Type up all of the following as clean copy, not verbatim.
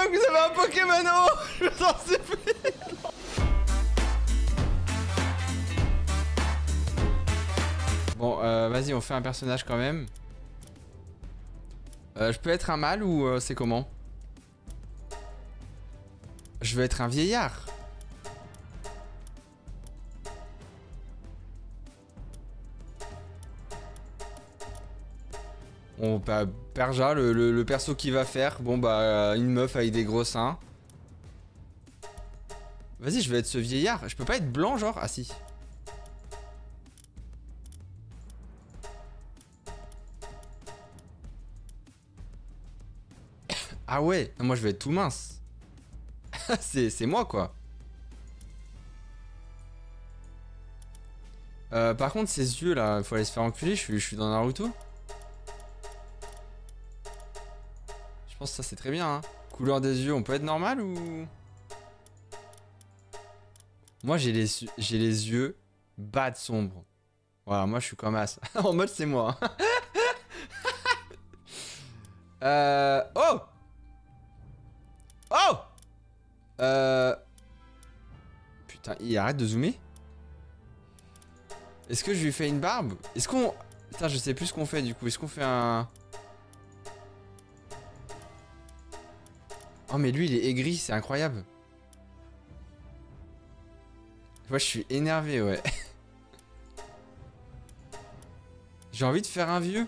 Nintendo que vous avez un Pokémon haut. Je vous en supplie. Bon, vas-y, on fait un personnage quand même. Je peux être un mâle ou c'est comment? Je veux être un vieillard. Bon, bah, Pearja, le perso qui va faire. Bon, bah, une meuf avec des gros seins. Vas-y, je vais être ce vieillard. Je peux pas être blanc, genre? Ah, si. Ah ouais, moi je vais être tout mince. C'est moi quoi. Par contre ces yeux là, faut aller se faire enculer, je suis dans Naruto. Je pense que ça c'est très bien hein. Couleur des yeux, on peut être normal ou... Moi j'ai les yeux bas de sombre. Voilà, moi je suis comme as. En mode c'est moi. Oh! Oh! Putain, il arrête de zoomer. Est-ce que je lui fais une barbe? Est-ce qu'on... Putain, je sais plus ce qu'on fait du coup. Est-ce qu'on fait un... Oh mais lui, il est aigri, c'est incroyable. Moi, je suis énervé, ouais. J'ai envie de faire un vieux.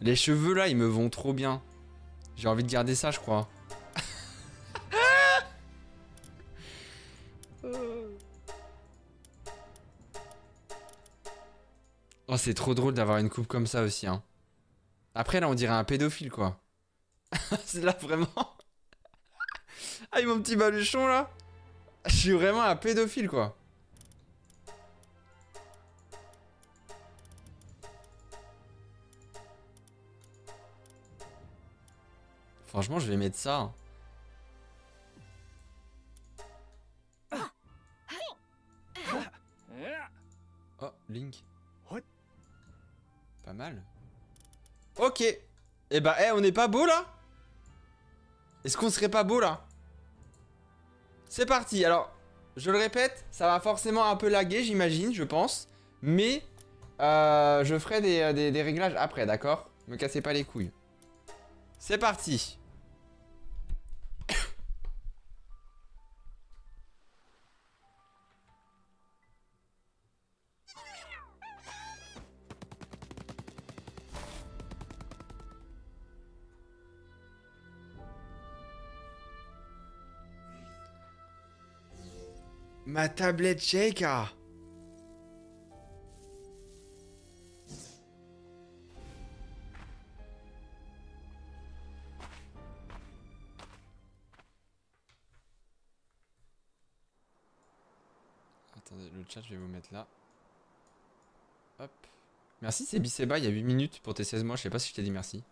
Les cheveux là, ils me vont trop bien. J'ai envie de garder ça, je crois. Oh, c'est trop drôle d'avoir une coupe comme ça aussi, hein. Après, là, on dirait un pédophile, quoi. C'est là, vraiment... Ah, et mon petit baluchon, là. Je suis vraiment un pédophile, quoi. Franchement, je vais mettre ça. Oh, Link. Pas mal. Ok. Eh bah, on n'est pas beau là? Est-ce qu'on serait pas beau là? C'est parti. Alors, je le répète, ça va forcément un peu laguer, j'imagine, je pense. Mais, je ferai des réglages après, d'accord? Me cassez pas les couilles. C'est parti. Ma tablette Sheikah. Attendez, le chat, je vais vous mettre là. Hop. Merci, c'est Bisseba, il y a 8 minutes pour tes 16 mois. Je sais pas si je t'ai dit merci.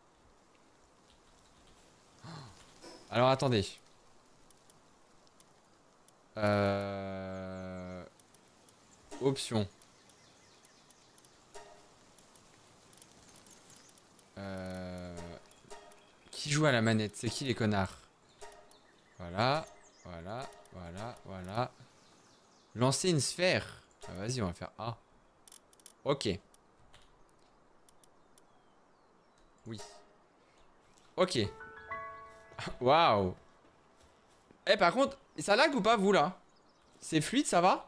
Alors, attendez. Option. Qui joue à la manette? C'est qui les connards? Voilà, voilà, voilà, voilà. Lancer une sphère. Ah, vas-y, on va faire A. Ok. Oui. Ok. Waouh. Eh, par contre, ça lag ou pas, vous, là? C'est fluide, ça va?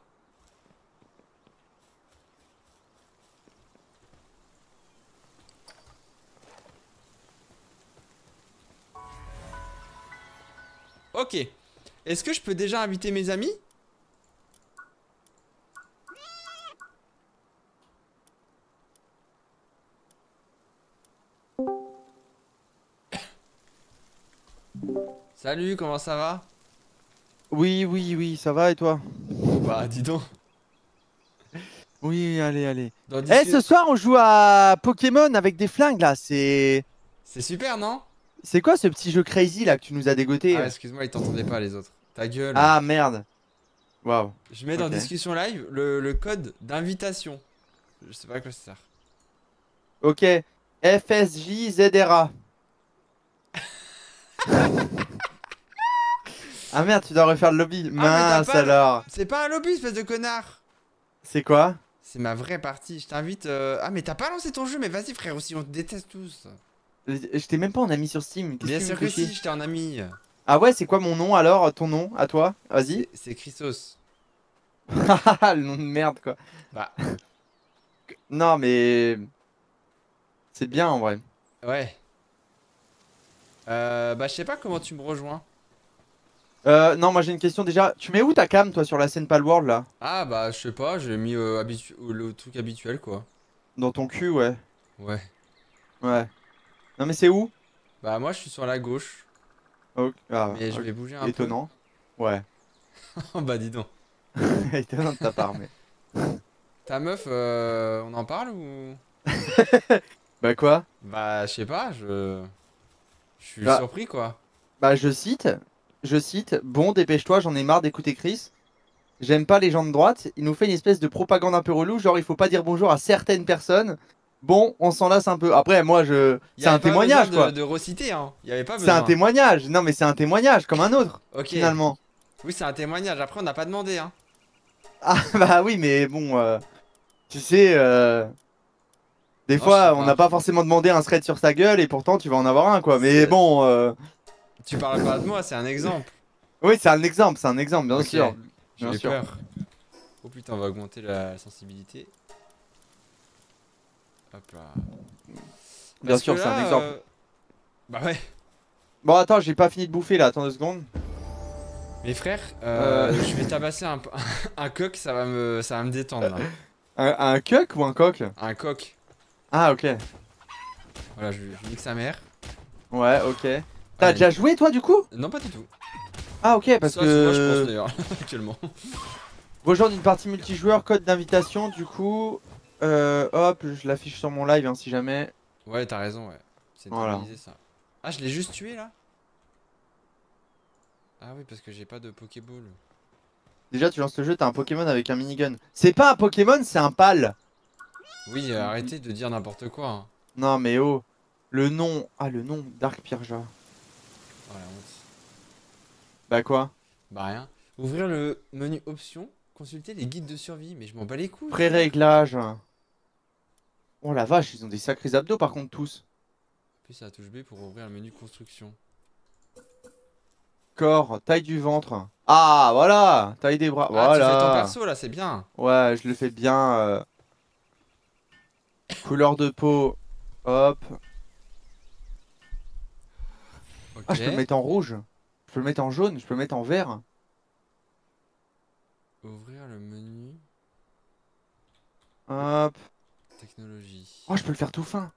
Ok. Est-ce que je peux déjà inviter mes amis? Salut, comment ça va? Oui, oui, oui, ça va et toi? Bah, dis donc. Oui, allez, allez. Eh, hey, ce soir, on joue à Pokémon avec des flingues, là, c'est... C'est super, non? C'est quoi ce petit jeu crazy là que tu nous as dégoté? Ah, excuse-moi, ils t'entendaient pas les autres. Ta gueule. Ah merde. Waouh. Je mets dans discussion live le code d'invitation. Je sais pas à quoi ça sert. Ok. FSJZRA. Ah merde, tu dois refaire le lobby. Mince alors. C'est pas un lobby, espèce de connard. C'est quoi? C'est ma vraie partie. Je t'invite. Ah mais t'as pas lancé ton jeu, mais vas-y frère aussi, on te déteste tous. Je t'ai même pas en ami sur Steam. Bien sûr que si, j'étais en ami. Ah ouais, c'est quoi mon nom alors? Ton nom à toi? Vas-y. C'est Christos. Haha, le nom de merde quoi. Bah. Non mais. C'est bien en vrai. Ouais. Bah je sais pas comment tu me rejoins. Non, moi j'ai une question déjà. Tu mets où ta cam toi sur la scène Palworld là? Ah bah je sais pas, j'ai mis le truc habituel quoi. Dans ton cul ouais. Ouais. Ouais. Non mais c'est où? Bah moi je suis sur la gauche. Ok. Ah, mais je vais bouger un peu. Étonnant. Ouais. Bah dis donc. Étonnant de ta part mais. Ta meuf, on en parle ou? Bah quoi? Bah je sais pas, je suis surpris quoi. Bah je cite, bon dépêche-toi, j'en ai marre d'écouter Chris. J'aime pas les gens de droite, il nous fait une espèce de propagande un peu relou, genre il faut pas dire bonjour à certaines personnes. Bon, on s'en lasse un peu. Après moi je... C'est un témoignage quoi. Il n'y avait pas besoin de reciter hein, il y avait pas besoin. C'est un témoignage, non mais c'est un témoignage comme un autre. Ok. Finalement. Oui c'est un témoignage, après on n'a pas demandé hein. Ah bah oui mais bon... tu sais... Des fois on n'a pas forcément demandé un thread sur sa gueule et pourtant tu vas en avoir un quoi. Mais bon... Tu parles pas de moi, c'est un exemple. Oui, c'est un exemple, bien sûr. J'ai peur. Oh putain, on va augmenter la sensibilité. Hop là. Bien sûr, c'est un exemple. Bah ouais. Bon, attends, j'ai pas fini de bouffer là, attends 2 secondes. Mais frère, je vais tabasser un coq, ça va me détendre là. Un coq ou un coq? Un coq. Ah, ok. Voilà, je nique sa mère. Ouais, ok. T'as déjà joué toi du coup? Non pas du tout. Ah ok parce que... Moi je pense d'ailleurs actuellement. Rejoindre une partie multijoueur, code d'invitation du coup... hop, je l'affiche sur mon live hein, si jamais. Ouais t'as raison ouais. C'est normalisé ça. Ah je l'ai juste tué là? Ah oui parce que j'ai pas de Pokéball. Déjà tu lances le jeu, t'as un Pokémon avec un minigun. C'est pas un Pokémon, c'est un pal. Oui arrêtez de dire n'importe quoi hein. Non mais oh. Le nom... Ah le nom, Dark Pearja. Oh, la honte. Bah quoi? Bah rien. Ouvrir le menu options, consulter les guides de survie, mais je m'en bats les couilles. Pré-réglage. Oh la vache, ils ont des sacrés abdos par contre tous. Puis ça touche B pour ouvrir le menu construction. Corps, taille du ventre. Ah voilà, taille des bras. Ah, voilà. Tu fais ton perso là, c'est bien. Ouais, je le fais bien. Couleur de peau. Hop. Okay. Ah je peux le mettre en rouge, je peux le mettre en jaune, je peux le mettre en vert. Ouvrir le menu. Hop. Technologie. Oh je peux le faire tout fin.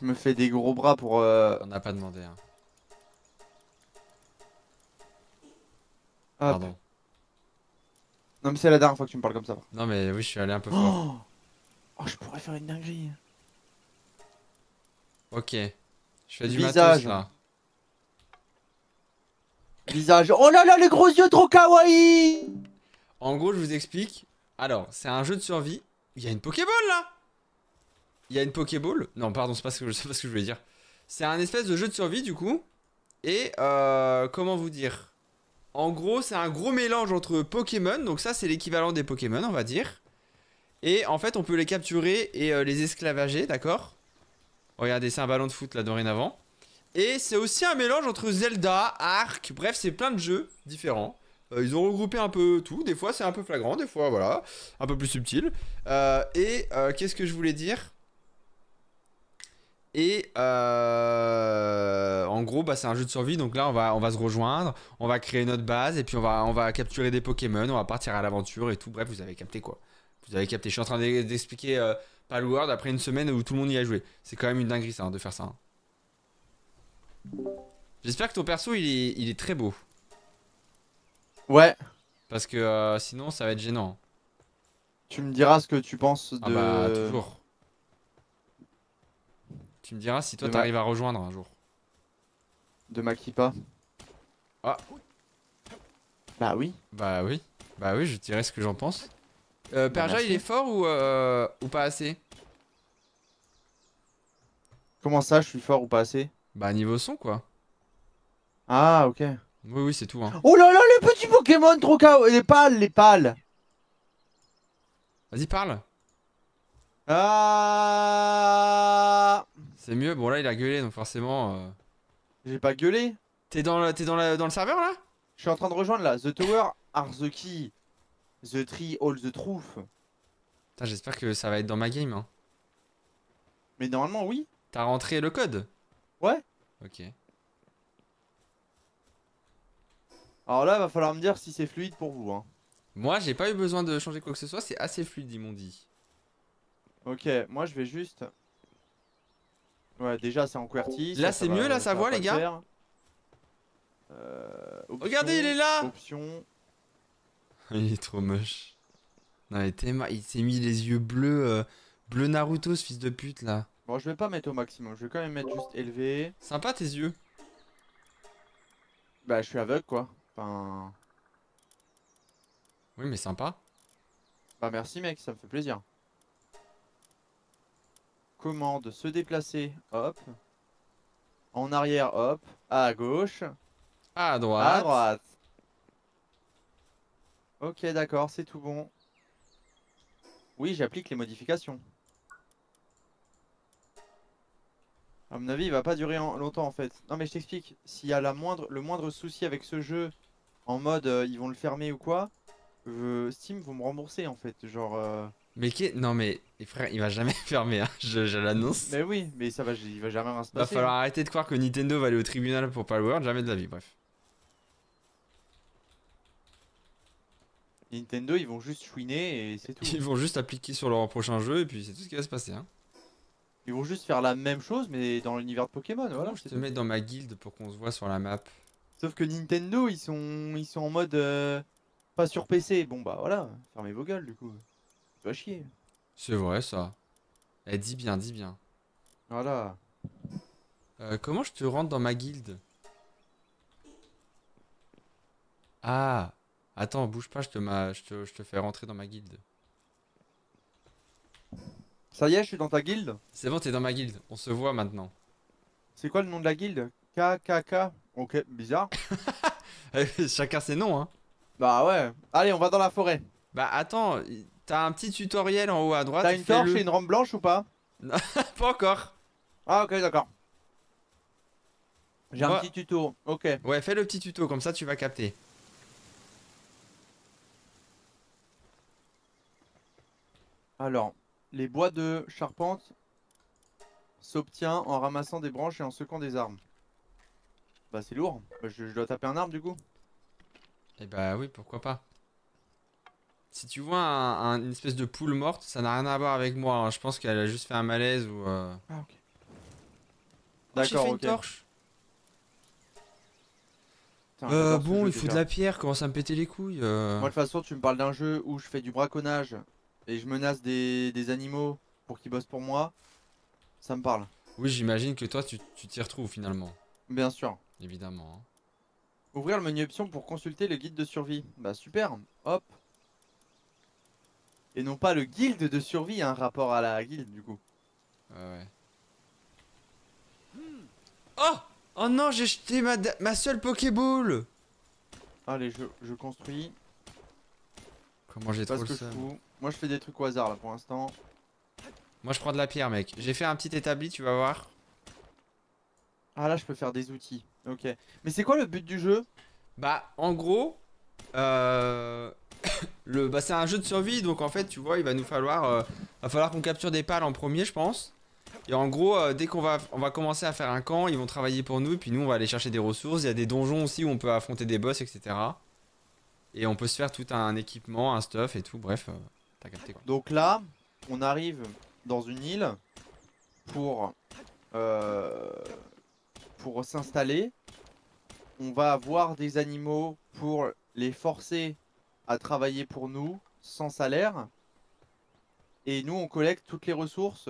Je me fais des gros bras pour... On n'a pas demandé hein. Hop. Pardon. Non mais c'est la dernière fois que tu me parles comme ça. Non mais oui je suis allé un peu fort. Oh je pourrais faire une dinguerie. Ok, je fais du visage matos, là. Visage. Oh là là, les gros yeux trop kawaii. En gros, je vous explique. Alors, c'est un jeu de survie. Il y a une Pokéball là. Il y a une Pokéball. Non, pardon, c'est pas ce que je voulais dire. C'est un espèce de jeu de survie du coup. Et comment vous dire? En gros, c'est un gros mélange entre Pokémon. Donc ça, c'est l'équivalent des Pokémon, on va dire. Et en fait, on peut les capturer et les esclavager, d'accord? Regardez, c'est un ballon de foot là dorénavant. Et c'est aussi un mélange entre Zelda, Ark, bref, c'est plein de jeux différents. Ils ont regroupé un peu tout. Des fois, c'est un peu flagrant, des fois, voilà, un peu plus subtil. Qu'est-ce que je voulais dire? En gros, bah, c'est un jeu de survie. Donc là, on va se rejoindre. On va créer notre base et puis on va capturer des Pokémon. On va partir à l'aventure et tout. Bref, vous avez capté quoi. Vous avez capté. Je suis en train d'expliquer... Palworld après une semaine où tout le monde y a joué. C'est quand même une dinguerie ça hein, de faire ça. Hein. J'espère que ton perso il est très beau. Ouais. Parce que sinon ça va être gênant. Tu me diras ce que tu penses de... Ah bah toujours. Tu me diras si toi t'arrives à rejoindre un jour. De Makipa. Ah. Bah oui. Bah oui. Bah oui je dirai ce que j'en pense. Pearja il est fort ou pas assez? Comment ça, je suis fort ou pas assez? Bah niveau son quoi. Ah ok. Oui oui c'est tout hein. Oh là là les petits Pokémon trop KO. Les pâles, les pâles. Vas-y parle. Ah. C'est mieux, bon là il a gueulé donc forcément J'ai pas gueulé. T'es dans le serveur là? Je suis en train de rejoindre là. The tower are the key. The tree all the truth. Putain j'espère que ça va être dans ma game hein. Mais normalement oui. T'as rentré le code? Ouais. Ok. Alors là va falloir me dire si c'est fluide pour vous hein. Moi j'ai pas eu besoin de changer quoi que ce soit, c'est assez fluide ils m'ont dit. Ok, moi je vais juste... Ouais déjà c'est en QWERTY. Là c'est mieux là ça voit les gars. Option, regardez il est là. Option. Il est trop moche. Non mais il s'est mis les yeux bleus, bleu Naruto ce fils de pute là. Bon je vais pas mettre au maximum, je vais quand même mettre juste élevé. Sympa tes yeux. Bah je suis aveugle quoi. Enfin... Oui mais sympa. Bah merci mec, ça me fait plaisir. Commande, se déplacer, hop. En arrière, hop. À gauche. À droite. À droite. Ok d'accord, c'est tout bon. Oui j'applique les modifications. À mon avis il va pas durer longtemps en fait. Non mais je t'explique, s'il y a le moindre souci avec ce jeu en mode ils vont le fermer ou quoi, Steam vont me rembourser en fait genre... Mais non mais frère il va jamais fermer hein. je l'annonce. Mais oui mais ça va, il va jamais rien se passer. Va falloir arrêter de croire que Nintendo va aller au tribunal pour Palworld, jamais de la vie bref. Nintendo ils vont juste chouiner et c'est tout. Ils vont juste appliquer sur leur prochain jeu et puis c'est tout ce qui va se passer hein. Ils vont juste faire la même chose mais dans l'univers de Pokémon. Voilà, je te mets dans ma guilde pour qu'on se voit sur la map. Sauf que Nintendo ils sont en mode pas sur PC. Bon bah voilà, fermez vos gueules du coup. C'est pas chier. C'est vrai ça. Eh dis bien, dis bien. Voilà. Comment je te rentre dans ma guilde? Ah. Attends, bouge pas, je te fais rentrer dans ma guilde. Ça y est, je suis dans ta guilde. C'est bon, t'es dans ma guilde. On se voit maintenant. C'est quoi le nom de la guilde? KKK. Ok, bizarre. Chacun ses noms, hein. Bah ouais. Allez, on va dans la forêt. Bah attends, t'as un petit tutoriel en haut à droite. T'as une torche et une rampe blanche ou pas? Non, pas encore. Ah ok, d'accord. J'ai un petit tuto, ok. Ouais, fais le petit tuto, comme ça tu vas capter. Alors... Les bois de charpente s'obtient en ramassant des branches et en secouant des arbres. Bah c'est lourd, je dois taper un arbre du coup. Eh bah oui, pourquoi pas. Si tu vois une espèce de poule morte, ça n'a rien à voir avec moi, hein. Je pense qu'elle a juste fait un malaise ou... Ah ok. D'accord, ok. J'ai fait une torche. Putain, bon, il faut de la pierre, commence à me péter les couilles. Moi de toute façon, tu me parles d'un jeu où je fais du braconnage. Et je menace des animaux pour qu'ils bossent pour moi, ça me parle. Oui, j'imagine que toi, tu t'y retrouves finalement. Bien sûr. Évidemment. Hein. Ouvrir le menu option pour consulter le guide de survie. Bah super, hop. Et non pas le guilde de survie, hein, rapport à la guilde du coup. Ouais. Oh, oh non, j'ai jeté ma seule Pokéball. Allez, je construis. Comment j'ai trop le seum. Moi je fais des trucs au hasard là pour l'instant. Moi je prends de la pierre mec. J'ai fait un petit établi tu vas voir. Ah là je peux faire des outils. Ok. Mais c'est quoi le but du jeu? Bah en gros c'est un jeu de survie. Donc en fait tu vois il va nous falloir qu'on capture des pales en premier je pense. Et en gros dès qu'on va commencer à faire un camp, ils vont travailler pour nous. Puis nous on va aller chercher des ressources. Il y a des donjons aussi où on peut affronter des boss etc. Et on peut se faire tout un équipement, un stuff et tout. Bref t'as capté quoi. Donc là, on arrive dans une île pour s'installer. On va avoir des animaux pour les forcer à travailler pour nous sans salaire. Et nous, on collecte toutes les ressources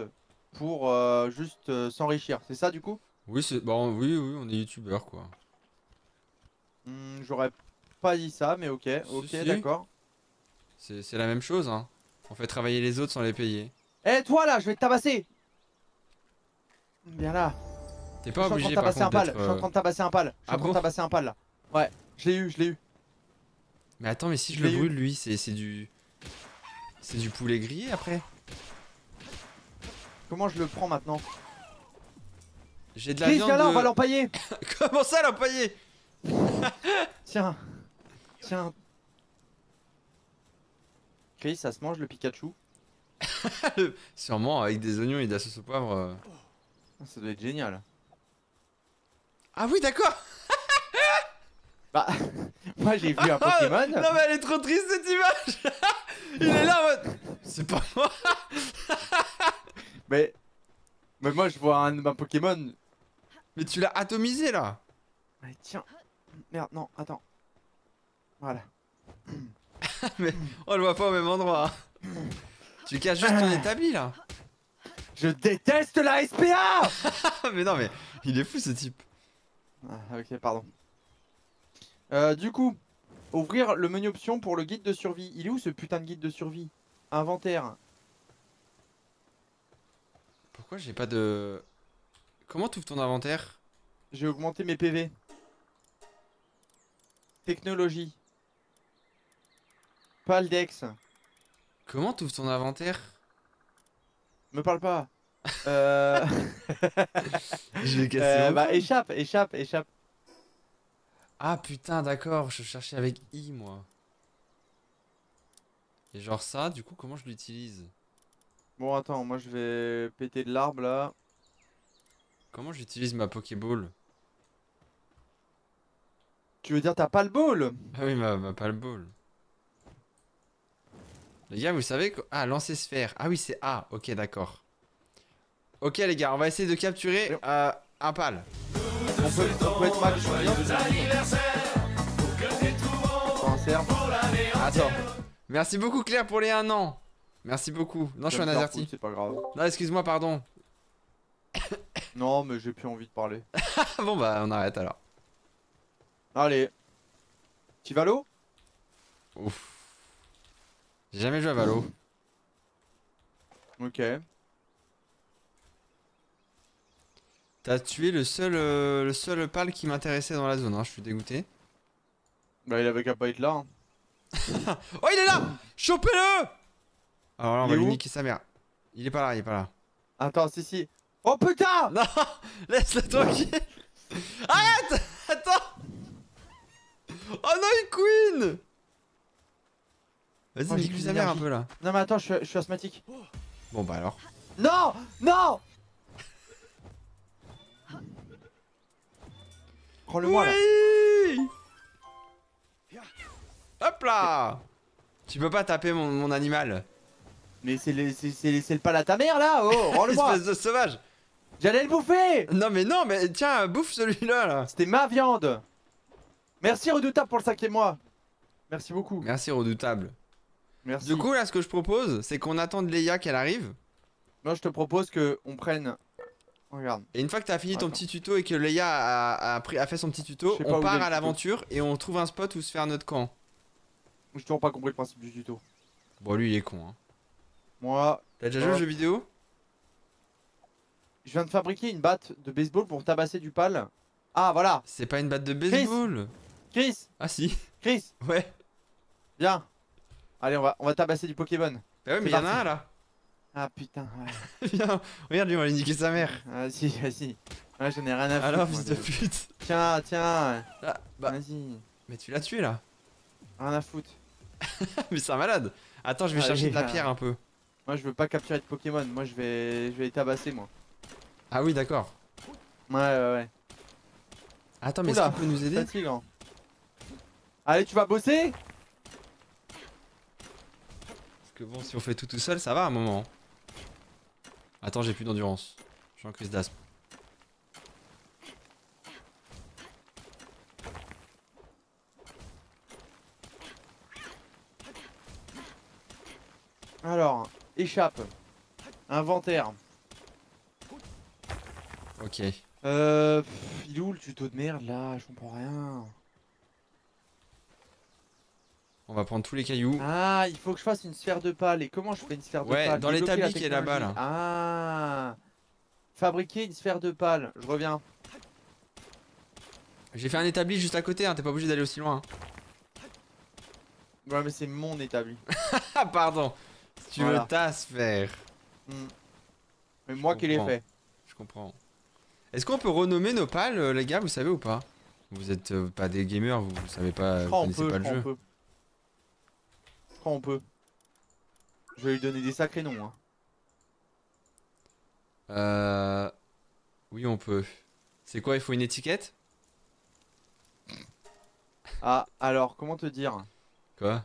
pour juste s'enrichir. C'est ça du coup? Oui, bon, oui, on est youtubeur quoi. J'aurais pas dit ça, mais ok, ok, si. D'accord. C'est la même chose, hein. On fait travailler les autres sans les payer. Eh toi là, je vais te tabasser. Viens là. T'es pas obligé par contre d'être... Je suis en train de tabasser un pal. Je suis en train de tabasser un pal là. Ouais, je l'ai eu, je l'ai eu. Mais attends, mais si je le brûle lui, c'est du... C'est du poulet grillé après. Comment je le prends maintenant? J'ai de la viande. Là, on va l'empailler. Comment ça l'empailler? Tiens. Tiens. Chris, ça se mange le Pikachu? Sûrement avec des oignons et de la sauce au poivre. Ça doit être génial. Ah oui, d'accord. Bah, moi j'ai vu un Pokémon. Non mais elle est trop triste cette image. Il est là en mode... C'est pas moi. Mais moi je vois un Pokémon. Mais tu l'as atomisé là. Allez, tiens. Merde, non, attends. Voilà. Mais on le voit pas au même endroit. Tu caches juste ton établi là. Je déteste la SPA. Mais non mais, il est fou ce type. Ah, ok, pardon. Du coup, ouvrir le menu option pour le guide de survie. Il est où ce putain de guide de survie? Inventaire. Pourquoi j'ai pas de... Comment t'ouvres ton inventaire? J'ai augmenté mes PV. Technologie. Paldex. Comment t'ouvres ton inventaire? Me parle pas. Je vais casser. Bah échappe, échappe, échappe. Ah putain d'accord, je cherchais avec I moi. Et genre ça, du coup comment je l'utilise? Bon attends, moi je vais péter de l'arbre là. Comment j'utilise ma Pokéball? Tu veux dire ta Palball? Ah oui ma Palball. Les gars vous savez quoi? Ah lancer sphère, ah oui c'est A, ok d'accord. Ok les gars on va essayer de capturer un pal. On peut être mal, attends. Merci beaucoup Claire pour les 1 an. Merci beaucoup. Non, je suis un azerty. C'est pas grave. Non, excuse-moi, pardon. Non, mais j'ai plus envie de parler. Bon, bah, on arrête alors. Allez. Tu vas à l'eau? Ouf. J'ai jamais joué à Valo. Ok. T'as tué le seul pal qui m'intéressait dans la zone, hein. Je suis dégoûté. Bah il avait qu'à pas être là. Hein. Oh il est là. Chopez-le. Alors là on va lui niquer sa mère. Il est pas là, il est pas là. Attends, si si. Oh putain. Non. Laisse-le tranquille. Arrête. Attends. Oh non il queen. Vas-y nique lui sa mère un peu là. Non mais attends, je suis asthmatique. Bon bah alors. Non. Non. Prends-le-moi là. Hop là. Tu peux pas taper mon animal. Mais c'est le pal à ta mère là. Oh, rends-le-moi. Espèce de sauvage. J'allais le bouffer. Non mais tiens, bouffe celui-là là. C'était ma viande. Merci Redoutable pour le sac et moi. Merci beaucoup. Merci Redoutable. Merci. Du coup là ce que je propose c'est qu'on attende Leya qu'elle arrive. Moi je te propose qu'on prenne... Regarde. Et une fois que t'as fini ton petit tuto et que Leya a fait son petit tuto, on part à l'aventure et on trouve un spot où se faire notre camp. J'ai toujours pas compris le principe du tuto. Bon lui il est con hein. Moi... T'as déjà joué au jeu vidéo? Je viens de fabriquer une batte de baseball pour tabasser du pal. Ah voilà. C'est pas une batte de baseball. Chris. Ah si. Chris. Ouais. Bien. Allez on va tabasser du Pokémon. Bah ouais mais y'en a un là. Ah putain, ouais. Viens, regarde lui, on va lui niquer sa mère. Vas-y, vas-y. Ouais, j'en ai rien à foutre. Alors, fils de pute. Tiens, tiens. Ah, bah. Vas-y. Mais tu l'as tué là. Rien à foutre. Mais c'est un malade. Attends, je vais chercher de la pierre un peu. Moi, je veux pas capturer de Pokémon. Moi, je vais les tabasser, moi. Ah oui, d'accord. Ouais, ouais, ouais. Attends, mais est-ce qu'il peut nous aider? Fatigant. Allez, tu vas bosser? Parce que bon, si on fait tout seul, ça va à un moment. Attends, j'ai plus d'endurance. Je suis en crise d'asthme. Alors, échappe. Inventaire. Ok. Il est où le tuto de merde là? Je comprends rien. On va prendre tous les cailloux. Ah, il faut que je fasse une sphère de pal. Et comment je fais une sphère de pal? Ouais, dans l'établi qui est là-bas là. Ah. Fabriquer une sphère de pales, je reviens. J'ai fait un établi juste à côté, hein. T'es pas obligé d'aller aussi loin. Ouais mais c'est mon établi. Pardon. Tu veux ta sphère. Mais moi qui l'ai fait. Je comprends. Est-ce qu'on peut renommer nos pales les gars, vous savez ou pas? Vous êtes pas des gamers, vous savez pas, vous connaissez pas le jeu. Je crois on peut. Je vais lui donner des sacrés noms hein. Oui on peut. C'est quoi, il faut une étiquette? Ah alors comment te dire? Quoi?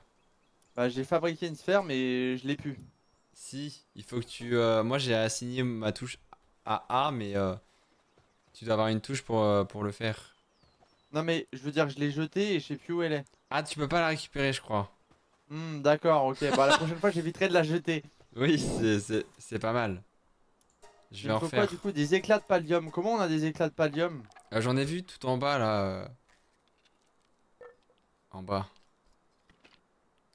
Bah j'ai fabriqué une sphère mais je l'ai plus. Si, il faut que tu... moi j'ai assigné ma touche à A mais tu dois avoir une touche pour le faire. Non mais je veux dire je l'ai jetée et je sais plus où elle est. Ah tu peux pas la récupérer je crois. D'accord ok, bah la prochaine fois j'éviterai de la jeter. Oui c'est pas mal. Je vais en refaire. Quoi du coup des éclats de pallium? Comment on a des éclats de pallium? J'en ai vu tout en bas là. En bas.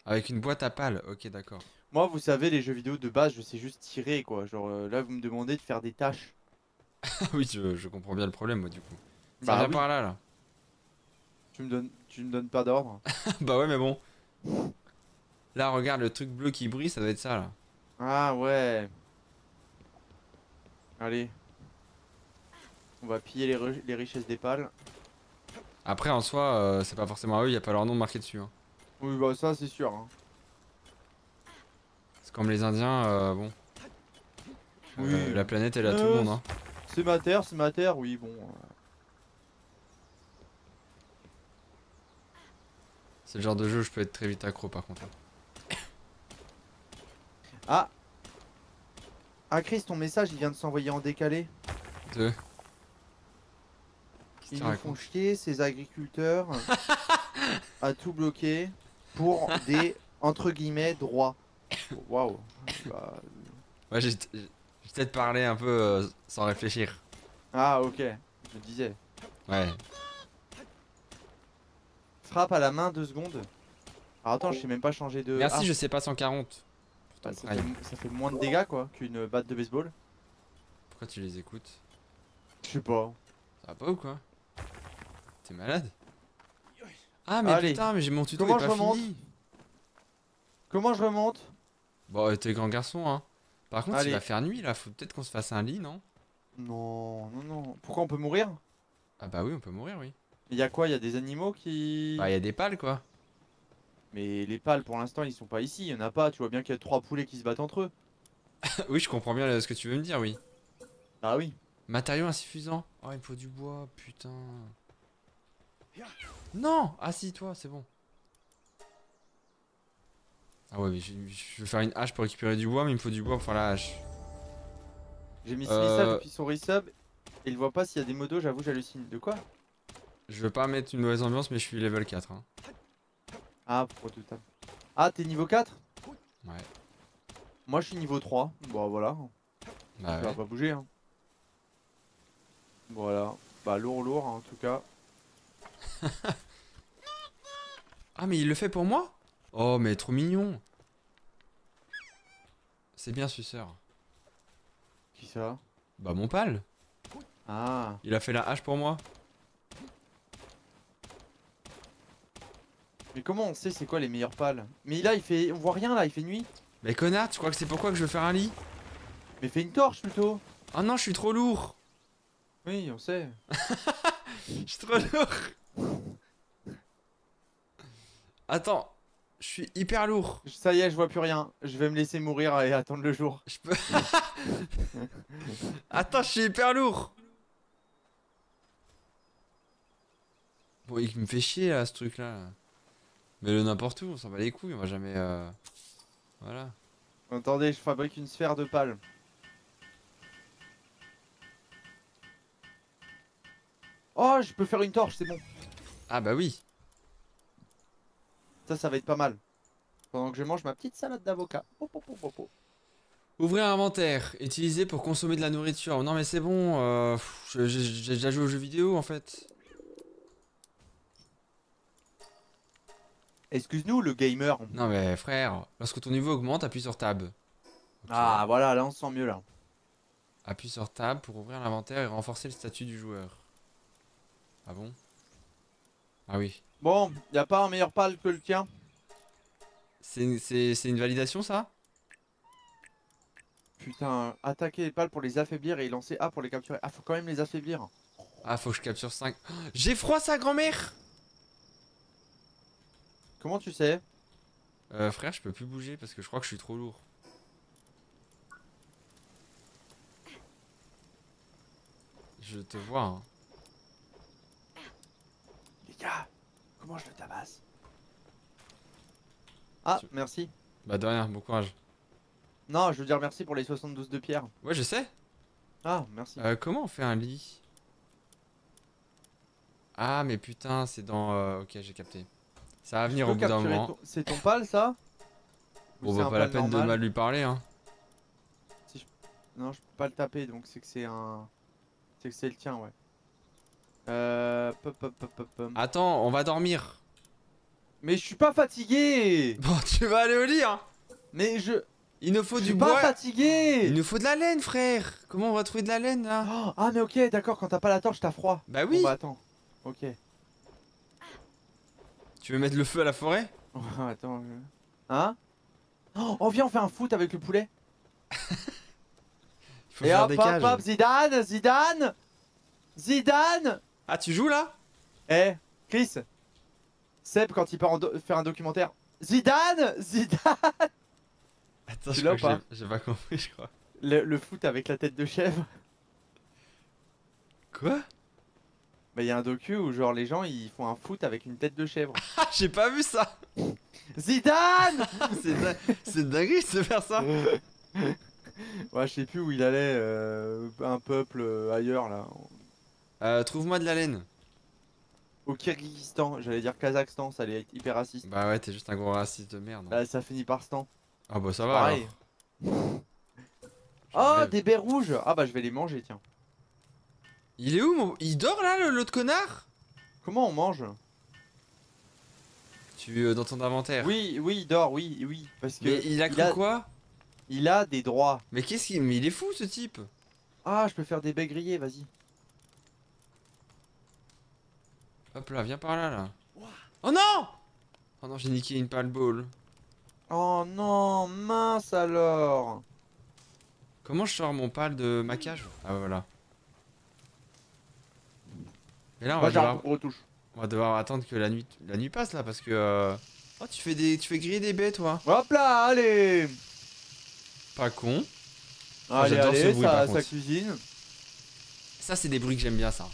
Avec une boîte à pales, ok d'accord. Moi vous savez les jeux vidéo de base je sais juste tirer quoi. Genre là vous me demandez de faire des tâches. Oui je comprends bien le problème moi du coup. Ça vient par là là. Tu me donnes pas d'ordre. Bah ouais mais bon. Là regarde le truc bleu qui brille, ça doit être ça là. Ah ouais. Allez. On va piller les richesses des pales. Après en soi c'est pas forcément à eux, y a pas leur nom marqué dessus hein. Oui bah ça c'est sûr hein. C'est comme les indiens bon. Oui. La planète elle a tout le monde hein. C'est ma terre oui bon. C'est le genre de jeu où je peux être très vite accro par contre. Ah. Ah Chris ton message il vient de s'envoyer en décalé. Ils nous font chier ces agriculteurs à tout bloquer pour des entre guillemets droits. Waouh. Bah... Ouais j'ai peut-être parlé un peu sans réfléchir. Ah ok, je me disais. Ouais. Frappe à la main 2 secondes. Alors attends je sais même pas changer de... Merci je sais pas 140 bah, ça fait moins de dégâts quoi qu'une batte de baseball. Pourquoi tu les écoutes? Je sais pas. Ça va pas ou quoi? T'es malade? Ah mais allez. Putain mais j'ai mon tuto. Comment je remonte? Comment je remonte? Bon t'es grand garçon hein. Par contre allez. Il va faire nuit là, faut peut-être qu'on se fasse un lit non? Non non non. Pourquoi on peut mourir? Ah bah oui on peut mourir oui. Il y a quoi? Il y a des animaux qui... Bah il y a des pales quoi. Mais les pales pour l'instant ils sont pas ici, il y en a pas, tu vois bien qu'il y a 3 poulets qui se battent entre eux. Oui je comprends bien ce que tu veux me dire oui. Ah oui. Matériaux insuffisants. Oh il me faut du bois putain. Non. Ah si toi c'est bon. Ah ouais mais je veux faire une hache pour récupérer du bois mais il me faut du bois pour faire la hache. J'ai mis ça depuis son resub et il voit pas s'il y a des modos, j'avoue j'hallucine. De quoi? Je veux pas mettre une mauvaise ambiance mais je suis level 4 hein. Ah pourquoi tout à... Ah t'es niveau 4? Ouais. Moi je suis niveau 3. Bon voilà. Bah ça va pas bouger hein. Voilà. Bah lourd hein, en tout cas. Ah mais il le fait pour moi? Oh mais trop mignon. C'est bien suceur. Qui ça? Bah mon pal. Ah. Il a fait la hache pour moi. Mais comment on sait c'est quoi les meilleurs pales? Mais là il fait... on voit rien là, il fait nuit. Mais connard, tu crois que c'est pourquoi que je veux faire un lit? Mais fais une torche plutôt. Ah non je suis trop lourd. Oui on sait. Je suis trop lourd. Attends, je suis hyper lourd. Ça y est je vois plus rien, je vais me laisser mourir et attendre le jour. Je peux... Attends je suis hyper lourd. Bon il me fait chier là ce truc là. Mais le n'importe où, on s'en bat les couilles, on va jamais... Voilà. Attendez, je fabrique une sphère de pales. Oh, je peux faire une torche, c'est bon. Ah bah oui. Ça, ça va être pas mal. Pendant que je mange ma petite salade d'avocat. Ouvrir un inventaire, utiliser pour consommer de la nourriture. Non mais c'est bon, j'ai déjà joué aux jeux vidéo en fait. Excuse-nous le gamer. Non mais frère, lorsque ton niveau augmente, appuie sur tab. Okay. Ah voilà, là on se sent mieux là. Appuie sur Tab pour ouvrir l'inventaire et renforcer le statut du joueur. Ah bon? Ah oui. Bon, y a pas un meilleur pal que le tien? C'est une validation ça? Putain, attaquer les pales pour les affaiblir et lancer A pour les capturer. Ah, faut quand même les affaiblir. Ah, faut que je capture 5. Oh, j'ai froid, sa grand-mère! Comment tu sais? Frère, je peux plus bouger parce que je crois que je suis trop lourd. Je te vois, hein. Les gars, comment je le tabasse? Ah, tu... merci. Bah, de rien, bon courage. Non, je veux dire merci pour les 72 de pierre. Ouais, je sais. Ah, merci. Comment on fait un lit? Ah, mais putain, c'est dans... Ok, j'ai capté. Ça va venir au bout d'un moment. C'est ton pal, ça? Bon, bah, pas la peine de mal lui parler, hein. Si je... Non, je peux pas le taper, donc c'est que c'est un... C'est que c'est le tien, ouais. Attends, on va dormir. Mais je suis pas fatigué. Bon, tu vas aller au lit, hein. Mais je... Il nous faut du bois. Je suis pas fatigué. Il nous faut de la laine, frère. Comment on va trouver de la laine, là? Oh, ah, mais ok, d'accord, quand t'as pas la torche, t'as froid. Bah oui. Bon, bah attends, ok. Tu veux mettre le feu à la forêt? Oh, attends, hein? Oh, viens, on fait un foot avec le poulet. Il faut faire des cages. Hop, Zidane, Zidane, Zidane. Ah, tu joues, là? Eh, Chris, Seb, quand il part en faire un documentaire, Zidane, Zidane. Attends, je crois que j'ai pas compris, je crois. Le foot avec la tête de chèvre. Quoi? Bah, y'a un docu où, genre, les gens ils font un foot avec une tête de chèvre. Ah, j'ai pas vu ça. Zidane. C'est dingue de se faire ça. Ouais, je sais plus où il allait. Un peuple ailleurs là. Trouve-moi de la laine. Au Kyrgyzstan, j'allais dire Kazakhstan, ça allait être hyper raciste. Bah, ouais, t'es juste un gros raciste de merde. Bah, ça finit par Stan. Ah bah ça va alors. Oh, des baies rouges. Ah bah je vais les manger, tiens. Il est où mon... Il dort là, l'autre connard? Comment on mange? Tu dans ton inventaire? Oui, oui, il dort, oui, oui. Parce que... Mais il a cru quoi? Il a des droits. Mais qu'est-ce qu'il... Mais il est fou, ce type. Ah, je peux faire des baies grillées, vas-y. Hop là, viens par là, là. Oh non! Oh non, j'ai niqué une palball. Oh non, mince alors. Comment je sors mon pal de ma cage? Ah voilà. Et là on va devoir... On va devoir attendre que la nuit passe là parce que... Oh, tu fais griller des baies, toi. Hop là, allez. Pas con. Allez, j'adore ce bruit, par contre. Ça cuisine. Ça c'est des bruits que j'aime bien, ça.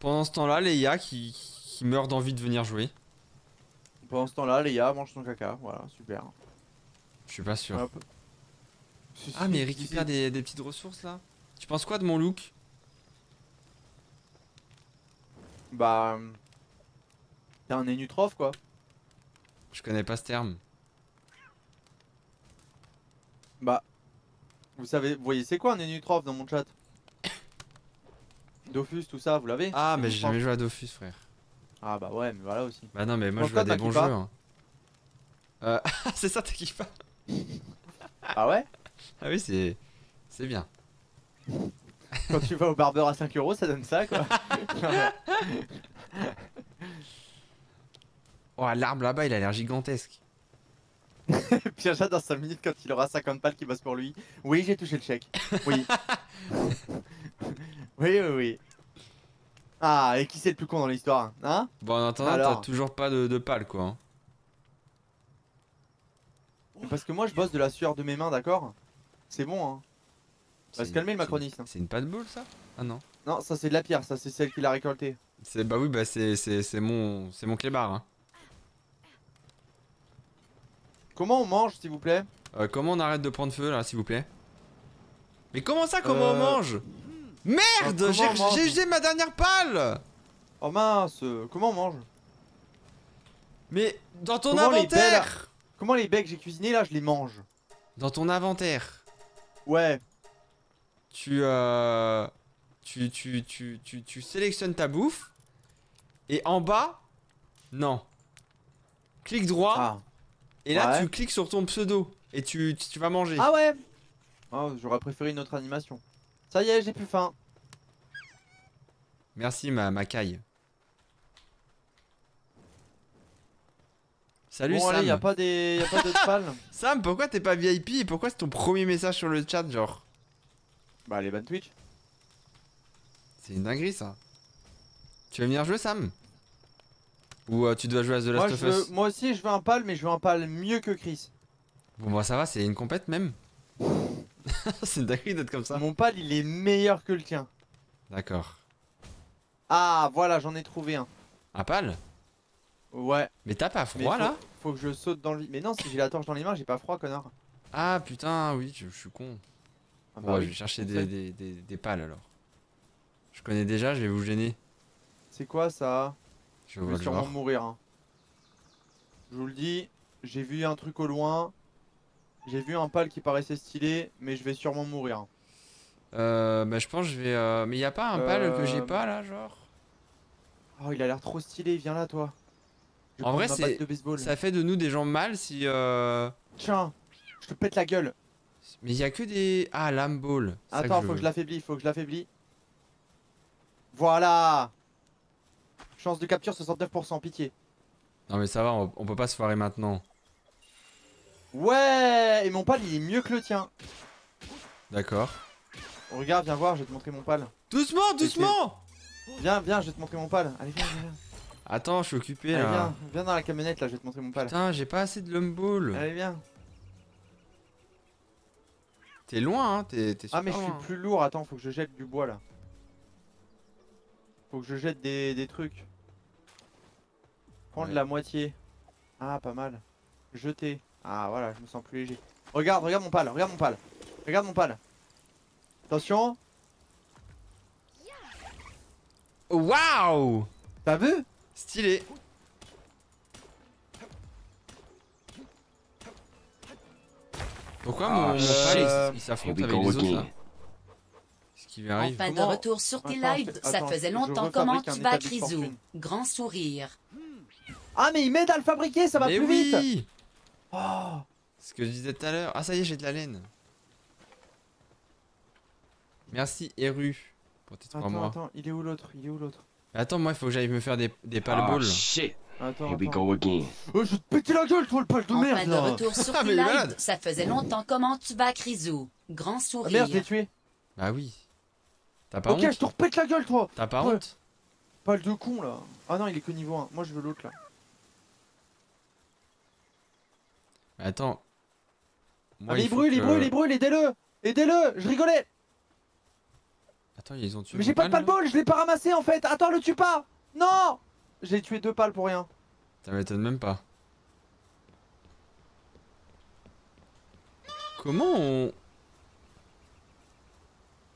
Pendant ce temps-là, Leya qui meurt d'envie de venir jouer. Pendant ce temps-là, Leya mange son caca, voilà, super. Je suis pas sûr. Hop. Ah, mais il récupère des petites ressources là. Tu penses quoi de mon look? Bah... T'es un énutrophe, quoi. Je connais pas ce terme. Bah... Vous voyez c'est quoi un énutrophe dans mon chat? Dofus, tout ça, vous l'avez? Ah, mais j'ai jamais joué à Dofus, frère. Ah bah ouais, mais voilà aussi. Bah non, mais moi je vois des bons jeux, hein. C'est ça, t'es kiffé. Ah ouais? Ah oui, c'est bien. Quand tu vas au barbeur à 5 €, ça donne ça, quoi. Oh, l'arbre là-bas, il a l'air gigantesque. Pearja, dans 5 minutes, quand il aura 50 pales qui bossent pour lui. Oui, j'ai touché le chèque. Oui. Oui, oui, oui. Ah, et qui c'est le plus con dans l'histoire, hein? Bon, en attendant, t'as toujours pas de pal, quoi, hein. Parce que moi je bosse de la sueur de mes mains, d'accord? C'est bon, hein. Va se calmer, le macroniste. C'est une palball, ça? Ah non. Non, ça c'est de la pierre, ça c'est celle qu'il a récoltée. Bah oui, bah c'est mon clébard, hein. Comment on mange, s'il vous plaît? Comment on arrête de prendre feu, là, s'il vous plaît? Mais comment ça, comment on mange? Merde, j'ai jeté ma dernière pale. Oh mince, comment on mange? Mais dans ton inventaire. Comment les baies que j'ai cuisinées là, je les mange? Dans ton inventaire. Ouais. Tu sélectionnes ta bouffe. Et en bas, non. Clique droit. Ah. Et là, tu cliques sur ton pseudo. Et tu vas manger. Ah ouais. Oh, j'aurais préféré une autre animation. Ça y est, j'ai plus faim. Merci ma caille. Salut bon, Sam. Allez, y a pas d'autres pales. Sam, pourquoi t'es pas VIP et pourquoi c'est ton premier message sur le chat, genre? Bah, les ban Twitch. C'est une dinguerie ça. Tu veux venir jouer, Sam? Ou tu dois jouer à The Last of Us? Moi aussi, je veux un pal, mais je veux un pal mieux que Chris. Bon, bah ça va, c'est une compète même. C'est une dinguerie d'être comme ça. Mon pal, il est meilleur que le tien. D'accord. Ah, voilà, j'en ai trouvé un. Un pal? Ouais. Mais t'as pas froid là? Faut que je saute dans le vide. Mais non, si j'ai la torche dans les mains, j'ai pas froid, connard. Ah putain, oui, je suis con. Ah, bah, ouais, oui, je vais chercher des pales alors. Je connais déjà, je vais vous gêner. C'est quoi ça? Je vais sûrement mourir. Hein. Je vous le dis, j'ai vu un truc au loin. J'ai vu un pal qui paraissait stylé, mais je vais sûrement mourir. Bah, je pense que je vais. Mais y a pas un pal que j'ai pas là, genre? Oh, il a l'air trop stylé, viens là, toi. En vrai, ça fait de nous des gens mal si. Tiens, je te pète la gueule. Mais y a que des. Ah, l'amball. Attends, faut que je l'affaiblis, faut que je l'affaiblis. Voilà. Chance de capture 69%, pitié. Non, mais ça va, on peut pas se foirer maintenant. Ouais, et mon pal il est mieux que le tien. D'accord. Regarde, viens voir, je vais te montrer mon pal. Doucement, doucement. Viens, viens, je vais te montrer mon pal. Allez, viens, viens. Attends, je suis occupé. Allez, là. Viens, viens dans la camionnette là, je vais te montrer mon pal. Putain, j'ai pas assez de lumball. Allez, viens. T'es loin, hein, t'es super. Ah, mais je suis plus lourd, attends, faut que je jette du bois là. Faut que je jette des trucs. Prendre la moitié. Ah, pas mal. Jeter. Ah, voilà, je me sens plus léger. Regarde, regarde mon pal, regarde mon pal. Regarde mon pal. Attention. Waouh! T'as vu? Stylé. Pourquoi mon pal il s'affronte avec les autres là? Enfin de retour sur tes lives, ça faisait longtemps. Comment tu vas, Grisou? Grand sourire. Ah, mais il m'aide à le fabriquer, ça va plus vite. Oh, ce que je disais tout à l'heure. Ah, ça y est, j'ai de la laine. Merci Eru pour tes 3 mois. Attends, il est où l'autre? Il est où l'autre? Attends, moi il faut que j'aille me faire des palballs. Oh shit. Attends, here we go again. Oh, je vais te péter la gueule, toi, le pal de merde. Enfin de retour sur tes lives, ça faisait longtemps. Comment tu vas, Grisou? Grand sourire. Merde, t'es tué. Bah oui. T'as pas honte? Ok, je te repète la gueule, toi. T'as pas honte? Pas le de con là. Ah non, il est que niveau 1. Moi je veux l'autre là. Attends. Moi, il brûle, il brûle, il brûle, aidez-le! Aidez-le! Je rigolais! Attends, ils ont tué. Mais j'ai pas de palball, je l'ai pas ramassé en fait! Attends, le tue pas! Non! J'ai tué 2 pales pour rien. Ça m'étonne même pas. Comment on.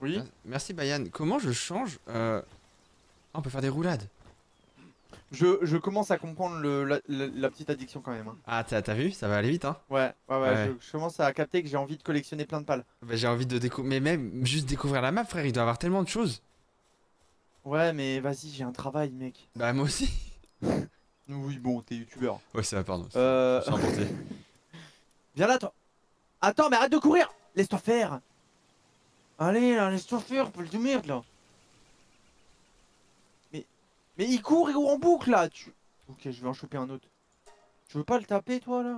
Oui. Merci Bayan. Comment je change on peut faire des roulades. Je commence à comprendre la petite addiction quand même. Hein. Ah, t'as vu? Ça va aller vite, hein. Ouais. Je commence à capter que j'ai envie de collectionner plein de pales. Bah, j'ai envie de découvrir. Mais même juste découvrir la map, frère, il doit avoir tellement de choses. Ouais, mais vas-y, j'ai un travail, mec. Bah, moi aussi. Oui, bon, t'es youtubeur. Ouais, ça va, pardon. Je suis emporté. Viens là, toi. Attends, mais arrête de courir. Laisse-toi faire. Allez, là, laisse-toi faire, pull de merde, là. Mais il court en boucle, là. Ok, je vais en choper un autre. Tu veux pas le taper, toi, là?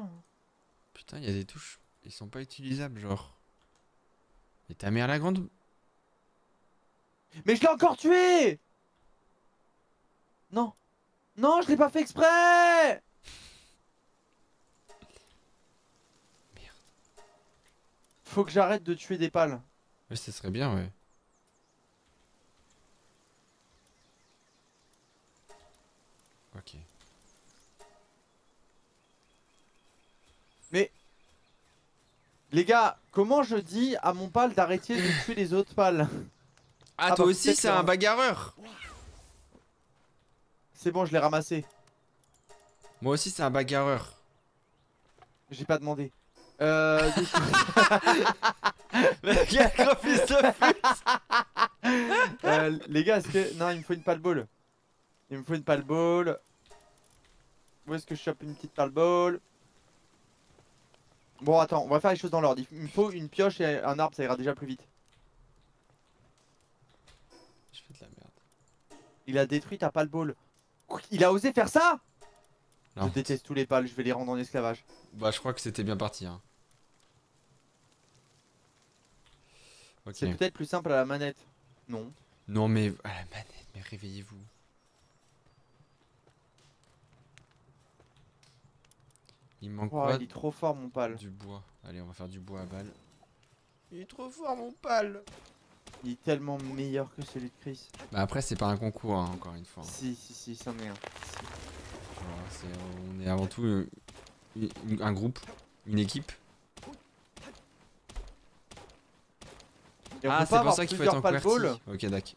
Putain, il y a des touches. Ils sont pas utilisables, genre. Et ta mère, la grande... Mais je l'ai encore tué! Non. Non, je l'ai pas fait exprès! Merde. Faut que j'arrête de tuer des pales. Ouais, ce serait bien, ouais. Ok. Mais... Les gars, comment je dis à mon pal d'arrêter de tuer les autres pales? Ah, toi aussi, c'est un bagarreur. C'est bon, je l'ai ramassé. Moi aussi, c'est un bagarreur. J'ai pas demandé. Les gars, est-ce que... Non, il me faut une palball. Il me faut une palball. Où est-ce que je chope une petite palball? Bon attends, on va faire les choses dans l'ordre. Il me faut une pioche et un arbre, ça ira déjà plus vite. Je fais de la merde. Il a détruit ta palball. Il a osé faire ça? Non. Je déteste tous les pales, je vais les rendre en esclavage. Bah je crois que c'était bien parti hein. Okay. C'est peut-être plus simple à la manette. Non. Non mais à la manette, mais réveillez-vous. Il manque oh, quoi? Il est trop fort mon pal. Du bois. Allez on va faire du bois à balle. Il est trop fort mon pal. Il est tellement meilleur que celui de Chris. Bah après c'est pas un concours hein, encore une fois. Si si si ça m'est un. Genre, on est avant tout un groupe, une équipe. Ah c'est pour ça qu'il faut être en QWERTY. Ok d'accord.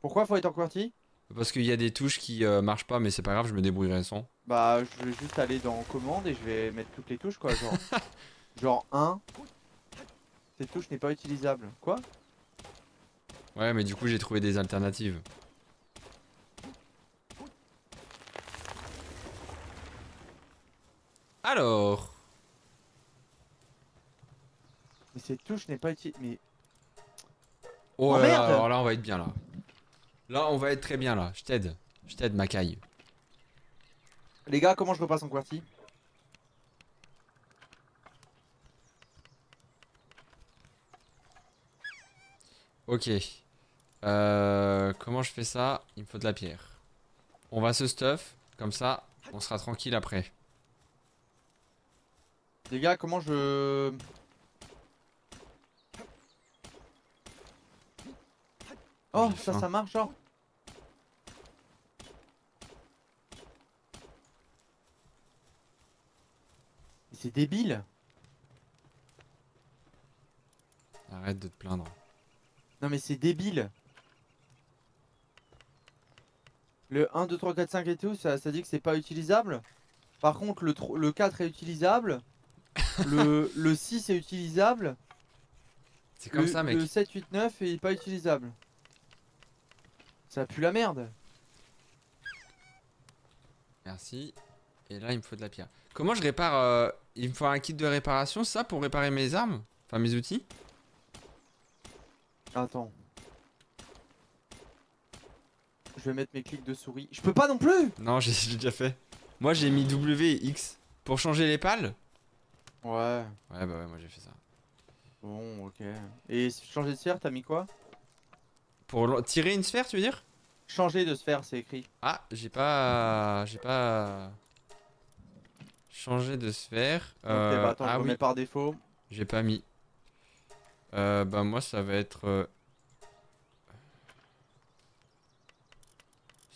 Pourquoi faut être en QWERTY? Parce qu'il y a des touches qui marchent pas mais c'est pas grave, je me débrouillerai sans. Bah je vais juste aller dans commande et je vais mettre toutes les touches quoi genre. Genre 1. Cette touche n'est pas utilisable. Quoi? Ouais mais du coup j'ai trouvé des alternatives. Alors. Mais cette touche n'est pas utilisée. Mais. Oh, oh là, merde. Alors là on va être bien là. Là on va être très bien là, je t'aide. Je t'aide ma caille. Les gars comment je repasse en QWERTY? Ok. Comment je fais ça? Il me faut de la pierre. On va se stuff, comme ça on sera tranquille après. Les gars comment je... Oh ça ça marche genre. C'est débile. Arrête de te plaindre. Non mais c'est débile. Le 1, 2, 3, 4, 5 et tout ça dit que c'est pas utilisable. Par contre le 4 est utilisable. Le 6 est utilisable. C'est comme ça mec. Le 7, 8, 9 est pas utilisable. Ça pue la merde. Merci. Et là il me faut de la pierre. Comment je répare il me faut un kit de réparation ça pour réparer mes armes? Enfin mes outils. Attends. Je vais mettre mes clics de souris. Je peux pas non plus. Non j'ai déjà fait. Moi j'ai mis W et X. Pour changer les pales. Ouais. Ouais bah ouais moi j'ai fait ça. Bon ok. Et changer de sphère t'as mis quoi? Pour tirer une sphère, tu veux dire? Changer de sphère, c'est écrit. Ah, j'ai pas. J'ai pas. Changer de sphère. Ok, bah attends, je remets par défaut. J'ai pas mis. Bah, moi, ça va être.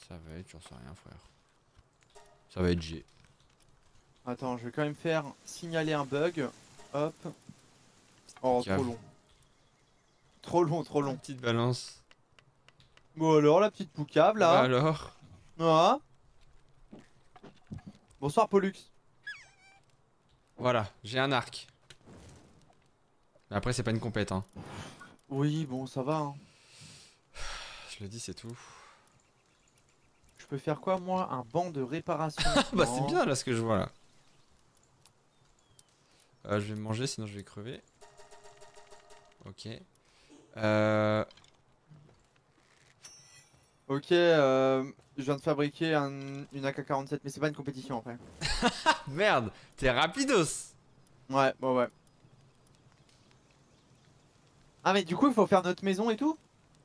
Ça va être, j'en sais rien, frère. Ça va être G. Attends, je vais quand même faire signaler un bug. Hop. Oh, trop long. Trop long, trop long. La petite balance. Bon alors la petite poucave là. Alors. Ah. Bonsoir Pollux. Voilà, j'ai un arc. Mais après c'est pas une compète hein. Oui bon ça va hein. Je le dis c'est tout. Je peux faire quoi moi? Un banc de réparation. Bah c'est bien là ce que je vois là. Je vais manger sinon je vais crever. Ok. Ok, je viens de fabriquer une AK-47, mais c'est pas une compétition après. Merde, t'es rapidos. Ouais, bon ouais. Ah mais du coup il faut faire notre maison et tout?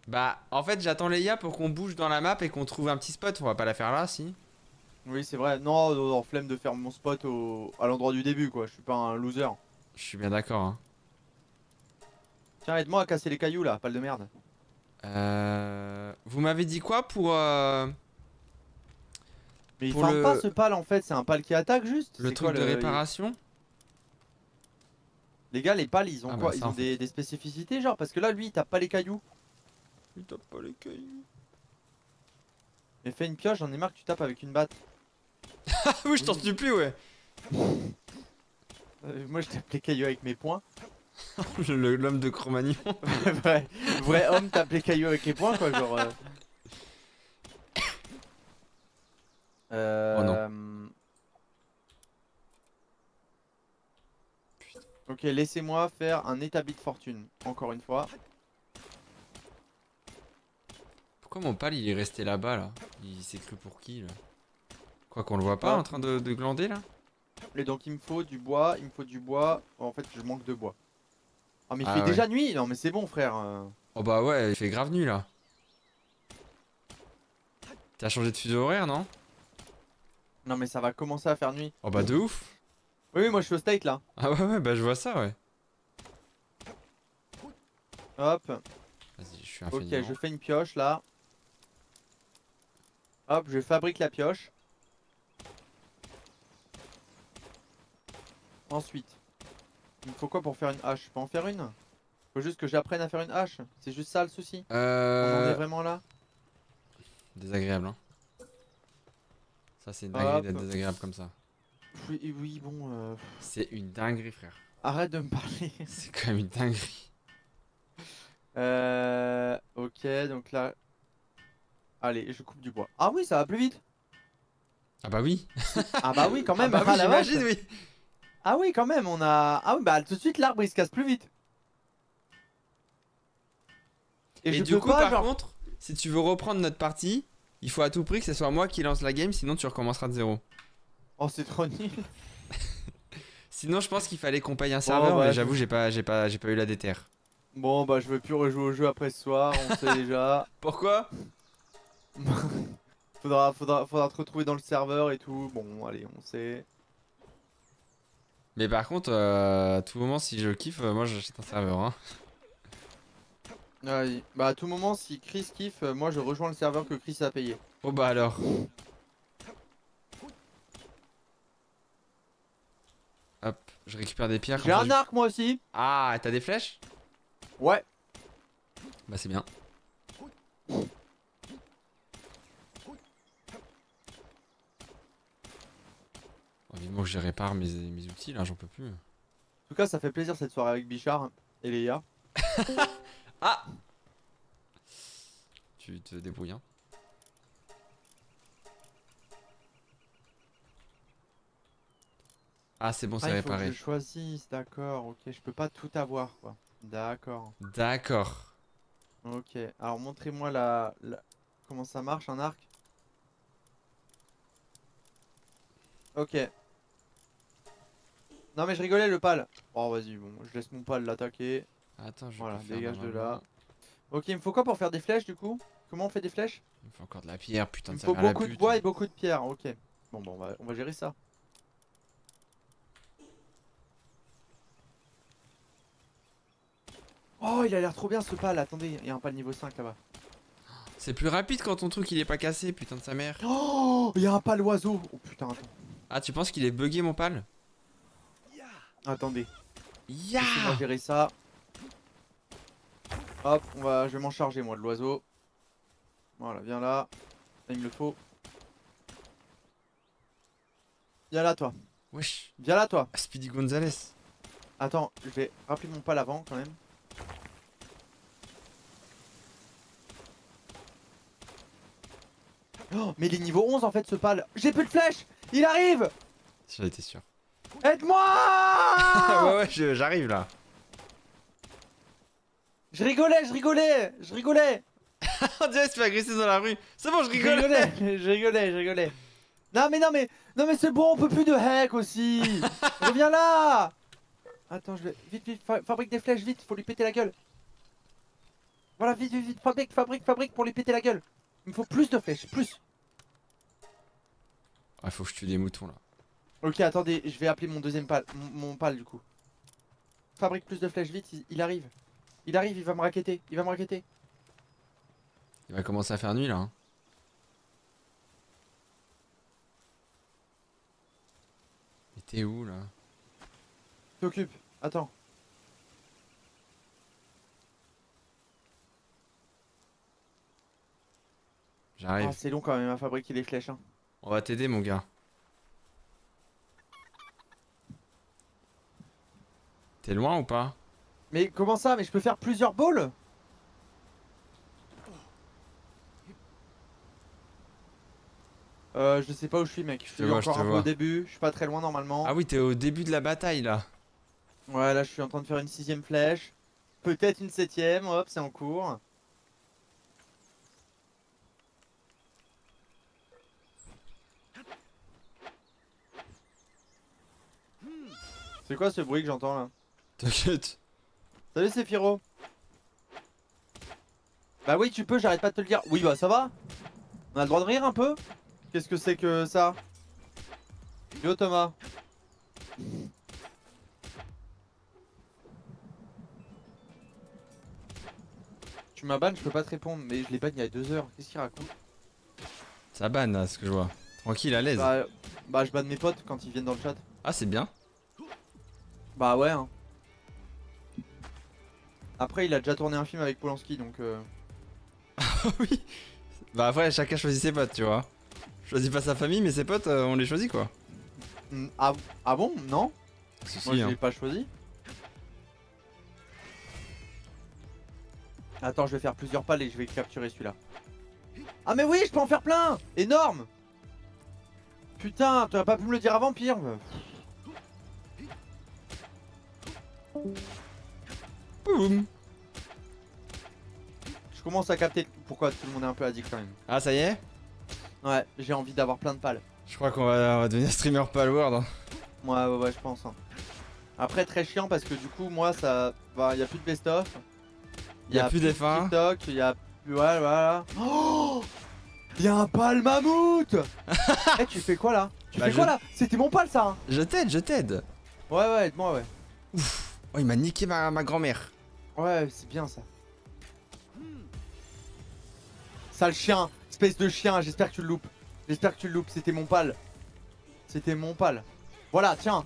Bah en fait j'attends Leya pour qu'on bouge dans la map et qu'on trouve un petit spot, on va pas la faire là si? Oui c'est vrai, non, flemme de faire mon spot à l'endroit du début quoi, je suis pas un loser. Je suis bien d'accord hein. Tiens, aide-moi à casser les cailloux là, pale de merde. Vous m'avez dit quoi pour. Mais il farme pas ce pal en fait, c'est un pal qui attaque juste. Le truc de réparation ? Les gars, les pales ils ont quoi ? Ils ont des spécificités genre parce que là lui il tape pas les cailloux. Il tape pas les cailloux. Mais fais une pioche, j'en ai marre que tu tapes avec une batte. Oui, je t'en suis plus, ouais. Moi je tape les cailloux avec mes poings. L'homme de Cro-Magnon. Vrai homme tape les cailloux avec les poings quoi genre Oh non. Ok, laissez-moi faire un établi de fortune, encore une fois. Pourquoi mon pal il est resté là-bas là? Il s'est cru pour qui là? Quoi qu'on le voit pas en train de glander là? Et donc il me faut du bois, il me faut du bois. Oh, en fait je manque de bois. Oh mais il fait déjà nuit, non mais c'est bon frère. Oh bah ouais, il fait grave nuit là. T'as changé de fuseau horaire non? Non mais ça va commencer à faire nuit. Oh bah de ouf. Oui, oui moi je suis au state là. Ah ouais bah je vois ça ouais. Hop. Vas-y je suis un Ok je fais une pioche là. Hop je fabrique la pioche. Ensuite, il me faut quoi pour faire une hache? Je peux en faire une? Faut juste que j'apprenne à faire une hache. C'est juste ça le souci. On en est vraiment là. Désagréable hein. Ça c'est une dinguerie d'être désagréable comme ça. Oui, oui bon c'est une dinguerie frère. Arrête de me parler. C'est quand même une dinguerie. Ok donc là. Allez je coupe du bois. Ah oui ça va plus vite. Ah bah oui. Ah bah oui quand même. Ah bah oui, j'imagine oui. Ah oui quand même on a... Ah oui bah tout de suite l'arbre il se casse plus vite. Et je du coup pas, par contre si tu veux reprendre notre partie il faut à tout prix que ce soit moi qui lance la game sinon tu recommenceras de zéro. Oh c'est trop nul. Sinon je pense qu'il fallait qu'on paye un serveur mais j'avoue j'ai pas eu la déterre. Bon bah je veux plus rejouer au jeu après ce soir on sait déjà. Pourquoi? faudra te retrouver dans le serveur et tout. Bon allez on sait. Mais par contre, à tout moment, si je kiffe, moi j'achète un serveur. Hein. Ouais, bah à tout moment, si Chris kiffe, moi je rejoins le serveur que Chris a payé. Oh bah alors. Hop, je récupère des pierres. J'ai un arc moi aussi. Ah, t'as des flèches? Ouais. Bah c'est bien. Évidemment que je répare mes outils là, j'en peux plus. En tout cas ça fait plaisir cette soirée avec Bichard et Leya. Ah tu te débrouilles hein. Ah c'est bon c'est réparé. Faut que je choisisse, d'accord, ok, je peux pas tout avoir quoi. D'accord. D'accord. Ok, alors montrez-moi comment ça marche un arc. Ok. Non mais je rigolais le pal. Oh vas-y bon je laisse mon pal l'attaquer. Attends je vais dégage de là. Ok il me faut quoi pour faire des flèches du coup? Comment on fait des flèches? Il me faut encore de la pierre putain. Il me faut beaucoup de bois et beaucoup de pierre. Ok. Bon bah on va gérer ça. Oh il a l'air trop bien ce pal. Attendez il y a un pal niveau 5 là-bas. C'est plus rapide quand ton truc il est pas cassé putain de sa mère. Oh il y a un pal oiseau. Oh putain attends. Ah tu penses qu'il est bugué mon pal? Attendez. Yeah. Laissez-moi gérer ça. Hop, je vais m'en charger moi de l'oiseau. Voilà, viens là. Là, il me le faut. Viens là, toi. Wesh. Viens là, toi. Speedy Gonzalez. Attends, je vais rappeler mon pal avant quand même. Oh, mais il est niveau 11 en fait ce pal. J'ai plus de flèches. Il arrive. J'en étais sûr. Aide-moi. Ouais j'arrive là. Je rigolais. On dirait qu'il se fait agresser dans la rue. C'est bon je rigolais. Non mais c'est bon on peut plus de hack aussi. Reviens là. Attends je vais, vite fabrique des flèches vite, faut lui péter la gueule. Voilà vite fabrique pour lui péter la gueule. Il me faut plus de flèches, plus. Ah faut que je tue des moutons là. Ok attendez je vais appeler mon deuxième pal, mon pal du coup. Fabrique plus de flèches vite, il arrive il va me raqueter. Il va commencer à faire nuit là hein. Mais t'es où là? T'occupes, attends. J'arrive. Ah, c'est long quand même à fabriquer les flèches hein. On va t'aider mon gars. T'es loin ou pas? Mais comment ça? Mais je peux faire plusieurs balles? Je sais pas où je suis mec. Je suis encore un peu au début. Je suis pas très loin normalement. Ah oui t'es au début de la bataille là. Ouais, là je suis en train de faire une 6ème flèche. Peut-être une 7ème, hop, c'est en cours. C'est quoi ce bruit que j'entends là? T'inquiète. Salut Sephiro. Bah oui tu peux, j'arrête pas de te le dire. Oui bah ça va. On a le droit de rire un peu. Qu'est-ce que c'est que ça? Yo Thomas. Tu m'as ban, je peux pas te répondre, mais je l'ai ban il y a 2 heures, qu'est-ce qu'il raconte? Ça ban là ce que je vois. Tranquille à l'aise. Bah je ban mes potes quand ils viennent dans le chat. Ah c'est bien. Bah ouais hein. Après il a déjà tourné un film avec Polanski donc Ah oui. Bah après chacun choisit ses potes tu vois. Choisit pas sa famille mais ses potes on les choisit quoi. Ah bon non. Moi je l'ai pas choisi. Attends je vais faire plusieurs pales et je vais capturer celui-là. Ah mais oui je peux en faire plein. Énorme. Putain t'aurais pas pu me le dire avant pire. Boum. Je commence à capter pourquoi tout le monde est un peu addict quand même. Ah ça y est. Ouais j'ai envie d'avoir plein de pales. Je crois qu'on va devenir streamer Palworld. Ouais ouais ouais je pense hein. Après très chiant parce que du coup moi ça va, y a plus de best of. Y'a plus de TikTok, y'a plus... Ouais voilà. Oh y'a un pal mammouth. Eh hey, tu fais quoi là? Tu bah, fais quoi là? C'était mon pal ça hein. Je t'aide, je t'aide. Ouais ouais aide-moi ouais. Ouf. Oh il m'a niqué ma grand-mère. Ouais c'est bien ça. Sale chien, espèce de chien, j'espère que tu le loupes. J'espère que tu le loupes, c'était mon pal. C'était mon pal. Voilà tiens.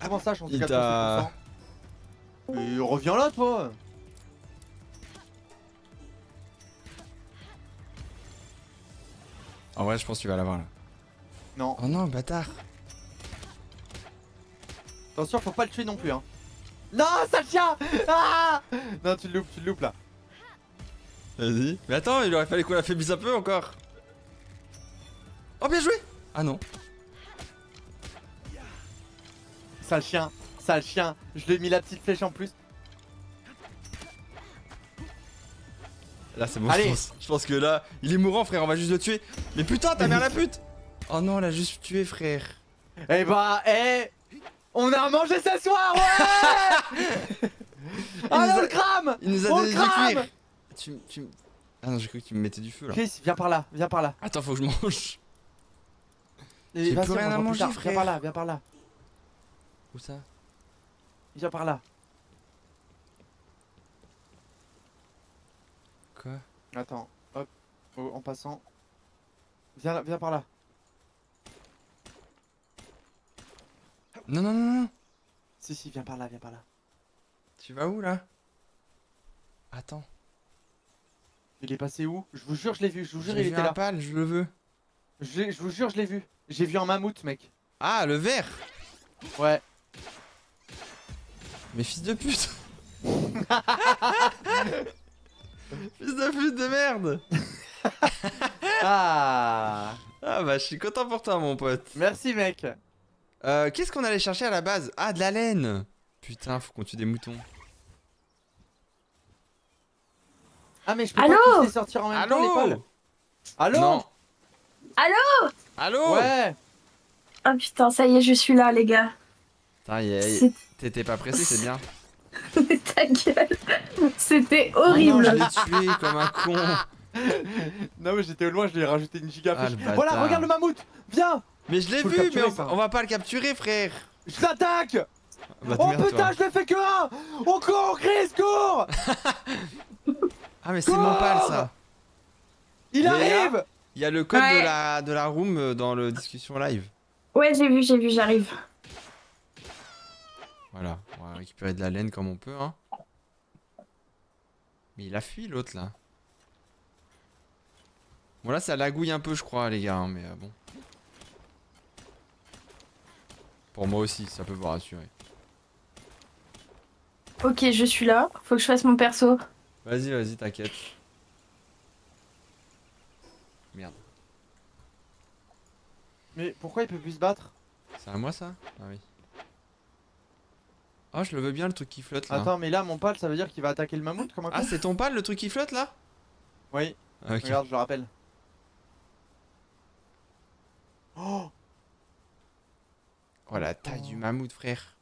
Comment ça je suis en 4%. Mais reviens là toi. En vrai je pense que tu vas l'avoir là. Non. Oh non bâtard. Attention faut pas le tuer non plus hein. Non ça le tient ah. Non tu le loupes là. Vas-y. Mais attends il aurait fallu qu'on l'affaiblisse un peu encore. Oh bien joué. Ah non. Sale chien. Sale chien. Je lui ai mis la petite flèche en plus. Là c'est bon. Allez. Je pense que là il est mourant frère on va juste le tuer. Mais putain ta mère la pute. Oh non elle a juste tué frère. Eh bah eh. On a mangé ce soir ouais. Allez on le crame. Il nous a donné du cuir. Ah non j'ai cru que tu me mettais du feu là. Chris viens par là, viens par là. Attends faut que je mange. J'ai plus rien à manger frère. Viens par là, viens par là. Où ça? Viens par là. Quoi? Attends, hop, oh, en passant. Viens là, viens par là. Non non non non. Si si viens par là, viens par là. Tu vas où là? Attends. Il est passé où? Je vous jure je l'ai vu, je vous jure il était là. Pal, je le veux. Je vous jure je l'ai vu. J'ai vu un mammouth mec. Ah le vert. Ouais. Mais fils de pute. Fils de pute de merde. Ah. Ah bah je suis content pour toi mon pote. Merci mec. Qu'est-ce qu'on allait chercher à la base? Ah, de la laine. Putain, faut qu'on tue des moutons. Ah, mais je peux pas tous les sortir en même temps, les pales. Allô? Non. Allô? Allô? Ouais. Ah oh, putain, ça y est, je suis là, les gars. Ça y est, t'étais pas pressé, c'est bien. Ta gueule. C'était horrible. Oh non, je l'ai tué comme un con. Non, mais j'étais au loin, je lui ai rajouté une gigaflèche. Ah, voilà, regarde le mammouth. Viens. Mais je l'ai vu capturer, mais on va pas le capturer frère. Je l'attaque bah, oh merde, putain toi. Je l'ai fait que un. On court Chris court. Ah mais c'est mon pal ça. Il arrive. Il y a le code ouais. de la room dans le discussion live. Ouais j'ai vu j'arrive. Voilà on va récupérer de la laine comme on peut hein. Mais il a fui l'autre là. Bon là ça lagouille un peu je crois les gars hein, mais bon. Pour moi aussi, ça peut vous rassurer. Ok, je suis là. Faut que je fasse mon perso. Vas-y, vas-y, t'inquiète. Merde. Mais pourquoi il peut plus se battre? C'est à moi ça? Ah oui. Ah, oh, je le veux bien le truc qui flotte là. Attends, mais là mon pal ça veut dire qu'il va attaquer le mammouth comme un con. Ah, c'est ton pal le truc qui flotte là? Oui. Okay. Regarde, je le rappelle. Oh, oh la taille du mammouth, frère.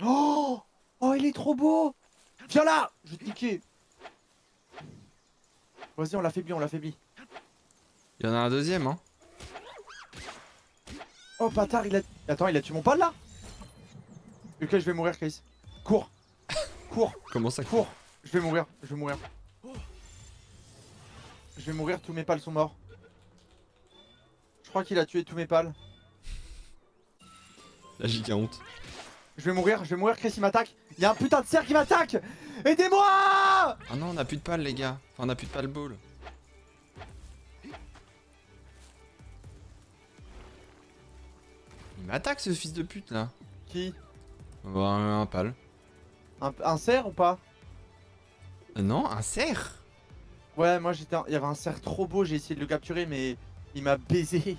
Oh, oh, il est trop beau. Viens là, je vais te niquer. Vas-y, on l'affaiblit, on l'affaiblit. Il y en a un deuxième, hein. Oh bâtard, il a... Attends, il a tué mon pal là. Ok, je vais mourir, Chris. Cours. Cours. Comment ça? Cours. Je vais mourir, je vais mourir. Je vais mourir, tous mes pals sont morts. Je crois qu'il a tué tous mes pals. Là j'ai honte. Je vais mourir, Chris il m'attaque. Il y a un putain de cerf qui m'attaque. Aidez-moi. Ah oh non, on a plus de pales les gars. Enfin, on a plus de pales ball. Il m'attaque ce fils de pute là. Qui? Un pal. Un cerf ou pas? Non, un cerf. Ouais, moi j'étais. Il y avait un cerf trop beau, j'ai essayé de le capturer, mais il m'a baisé.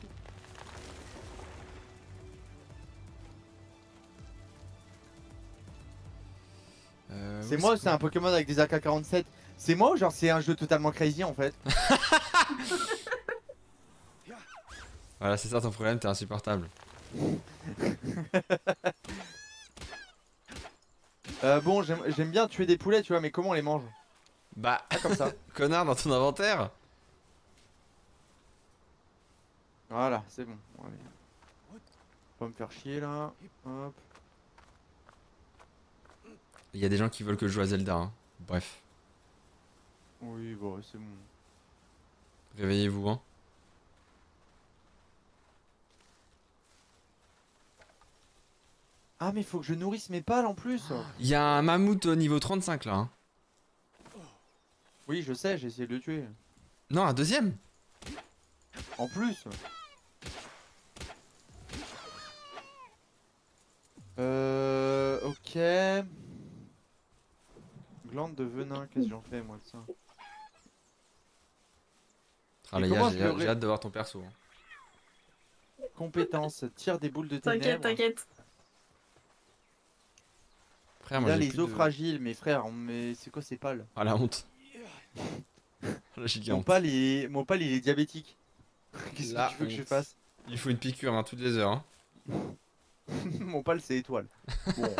C'est moi, c'est un Pokémon avec des AK-47. C'est moi ou genre c'est un jeu totalement crazy en fait? Voilà, c'est ça ton problème, t'es insupportable. Bon, j'aime bien tuer des poulets, tu vois, mais comment on les mange? Bah, ah, comme ça. Connard dans ton inventaire. Voilà, c'est bon. Allez. Faut pas me faire chier là. Hop. Il y a des gens qui veulent que je joue à Zelda. Hein. Bref. Oui, bon, c'est bon. Réveillez-vous, hein. Ah, mais faut que je nourrisse mes pales en plus. Il y a un mammouth au niveau 35 là. Hein. Oui, je sais, j'ai essayé de le tuer. Non, un deuxième. En plus. Ok. Glande de venin, qu'est-ce que j'en fais moi de ça? Ah les gars, j'ai hâte de voir ton perso. Hein. Compétence, tire des boules de ténèbres. T'inquiète, t'inquiète. Frère, moi, là les os fragiles, mais frère, mais c'est quoi ces pales? Ah la honte. Mon pal il est diabétique. Qu'est-ce que tu veux que je fasse? Il faut une piqûre hein, toutes les heures. Hein. Mon pal c'est étoile. Bon.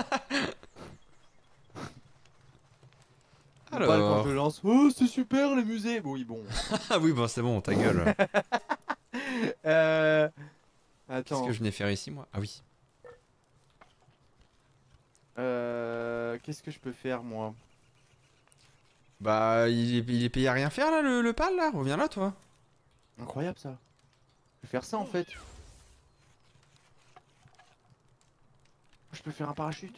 Alors... Mon pal quand je lance, oh c'est super les musées. Oui bon. Ah oui bon c'est bon ta gueule. Attends. Qu'est-ce que je venais faire ici moi? Ah oui. Qu'est-ce que je peux faire moi? Bah il est payé à rien faire là le pal là, reviens là toi. Incroyable ça. Je peux faire ça en fait. Je peux faire un parachute.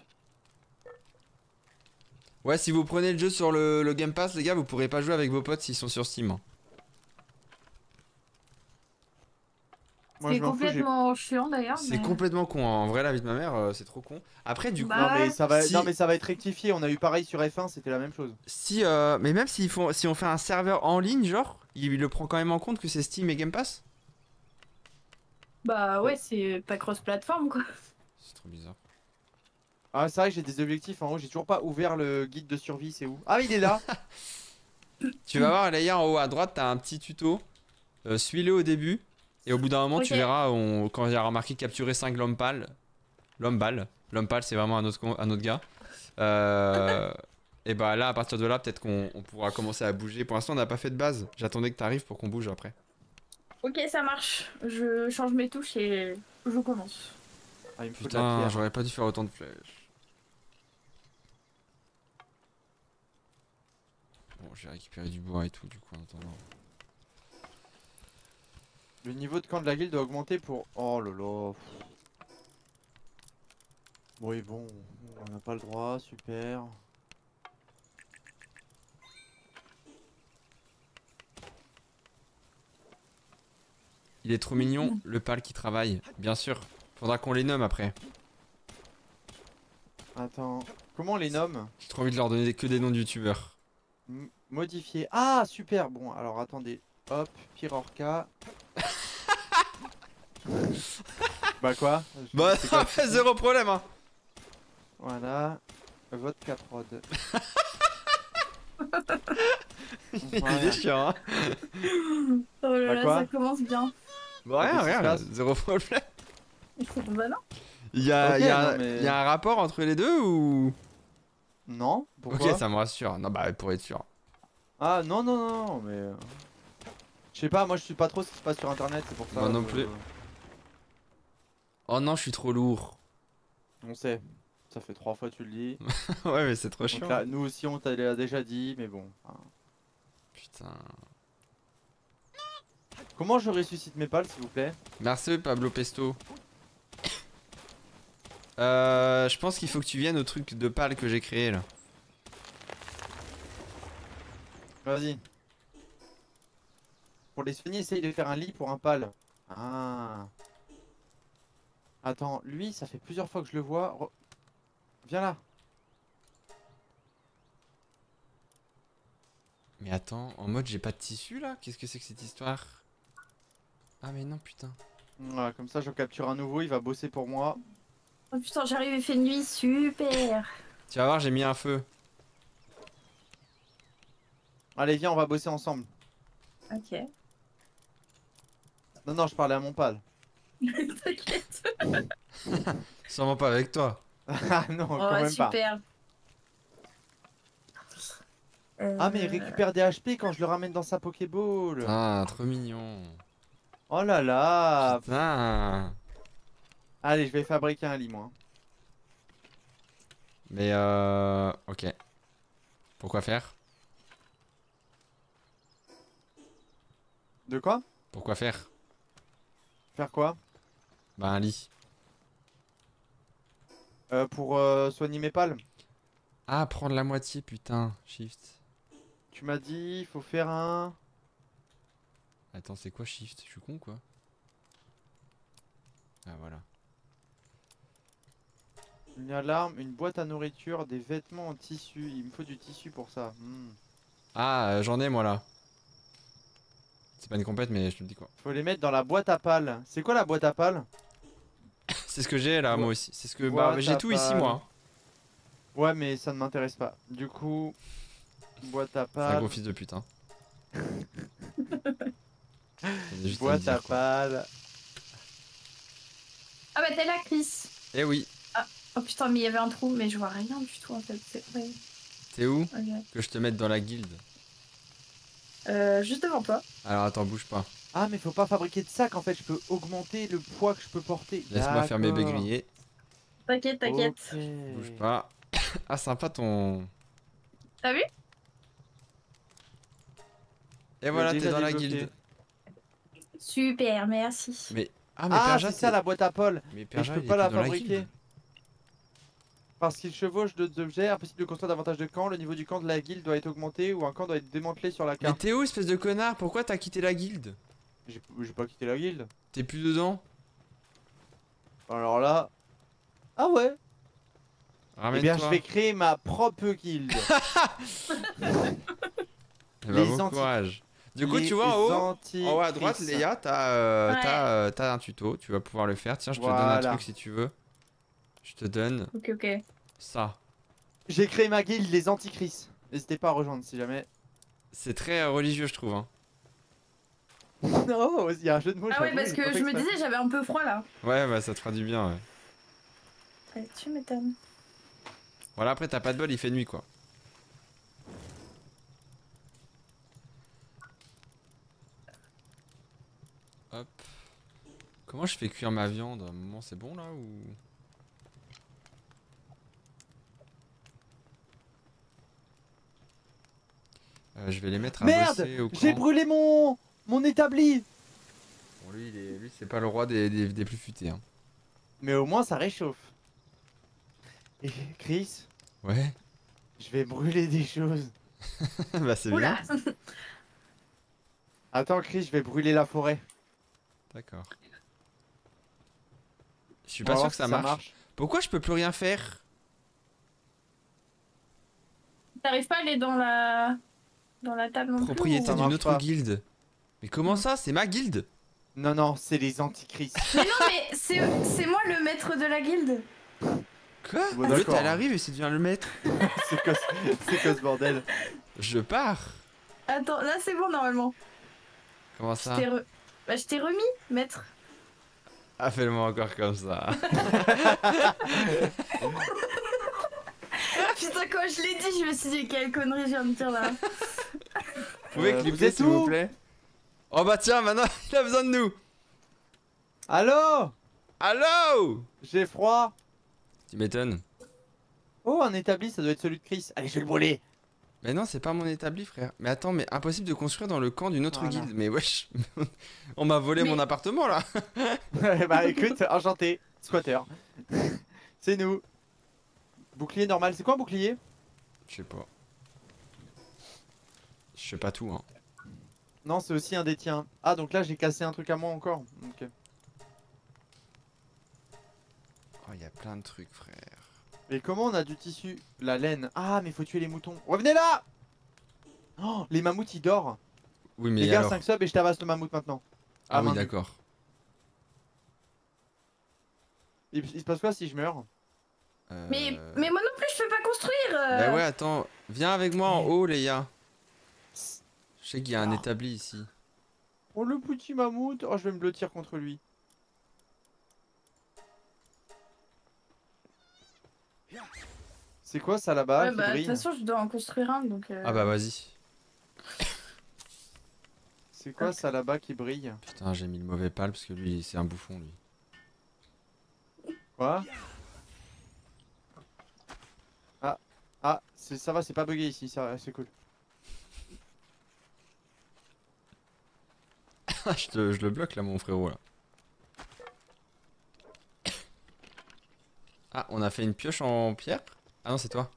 Ouais, si vous prenez le jeu sur le Game Pass les gars, vous pourrez pas jouer avec vos potes s'ils sont sur Steam. C'est complètement chiant d'ailleurs. C'est complètement con, hein. En vrai la vie de ma mère c'est trop con. Après du coup... Bah... Non, mais ça va... non mais ça va être rectifié, on a eu pareil sur F1 c'était la même chose. Si mais même si on fait un serveur en ligne genre, il le prend quand même en compte que c'est Steam et Game Pass? Bah ouais c'est pas cross-platform quoi. C'est trop bizarre. Ah c'est vrai que j'ai des objectifs en haut, j'ai toujours pas ouvert le guide de survie, c'est où? Ah il est là. Tu vas voir Leya en haut à droite t'as un petit tuto, suis-le au début. Et au bout d'un moment, okay. Tu verras, quand il y aura marqué capturer 5 l'homme pâle. L'homme pâle. L'homme pâle, c'est vraiment un autre gars. Et bah là, à partir de là, peut-être qu'on pourra commencer à bouger. Pour l'instant, on n'a pas fait de base. J'attendais que tu arrives pour qu'on bouge après. Ok, ça marche. Je change mes touches et je commence. Ah, il me putain, j'aurais pas dû faire autant de flèches. Bon, j'ai récupéré du bois et tout, du coup, en attendant. Le niveau de camp de la guilde doit augmenter pour... Oh là là... Oui bon, on n'a pas le droit, super... Il est trop mignon, le pal qui travaille, bien sûr. Faudra qu'on les nomme après. Attends, comment on les nomme? J'ai trop envie de leur donner que des noms de youtubeurs. Modifier... Ah super, bon alors attendez... Hop, Pearja. Bah quoi? Bah zéro problème hein. Voilà, vodka prod. Il est chiant hein. Oh là là, ça commence bien. Bah rien, rien, zéro problème. Bah non. Y'a un rapport entre les deux ou... Non, pourquoi? Ok, ça me rassure, non bah pour être sûr. Ah non non non, mais... Je sais pas, moi je suis pas trop ce qui se passe sur internet, c'est pour ça. Moi non plus. Oh non, je suis trop lourd. On sait, ça fait 3 fois tu le dis. Ouais mais c'est trop donc chiant. Là, nous aussi on t'a déjà dit, mais bon. Enfin... Putain. Comment je ressuscite mes pales s'il vous plaît? Merci Pablo Pesto. Je pense qu'il faut que tu viennes au truc de pales que j'ai créé là. Vas-y. Pour les soigner, essaye de faire un lit pour un pal. Ah. Attends, lui, ça fait plusieurs fois que je le vois. Viens là. Mais attends, en mode j'ai pas de tissu là? Qu'est-ce que c'est que cette histoire? Ah mais non putain. Voilà, comme ça je capture un nouveau, il va bosser pour moi. Oh putain, j'arrive, il fait nuit, super. Tu vas voir, j'ai mis un feu. Allez viens, on va bosser ensemble. Ok. Non non, je parlais à mon pal. T'inquiète. Sûrement pas avec toi. Ah non, oh, quand même super. Pas Ah mais il récupère des HP quand je le ramène dans sa Pokéball. Ah trop mignon. Oh là là. Putain. Allez, je vais fabriquer un lit, moi. Mais ok. Pourquoi faire? De quoi? Pourquoi faire? Faire quoi? Bah un lit. Pour soigner mes palmes. Ah, prendre la moitié, putain. Shift. Tu m'as dit, il faut faire un... Attends, c'est quoi Shift? Je suis con, quoi. Ah, voilà. Une alarme, une boîte à nourriture, des vêtements en tissu. Il me faut du tissu pour ça. Mm. Ah, j'en ai moi là. C'est pas une compète, mais je te dis quoi. Faut les mettre dans la boîte à pales. C'est quoi la boîte à pales? C'est ce que j'ai là, ouais. Moi aussi. C'est ce que bah, j'ai tout ici moi. Ouais, mais ça ne m'intéresse pas. Du coup, boîte à pales. C'est un gros fils de putain. Boîte à pales. Ah bah t'es là, Chris. Eh oui. Oh putain, mais il y avait un trou, mais je vois rien du tout en fait, c'est vrai. T'es où? Okay. Que je te mette dans la guilde? Juste devant toi. Alors attends, bouge pas. Ah, mais faut pas fabriquer de sac en fait, je peux augmenter le poids que je peux porter. Laisse-moi faire mes bégliers. T'inquiète, t'inquiète. Okay. Bouge pas. Ah, sympa ton. T'as vu? Et voilà, t'es dans la guilde. Super, merci. Mais. Ah, mais ah c'est ça la boîte à Paul. Mais je peux pas la fabriquer. Parce qu'il chevauche d'autres objets, impossible de construire davantage de camps, le niveau du camp de la guilde doit être augmenté ou un camp doit être démantelé sur la carte. Mais t'es où espèce de connard? Pourquoi t'as quitté la guilde? J'ai pas quitté la guilde. T'es plus dedans? Alors là... Ah ouais. Eh bien je vais créer ma propre guilde. Bon courage. Du coup tu vois en haut à droite, Leya, t'as un tuto, tu vas pouvoir le faire. Tiens je te donne un truc si tu veux. Je te donne ça. J'ai créé ma guilde, les antichrists. N'hésitez pas à rejoindre si jamais. C'est très religieux, je trouve. Hein. Non, il y a un jeu de mots. Ah ouais, parce que je me disais, j'avais un peu froid là. Ouais, bah ça te fera du bien. Ouais. Tu m'étonnes. Voilà, après t'as pas de bol, il fait nuit quoi. Hop. Comment je fais cuire ma viande? À un moment, c'est bon là ou... je vais les mettre à bosser au camp. Merde, j'ai brûlé mon établi. Bon, lui c'est pas le roi des plus futés. Hein. Mais au moins ça réchauffe. Et Chris? Ouais. Je vais brûler des choses. Bah c'est bien. Attends Chris, je vais brûler la forêt. D'accord. Je suis pas sûr que ça marche. Pourquoi je peux plus rien faire? T'arrives pas à aller dans la... Dans la table non plus, propriété d'une autre guilde. Mais comment ça? C'est ma guilde? Non, non, c'est les antichrists. Mais non, mais c'est moi le maître de la guilde. Quoi? Bon, l'autre, elle arrive et c'est devient le maître. C'est quoi ce bordel? Je pars. Attends, là c'est bon normalement. Comment ça? Bah, je t'ai remis, maître. Ah, fais-le-moi encore comme ça. Putain, quand je l'ai dit, je me suis dit quelle connerie je viens de dire là. Vous pouvez clipper s'il vous plaît? Oh bah tiens, maintenant il a besoin de nous. Allô? Allô? J'ai froid. Tu m'étonnes. Oh, un établi, ça doit être celui de Chris. Allez, je vais le brûler. Mais non, c'est pas mon établi, frère. Mais attends, mais impossible de construire dans le camp d'une autre guilde. Mais wesh, on m'a volé mon appartement là. Bah écoute, enchanté, squatter. C'est nous. Bouclier normal, c'est quoi un bouclier? Je sais pas. Je sais pas tout, hein. Non, c'est aussi un des tiens. Ah, donc là, j'ai cassé un truc à moi encore. Ok. Oh, il y a plein de trucs, frère. Mais comment on a du tissu? La laine. Ah, mais faut tuer les moutons. Revenez là! Oh, les mammouths, ils dorment. Oui, mais les gars, alors... 5 subs et je tabasse le mammouth maintenant. Ah oui, d'accord. Il se passe quoi si je meurs? Mais moi non plus, je peux pas construire. Bah ouais, attends. Viens avec moi en haut, Leya. Je sais qu'il y a un établi ici. Oh, le petit mammouth. Oh, je vais me blottir contre lui. C'est quoi ça là-bas? Bah, de toute façon, je dois en construire un donc. Ah bah vas-y. C'est quoi ça là-bas qui brille? Putain, j'ai mis le mauvais pal parce que lui, c'est un bouffon lui. Quoi? Ah, ah, ça va, c'est pas bugué ici, c'est cool. Je le bloque là, mon frérot là. Ah, on a fait une pioche en pierre? Ah non, c'est toi.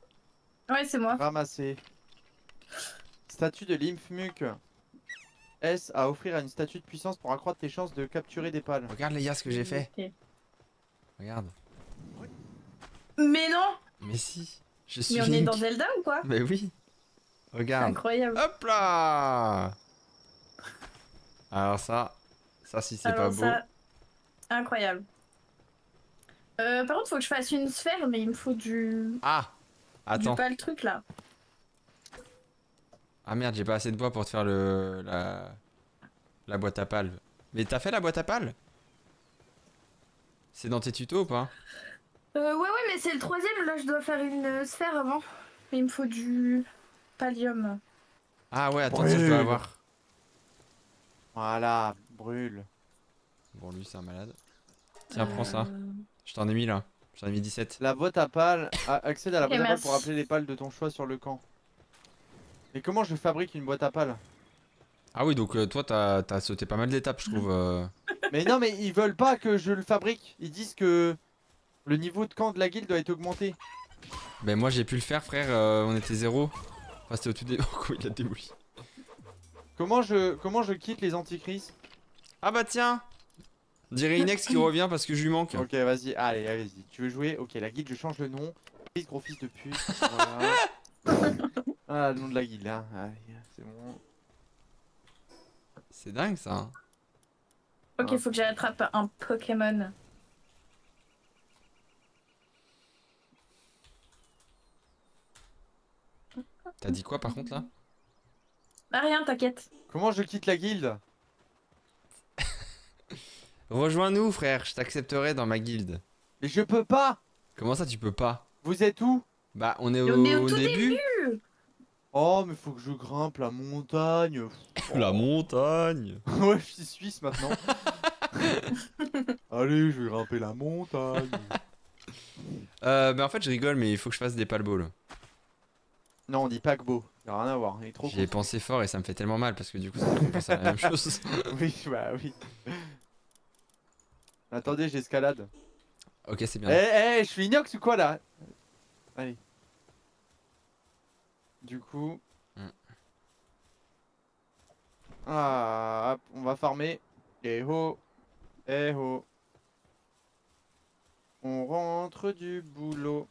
Ouais, c'est moi. Ramasser. Statue de l'Impmuk. S à offrir à une statue de puissance pour accroître tes chances de capturer des pales. Regarde les gars ce que j'ai fait. Okay. Regarde. Mais non. Mais si. Je suis. Mais on est dans Zelda ou quoi? Mais oui. Regarde. Incroyable. Hop là. Alors ça si c'est pas beau. Incroyable. Par contre, faut que je fasse une sphère, mais il me faut du... Ah, attends. Du pas le truc là. Ah merde, j'ai pas assez de bois pour te faire le... La boîte à pales. Mais t'as fait la boîte à pales? C'est dans tes tutos ou pas? Ouais, mais c'est le troisième, là je dois faire une sphère avant. Mais il me faut du... pallium. Ah ouais, attends, ça je dois avoir. Voilà, brûle. Bon, lui c'est un malade. Tiens, prends ça. Je t'en ai mis là. J'en ai mis 17. La boîte à pales. Accède à la boîte à pales pour appeler les pales de ton choix sur le camp. Mais comment je fabrique une boîte à pales? Ah oui, donc toi t'as sauté pas mal d'étapes, je trouve. Mais non, mais ils veulent pas que je le fabrique. Ils disent que le niveau de camp de la guilde doit être augmenté. Ben moi j'ai pu le faire, frère. On était 0. Enfin, c'était au tout début. Oh, il a débouillé. Comment je quitte les antichrists? Ah bah tiens, dirait Inex qui revient parce que je lui manque. Ok, vas-y, allez, vas-y. Tu veux jouer? Ok, la guilde, je change le nom. Gros fils de pute. Voilà. Ah, le nom de la guilde là. C'est bon. C'est dingue ça. Hein. Ok, faut que j'attrape un Pokémon. T'as dit quoi par contre là? Ah rien, t'inquiète. Comment je quitte la guilde? Rejoins-nous frère, je t'accepterai dans ma guilde. Mais je peux pas. Comment ça tu peux pas? Vous êtes où? Bah on est au tout début. Oh mais faut que je grimpe la montagne. La montagne. Ouais, je suis suisse maintenant. Allez, je vais grimper la montagne. Bah en fait je rigole, mais il faut que je fasse des palballs. Non, on dit paquebot, il n'a rien à voir, il est trop... J'ai pensé fort et ça me fait tellement mal parce que du coup ça me pense à la même chose. Oui, bah oui. Attendez, j'escalade. Ok, c'est bien. Eh, je suis inox ou quoi là? Allez. Du coup... Ah, hop, on va farmer. Eh ho, eh ho. On rentre du boulot.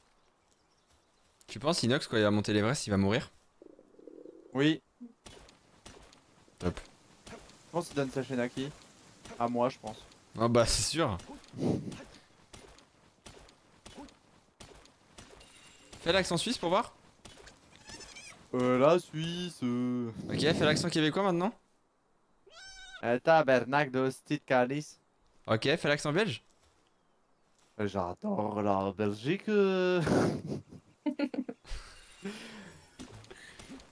Tu penses Inox quand il va monter l'Everest il va mourir? Oui. Top. Je pense qu'il donne sa chaîne à qui? À moi, je pense. Ah bah, c'est sûr. Fais l'accent suisse pour voir. La Suisse. Ok, fais l'accent québécois maintenant. Tabernacle de Stit Calice. Ok, fais l'accent belge. J'adore la Belgique.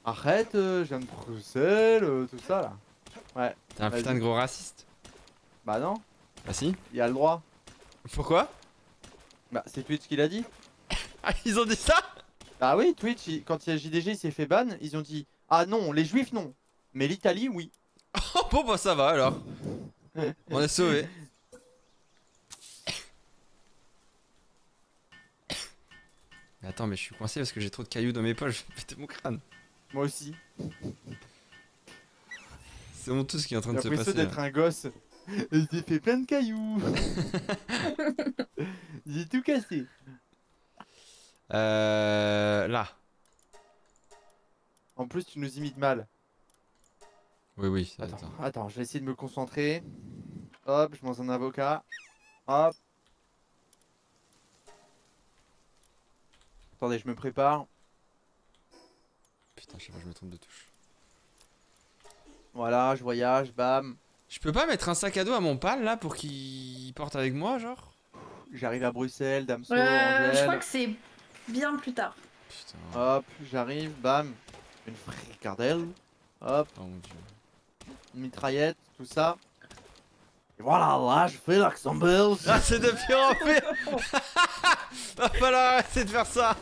Arrête, je viens de Bruxelles, tout ça là. Ouais. T'es un putain de gros raciste. Bah non. Bah si. Il a le droit. Pourquoi? Bah c'est Twitch qui l'a dit. Ah ils ont dit ça? Bah oui, Twitch, quand il y a JDG, il s'est fait ban, ils ont dit ah non, les juifs non, mais l'Italie oui. Oh bon bah ça va alors. On est sauvés. Attends mais je suis coincé parce que j'ai trop de cailloux dans mes poches, je vais péter mon crâne. Moi aussi. C'est honteux ce qui est en train de se passer. J'ai l'impression d'être un gosse. J'ai fait plein de cailloux. J'ai tout cassé. Là. En plus tu nous imites mal. Oui oui. Ça attends, attends, je vais essayer de me concentrer. Hop, je mange un avocat. Hop. Attendez, je me prépare. Putain, je sais pas, je me trompe de touche. Voilà, je voyage, bam. Je peux pas mettre un sac à dos à mon pal là pour qu'il porte avec moi, genre? J'arrive à Bruxelles, Damso, Angèle. Je crois que c'est bien plus tard. Putain. Hop, j'arrive, bam. Une fricardelle. Hop. Oh mon dieu. Une mitraillette, tout ça. Et voilà, là, je fais l'accent belge. Ah, c'est de pire en pire. Va falloir arrêter de faire ça.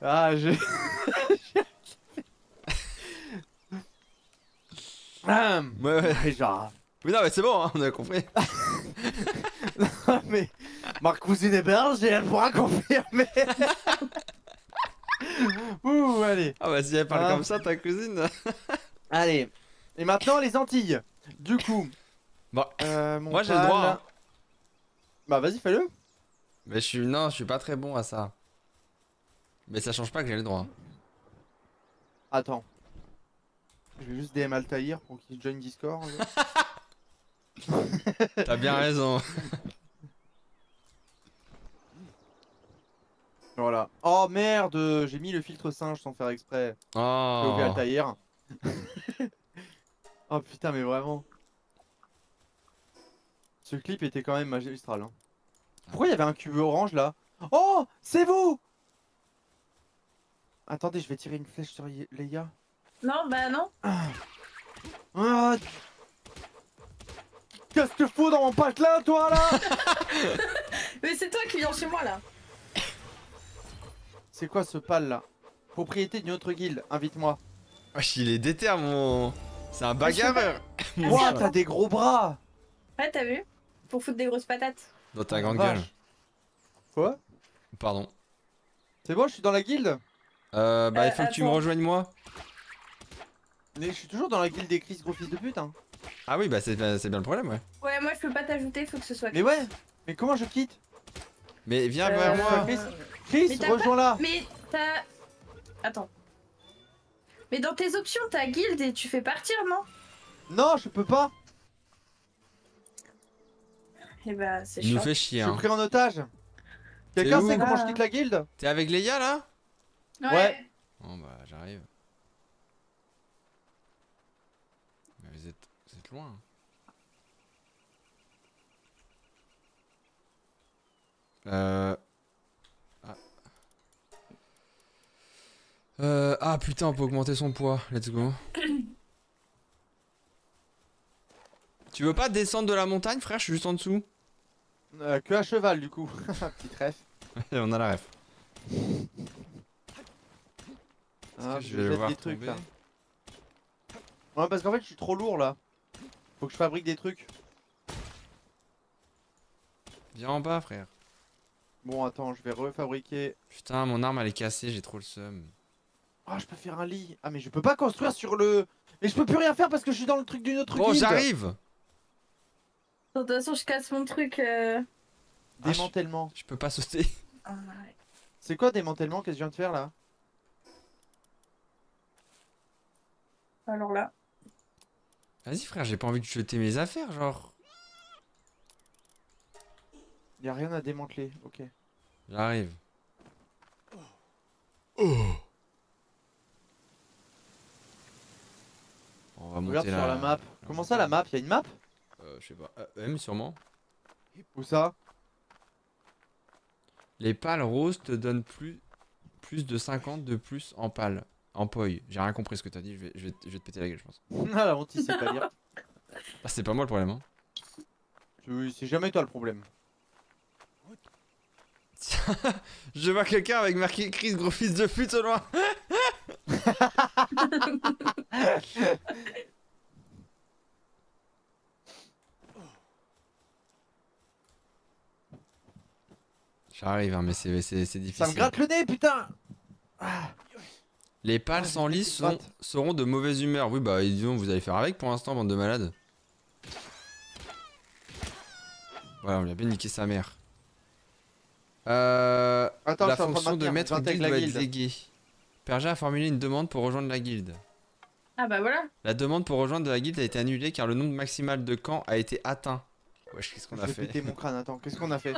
Ah, je... ouais, genre... Oui, non, mais c'est bon, hein, on a compris. Non, mais... Ma cousine est belge et elle pourra confirmer. Ouh, allez. Ah bah si elle parle comme ça, ta cousine. Allez. Et maintenant, les Antilles. Du coup... Bon, moi j'ai le droit. Hein. Bah vas-y, fais-le. Mais je suis... Non, je suis pas très bon à ça. Mais ça change pas que j'ai le droit. Attends. Je vais juste DM Altaïr pour qu'il join Discord. T'as bien raison. Voilà. Oh merde, j'ai mis le filtre singe sans faire exprès. Oh. Altaïr. Oh putain, mais vraiment. Ce clip était quand même magistral. Hein. Pourquoi il y avait un cube orange là? Oh, c'est vous! Attendez, je vais tirer une flèche sur Leya. Non, bah non. Ah. Qu'est-ce que faut dans mon patelin, toi là? Mais c'est toi qui viens chez moi là. C'est quoi ce pal là? Propriété d'une autre guilde, invite-moi. Wesh, il est déter mon... C'est un bagarreur. Ouah, t'as des gros bras. Ouais, t'as vu? Pour foutre des grosses patates. Dans ta grande gueule. Quoi? Pardon. C'est bon, je suis dans la guilde. Bah il faut que tu me rejoignes moi. Mais je suis toujours dans la guilde des Chris, gros fils de pute hein. Ah oui bah c'est bien le problème ouais. Ouais moi je peux pas t'ajouter, faut que ce soit Chris. Mais ouais. Mais comment je quitte? Mais viens vers moi Chris, rejoins là. Mais t'as... Attends. Mais dans tes options t'as guilde et tu fais partir non? Non je peux pas. Et bah c'est chiant. Il nous fait chier hein. Je suis pris en otage. Quelqu'un sait comment je quitte la guilde? T'es avec Leya là? Ouais. Bon bah j'arrive. Mais vous êtes loin. Ah putain on peut augmenter son poids. Let's go. Tu veux pas descendre de la montagne frère? Je suis juste en dessous. Que à cheval du coup. Petite ref. On a la ref. Ah, je vais jette des trucs là. Ouais, parce qu'en fait, je suis trop lourd là. Faut que je fabrique des trucs. Viens en bas, frère. Bon, attends, je vais refabriquer. Putain, mon arme elle est cassée, j'ai trop le seum. Ah, je peux faire un lit. Ah, mais je peux pas construire sur le. Mais je peux plus rien faire parce que je suis dans le truc d'une autre guilde. Bon, j'arrive. De toute façon, je casse mon truc. Démantèlement. Je peux pas sauter. Ah, ouais. C'est quoi démantèlement? Qu'est-ce que je viens de faire là? Alors là. Vas-y frère, j'ai pas envie de jeter mes affaires, genre. Y'a rien à démanteler, ok. J'arrive. Oh. On va monter là. Sur la map. Comment ça la map? Y'a une map? Je sais pas. M sûrement. Où ça? Les pales roses te donnent plus de 50 de plus en pales. En poi. J'ai rien compris ce que t'as dit, je vais te péter la gueule je pense. Ah la honte, il sait pas lire. Ah, c'est pas moi le problème hein. Oui, c'est jamais toi le problème. Je vois quelqu'un avec marqué Chris, gros fils de pute au loin. J'arrive hein, mais c'est difficile. Ça me gratte le nez putain. Ah. Les pales sans lit seront de mauvaise humeur. Oui bah disons vous allez faire avec pour l'instant bande de malades. Voilà on lui a bien niqué sa mère. Attends, la fonction de maître guilde doit être déléguée. Pearja a formulé une demande pour rejoindre la guilde. Ah bah voilà. La demande pour rejoindre la guilde a été annulée car le nombre maximal de camps a été atteint. Wesh, qu'est-ce qu'on a fait? J'ai pété mon crâne, attends, qu'est-ce qu'on a fait?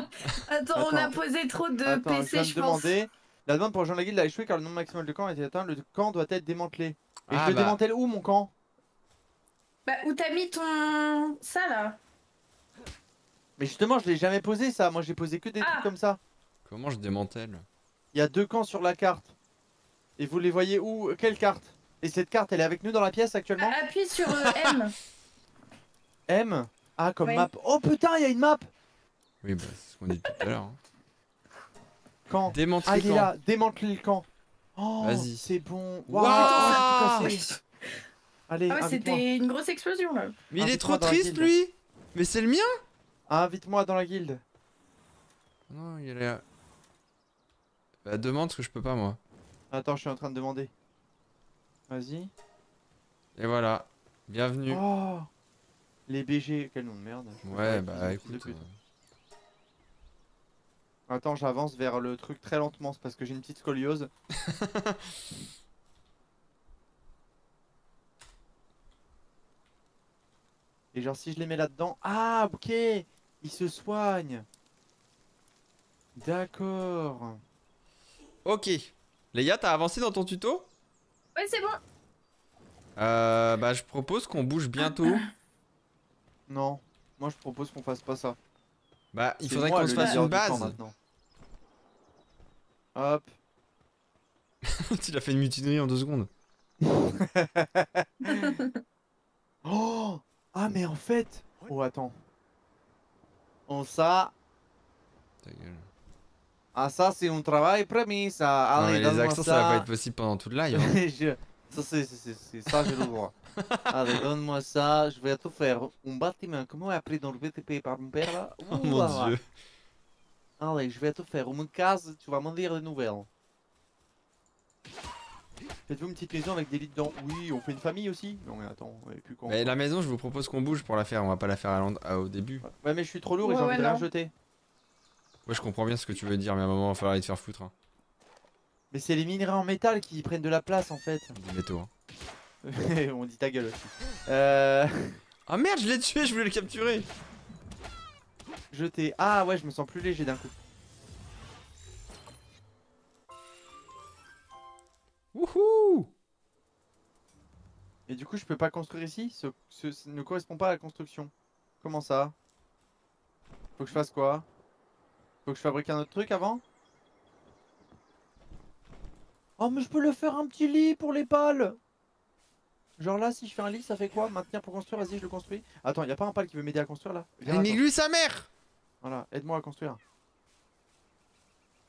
Attends, on a posé trop de PC je pense. La demande pour rejoindre la guilde a échoué car le nombre maximal de camps a été atteint, le camp doit être démantelé. Et je le démantèle où mon camp? Bah où t'as mis ton... ça là. Mais justement je l'ai jamais posé ça, moi j'ai posé que des trucs comme ça. Comment je démantèle? Il y a deux camps sur la carte. Et vous les voyez où? Quelle carte? Et cette carte elle est avec nous dans la pièce actuellement? Appuie sur M. M? Ah comme map. Oh putain il y a une map. Oui bah c'est ce qu'on dit tout à l'heure hein. Camp. Démanteler le camp. Ah il est là, démanteler le camp. Oh, vas-y. C'est bon. Waouh. Allez, ah ouais, c'était une grosse explosion là. Mais il est trop triste lui. Mais c'est le mien. Invite-moi dans la guilde. Non, il est là. Bah demande ce que je peux pas moi. Attends, je suis en train de demander. Vas-y. Et voilà. Bienvenue. Oh. Les BG, quel nom de merde. Ouais, bah écoute. Attends, j'avance vers le truc très lentement, c'est parce que j'ai une petite scoliose. Et genre si je les mets là-dedans... Ah ok, ils se soignent. D'accord. Ok. Leya, t'as avancé dans ton tuto? Ouais, c'est bon. Bah je propose qu'on bouge bientôt. Non, moi je propose qu'on fasse pas ça. Bah, il faudrait qu'on se fasse une base. Hop. Tu l'as fait une mutinerie en 2 secondes. Oh. Ah mais en fait. Oh attends. On ça. Ta gueule. Ah ça c'est un travail premier ça. Allez, non, mais les accents ça va pas être possible pendant tout le live. Hein. Ça c'est ça je le vois. Allez donne-moi ça, je vais tout faire. Un bâtiment, comment est appelé dans le BTP par mon père là? Oh mon dieu. Allez, je vais tout faire. Une case, tu vas m'en dire des nouvelles. Faites-vous une petite maison avec des lits dedans? Oui, on fait une famille aussi. Non mais attends, on est plus con. Mais la maison, je vous propose qu'on bouge pour la faire, on va pas la faire au début. Ouais mais je suis trop lourd et j'ai envie de la jeter. Ouais je comprends bien ce que tu veux dire mais à un moment il va falloir aller te faire foutre hein. Mais c'est les minerais en métal qui prennent de la place en fait. Des métaux hein. On dit ta gueule aussi. Ah merde, je l'ai tué, je voulais le capturer. Jeter. Ah ouais, je me sens plus léger d'un coup. Wouhou. Et du coup, je peux pas construire ici? Ce ne correspond pas à la construction. Comment ça? Faut que je fasse quoi? Faut que je fabrique un autre truc avant? Oh mais je peux le faire un petit lit pour les pales. Genre là si je fais un lit ça fait quoi? Maintenir pour construire, vas-y je le construis. Attends y'a pas un pal qui veut m'aider à construire là? Mais lui sa mère. Voilà, aide-moi à construire.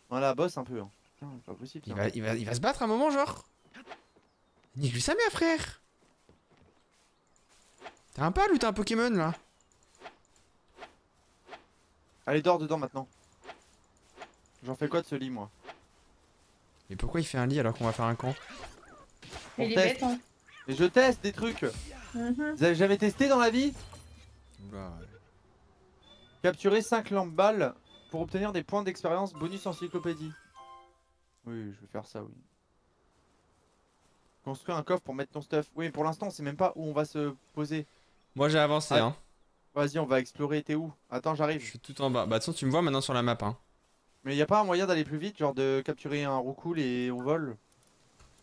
Voilà, bosse un peu hein. Putain, c'est pas possible. Il va se battre un moment genre. Nique lui sa mère frère. T'as un pal ou t'as un Pokémon là? Allez dors dedans maintenant. J'en fais quoi de ce lit moi? Mais pourquoi il fait un lit alors qu'on va faire un camp? Il est bête hein. Mais je teste des trucs. Vous avez jamais testé dans la vie? Bah ouais. Capturer 5 lampes balles pour obtenir des points d'expérience bonus encyclopédie. Oui, je vais faire ça, oui. Construire un coffre pour mettre ton stuff. Oui, mais pour l'instant, on sait même pas où on va se poser. Moi, j'ai avancé, hein. Vas-y, on va explorer. T'es où? Attends, j'arrive. Je suis tout en bas. Bah, de toute façon, tu me vois maintenant sur la map, hein. Mais y a pas un moyen d'aller plus vite, genre de capturer un roucoule et on vole?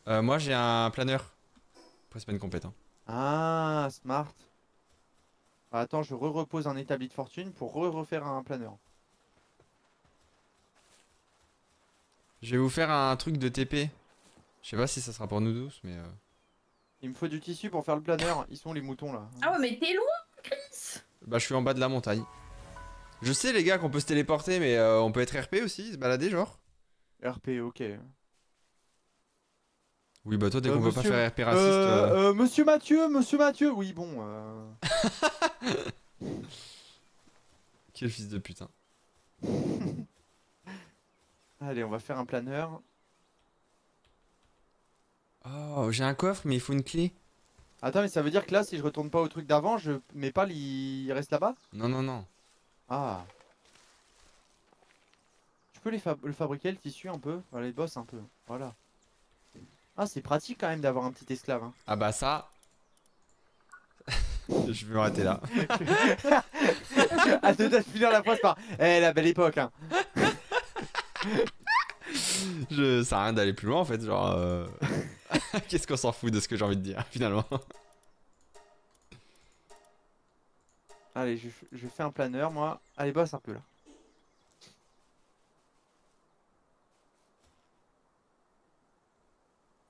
Moi, j'ai un planeur. Après, c'est pas une compétence. Ah, smart. Attends, je repose un établi de fortune pour refaire un planeur. Je vais vous faire un truc de TP. Je sais pas si ça sera pour nous tous, mais... Il me faut du tissu pour faire le planeur. Ils sont les moutons, là. Ah ouais, mais t'es loin, Chris. Bah, je suis en bas de la montagne. Je sais, les gars, qu'on peut se téléporter, mais on peut être RP aussi, se balader, genre. RP, ok. Oui, bah toi, dès qu'on veut pas faire RP raciste... Monsieur Mathieu, oui, bon... Quel fils de putain. Allez, on va faire un planeur. Oh, j'ai un coffre, mais il faut une clé. Attends, mais ça veut dire que là, si je retourne pas au truc d'avant, je mets pas, il reste là-bas? Non, non, non. Ah. Tu peux le fabriquer, le tissu, un peu? Enfin, les boss, un peu. Voilà. Ah, c'est pratique quand même d'avoir un petit esclave. Hein. Ah bah ça... Je vais m'arrêter là. À deux doigts de finir la phrase par... Eh, la belle époque, hein. Ça a rien d'aller plus loin en fait, genre... Qu'est-ce qu'on s'en fout de ce que j'ai envie de dire, finalement. Allez, je fais un planeur, moi. Allez, bosse un peu, là.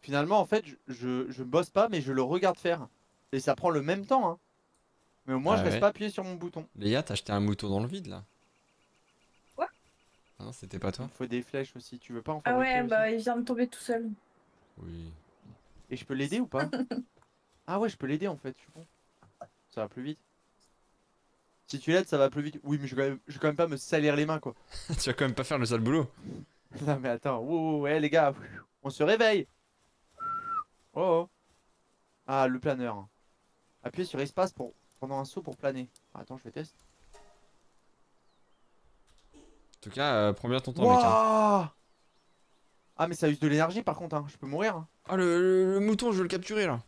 Finalement, en fait, je bosse pas, mais je le regarde faire. Et ça prend le même temps, hein. Mais au moins, je reste pas appuyé sur mon bouton. Leya, t'as acheté un mouton dans le vide, là. Quoi? Non, c'était pas toi. Il faut des flèches aussi, tu veux pas en faire? Ah ouais, bah, il vient de tomber tout seul. Oui. Et je peux l'aider ou pas? Ah ouais, je peux l'aider, en fait, je suis bon. Ça va plus vite. Si tu l'aides, ça va plus vite. Oui, mais je vais quand même pas me salir les mains, quoi. Tu vas quand même pas faire le sale boulot. Non, mais attends. Ouais, les gars, on se réveille. Oh. Ah, le planeur. Appuyez sur espace pour pendant un saut pour planer. Attends, je vais tester. En tout cas, prends bien ton temps, mec. Hein. Ah, mais ça use de l'énergie, par contre. Hein. Je peux mourir. Hein. Ah, le mouton, je veux le capturer, là.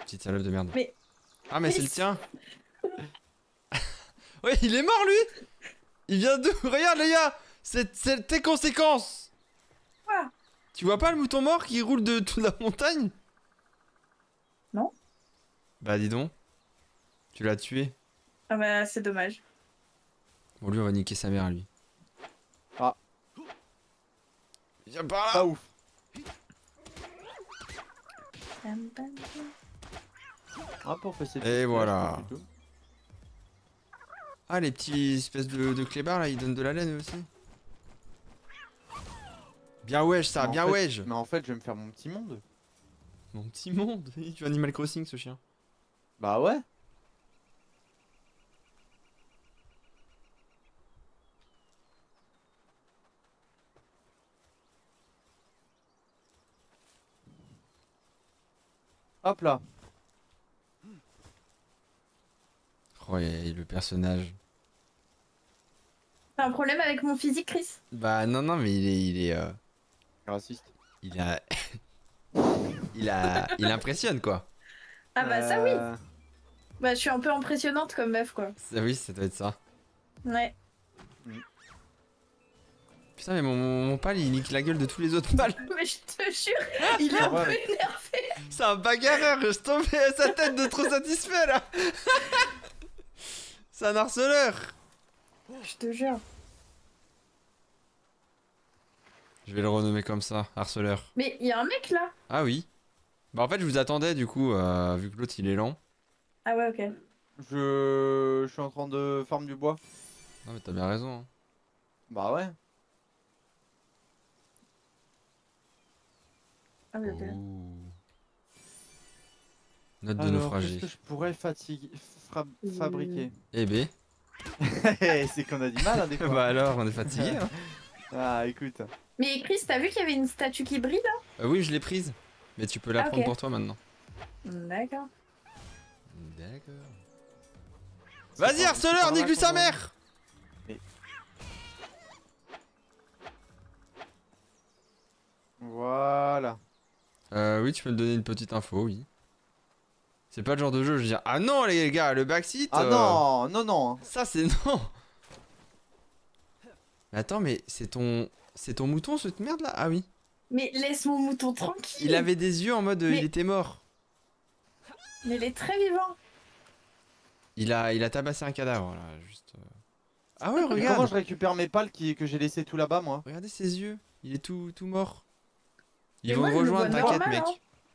Petite salope de merde. Mais... Ah mais c'est le tien. Ouais, il est mort lui. Il vient de... Regarde les gars, c'est tes conséquences. Quoi? Tu vois pas le mouton mort qui roule de toute la montagne? Non. Bah dis donc. Tu l'as tué. Ah bah c'est dommage. Bon lui on va niquer sa mère à lui. Ah. Viens par là. Pas ouf. Ah, pour passer et voilà. Ah les petits espèces de clébards là, ils donnent de la laine eux aussi. Bien wesh ça, bien wesh. Mais en fait je vais me faire mon petit monde. Mon petit monde? Tu es Animal Crossing ce chien. Bah ouais. Hop là. Oh, et le personnage. T'as un problème avec mon physique, Chris? Bah non, non, mais il est raciste. Il impressionne, quoi. Ah bah ça, oui. Bah je suis un peu impressionnante comme meuf, quoi. Ça, oui, ça doit être ça. Ouais. Putain, mais mon pal, il nique la gueule de tous les autres pales. Mais je te jure, il est un peu énervé. C'est un bagarreur, je tombe à sa tête de trop satisfait, là. C'est un harceleur! Je te jure. Je vais le renommer comme ça, harceleur. Mais il y a un mec là! Ah oui! Bah en fait je vous attendais du coup, vu que l'autre il est lent. Ah ouais ok. Je suis en train de farm du bois. Non mais t'as bien raison. Hein. Bah ouais. Ah oui, ok. Note de naufragé. Qu'est-ce que je pourrais fabriquer? Eh ben. C'est qu'on a du mal hein, des fois. Bah alors, on est fatigué. Hein. Ah, écoute. Mais Chris, t'as vu qu'il y avait une statue qui brille là? Oui, je l'ai prise. Mais tu peux la prendre pour toi maintenant. D'accord. Vas-y, harceleur, nique-lui sa mère. Mais... Voilà. Oui, tu peux me donner une petite info, oui. C'est pas le genre de jeu, je veux dire. Ah non, les gars, le backseat. Ah non, non, non. Ça, c'est non. Attends, mais c'est ton mouton, cette merde là? Ah oui. Mais laisse mon mouton tranquille. Il avait des yeux en mode mais... il était mort. Mais il est très vivant. Il a tabassé un cadavre là, juste. Ah ouais, regarde. Mais comment je récupère mes pales que j'ai laissé tout là-bas, moi? Regardez ses yeux, il est tout mort. Ils vont rejoindre, t'inquiète mec.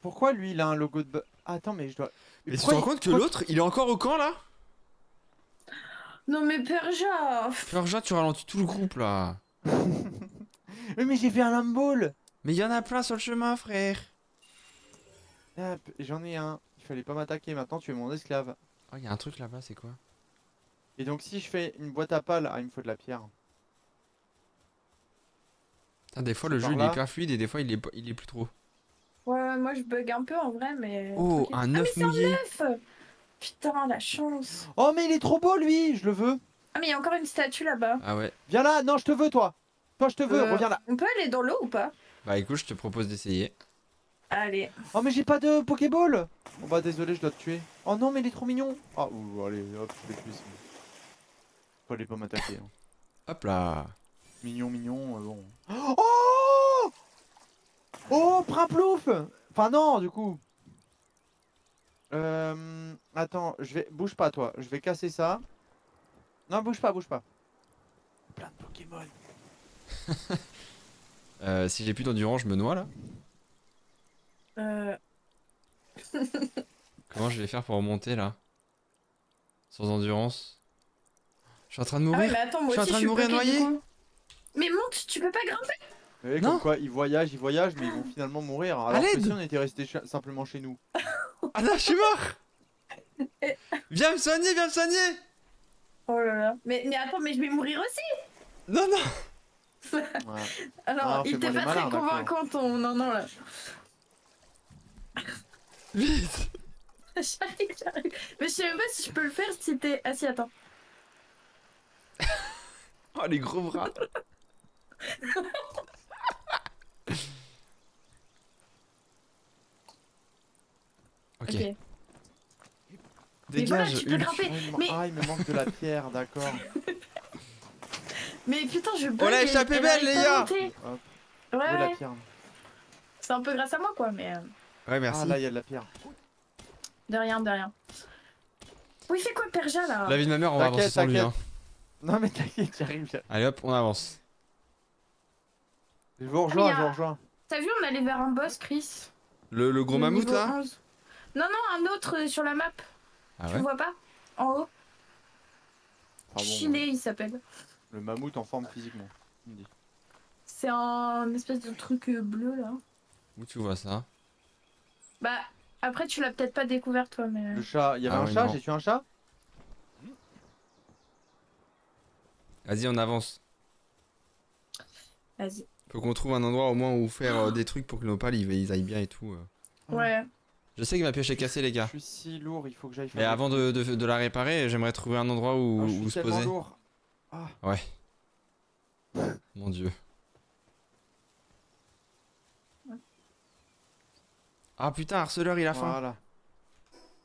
Pourquoi lui il a un logo de... Ah, attends, mais je dois... Mais tu te rends compte que l'autre, il est encore au camp là? Non mais Pearja. Pearja, tu ralentis tout le groupe là. Mais j'ai fait un lamball. Mais il y en a plein sur le chemin, frère. Ah, j'en ai un. Il fallait pas m'attaquer, maintenant tu es mon esclave. Oh, il y a un truc là-bas, c'est quoi? Et donc si je fais une boîte à pales... Ah, il me faut de la pierre. Putain, des fois le jeu il est hyper fluide et des fois il est plus trop. Ouais, moi je bug un peu en vrai, mais... Oh, un œuf mouillé. Putain, la chance. Oh, mais il est trop beau lui, je le veux. Ah, mais il y a encore une statue là-bas. Ah ouais. Viens là, non, je te veux toi. Toi, je te veux, reviens là. On peut aller dans l'eau ou pas? Bah écoute, je te propose d'essayer. Allez. Oh, mais j'ai pas de Pokéball. Oh bah désolé, je dois te tuer. Oh non, mais il est trop mignon. Ah, ouh, allez, hop, je les cuisses. Fallait pas m'attaquer. Hein. Hop là. Mignon, mignon, bon. Oh! Oh, prends plouf! Enfin, non, du coup. Attends, je vais. Bouge pas, toi. Je vais casser ça. Non, bouge pas, bouge pas. Plein de Pokémon. Si j'ai plus d'endurance, je me noie là. Comment je vais faire pour remonter là? Sans endurance? Je suis en train de mourir. Ah ouais, mais attends, moi je suis en train de mourir noyé. Mais monte, tu peux pas grimper. Vous voyez, comme quoi, ils voyagent, mais ils vont finalement mourir. Alors que si on était resté simplement chez nous. Ah non, je suis mort. Viens me soigner, viens me soigner. Oh là là. Mais attends, mais je vais mourir aussi. Non, non. Ouais. Alors, il était pas très convaincant ton... Non, non, là. Vite. J'arrive, j'arrive. Mais je sais même pas si je peux le faire si t'es... Ah si, attends. Oh, les gros bras. Ok. Dégage, tu peux grimper. Mais... Ah, il me manque de la pierre, d'accord. Mais putain, je bug. On l'a échappé belle, les gars. Ouais. C'est un peu grâce à moi, quoi, mais... Ouais, merci. Ah, là, il y a de la pierre. De rien, de rien. Oui, c'est quoi, Pearja, là? La vie de ma mère, on va avancer sans lui, hein. Non mais t'inquiète, j'arrive. Allez hop, on avance. Je vous rejoins, je vous rejoins. T'as vu, on allait vers un boss, Chris. Le gros mammouth là? 11. Non, non, un autre sur la map. Ah tu le vois pas? En haut. Pardon, Chile, il s'appelle. Le mammouth en forme physiquement, il me dit. C'est un espèce de truc bleu là. Où tu vois ça? Bah, après tu l'as peut-être pas découvert toi, mais... Le chat, il y avait un chat, j'ai tué un chat. Vas-y, on avance. Vas-y. Faut qu'on trouve un endroit au moins où faire des trucs pour que nos pales ils aillent bien et tout. Ouais. Je sais que ma pioche est cassée, les gars. Je suis si lourd, il faut que j'aille faire. Mais avant de la réparer, j'aimerais trouver un endroit où, où se poser. Lourd. Ah. Ouais. Mon dieu. Ah putain, harceleur, il a faim. Voilà.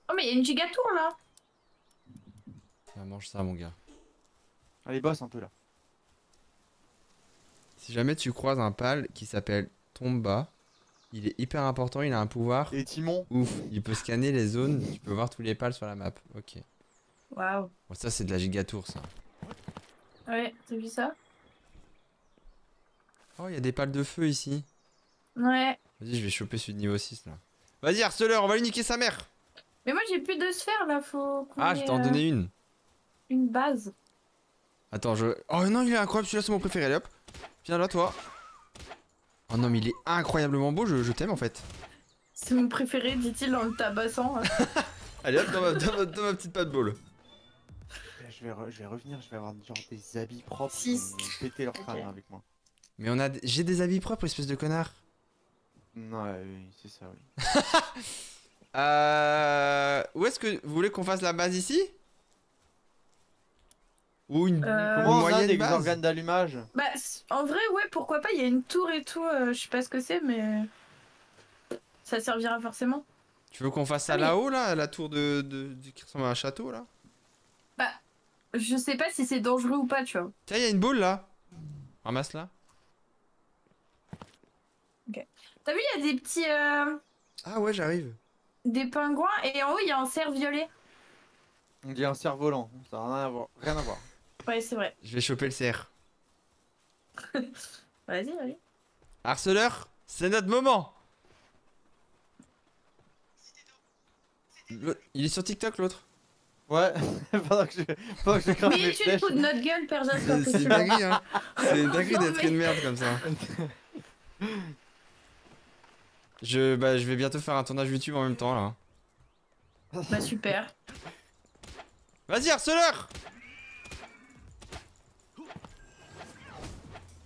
Oh, mais il y a une giga tour là. Ah, mange ça, mon gars. Allez, bosse un peu là. Si jamais tu croises un pal qui s'appelle Tomba, il est hyper important, il a un pouvoir. Et Timon. Ouf, il peut scanner les zones, tu peux voir tous les pals sur la map. Ok. Waouh. Bon, ça, c'est de la gigatour, ça. Ouais, t'as vu ça? Oh, il y a des pales de feu ici. Ouais. Vas-y, je vais choper celui de niveau 6 là. Vas-y, harceleur, on va lui niquer sa mère. Mais moi, j'ai plus de sphères là, faut. Ah, je t'en donnais une. Une base. Attends, je... Oh non, il est incroyable, celui-là c'est mon préféré, allez hop. Viens là, toi. Oh non, mais il est incroyablement beau, je t'aime en fait. C'est mon préféré, dit-il en le tabassant. Allez hop, dans ma petite patte ball. Je vais revenir, je vais avoir genre des habits propres. Péter leur crâne avec moi. Mais on a... J'ai des habits propres, espèce de connard. Non, oui, c'est ça, oui. Où est-ce que... Vous voulez qu'on fasse la base ici? Ou une moyenne des organes d'allumage. Bah, en vrai, ouais, pourquoi pas, il y a une tour et tout, je sais pas ce que c'est, mais ça servira forcément. Tu veux qu'on fasse ça là-haut, là, la tour de qui ressemble à un château, là? Bah, je sais pas si c'est dangereux ou pas, tu vois. Tiens, il y a une boule, là. Ramasse-la. Ok. T'as vu, il y a des petits... Ah ouais, j'arrive. Des pingouins, et en haut, il y a un cerf violet. On dit un cerf volant, ça n'a rien à voir. Rien à voir. Ouais, c'est vrai. Je vais choper le cerf. Vas-y, vas-y. Harceleur, c'est notre moment. Il est sur TikTok, l'autre. Ouais, pendant que je crame mes flèches. Mais tu te fous de notre gueule, Pearja. C'est une dinguerie, hein. C'est une dinguerie d'être une merde comme ça. Je vais bientôt faire un tournage YouTube en même temps, là. Bah, super. Vas-y, harceleur!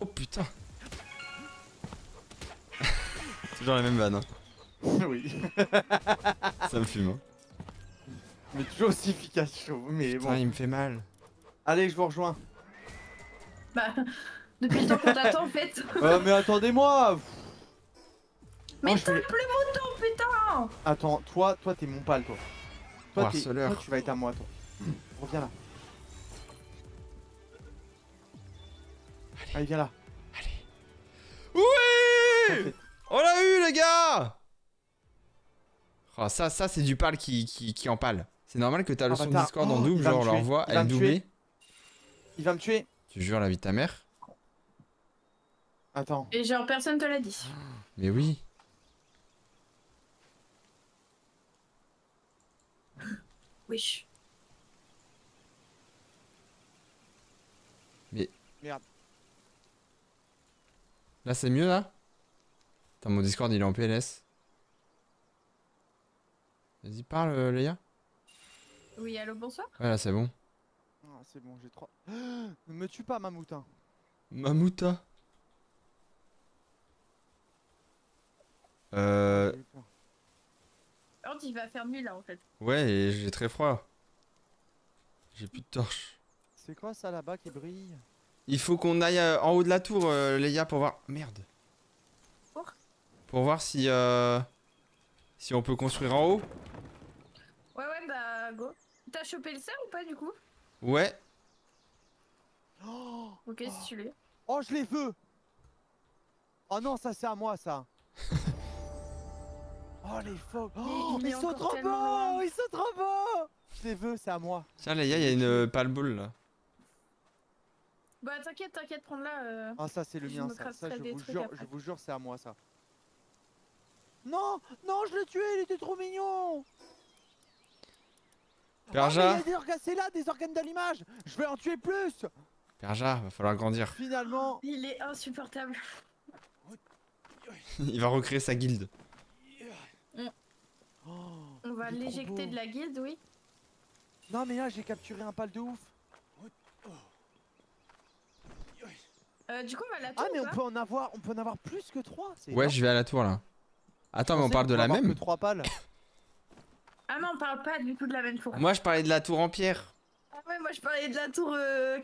Oh putain! Toujours la même vanne, hein. Oui. Ça me fume, hein. Mais toujours aussi efficace, je trouve, mais putain, bon. Il me fait mal. Allez, je vous rejoins. Bah, depuis le temps qu'on t'attend, en fait. Mais attendez-moi! Mais tape le mouton, putain! Attends, toi, t'es mon pal, toi. Toi, tu vas être à moi, toi. Reviens là. Allez, viens là. Allez. Oui! On l'a eu, les gars! Oh, ça c'est du pal qui empale. C'est normal que ta leçon de Discord en double, genre l'envoi, elle est doublée. Il va me tuer. Tu jures la vie de ta mère? Attends. Et genre personne te l'a dit. Mais oui. Wesh. Mais... merde. Là c'est mieux là? Attends, mon Discord il est en PLS. Vas-y parle Leya. Oui allô bonsoir. Ouais là c'est bon. Ah, c'est bon j'ai 3. Ne me tue pas Mamoutin. Mamouta. Il va faire nuit là en fait. Ouais et j'ai très froid. J'ai plus de torche. C'est quoi ça là-bas qui brille? Il faut qu'on aille en haut de la tour, Leya, pour voir... Merde. Pour voir si... si on peut construire en haut. Ouais, bah go. T'as chopé le cerf ou pas, du coup? Ouais. Oh, ok, si tu l'es. Oh, je les veux. Oh non, ça c'est à moi, ça. Oh, les faux. Oh, ils sont trop beaux. Ils sont trop beaux. Je les veux, c'est à moi. Tiens, les gars, il y a une palboule, là. Bah t'inquiète, prends-la. Ah ça c'est le mien, ça je vous jure c'est à moi ça. Non, je l'ai tué, il était trop mignon. Pearja, c'est là des organes d'allumage. Je vais en tuer plus. Pearja, va falloir grandir. Finalement, il est insupportable. Il va recréer sa guilde. Oh, on va l'éjecter de la guilde, oui. Non mais là j'ai capturé un pal de ouf. Du coup on va à la tour. Ah mais on peut en avoir plus que 3. Ouais énorme. Je vais à la tour là. Attends mais on parle de la même que 3 pales. Ah non on parle pas du tout de la même tour. Moi je parlais de la tour en pierre. Ah ouais moi je parlais de la tour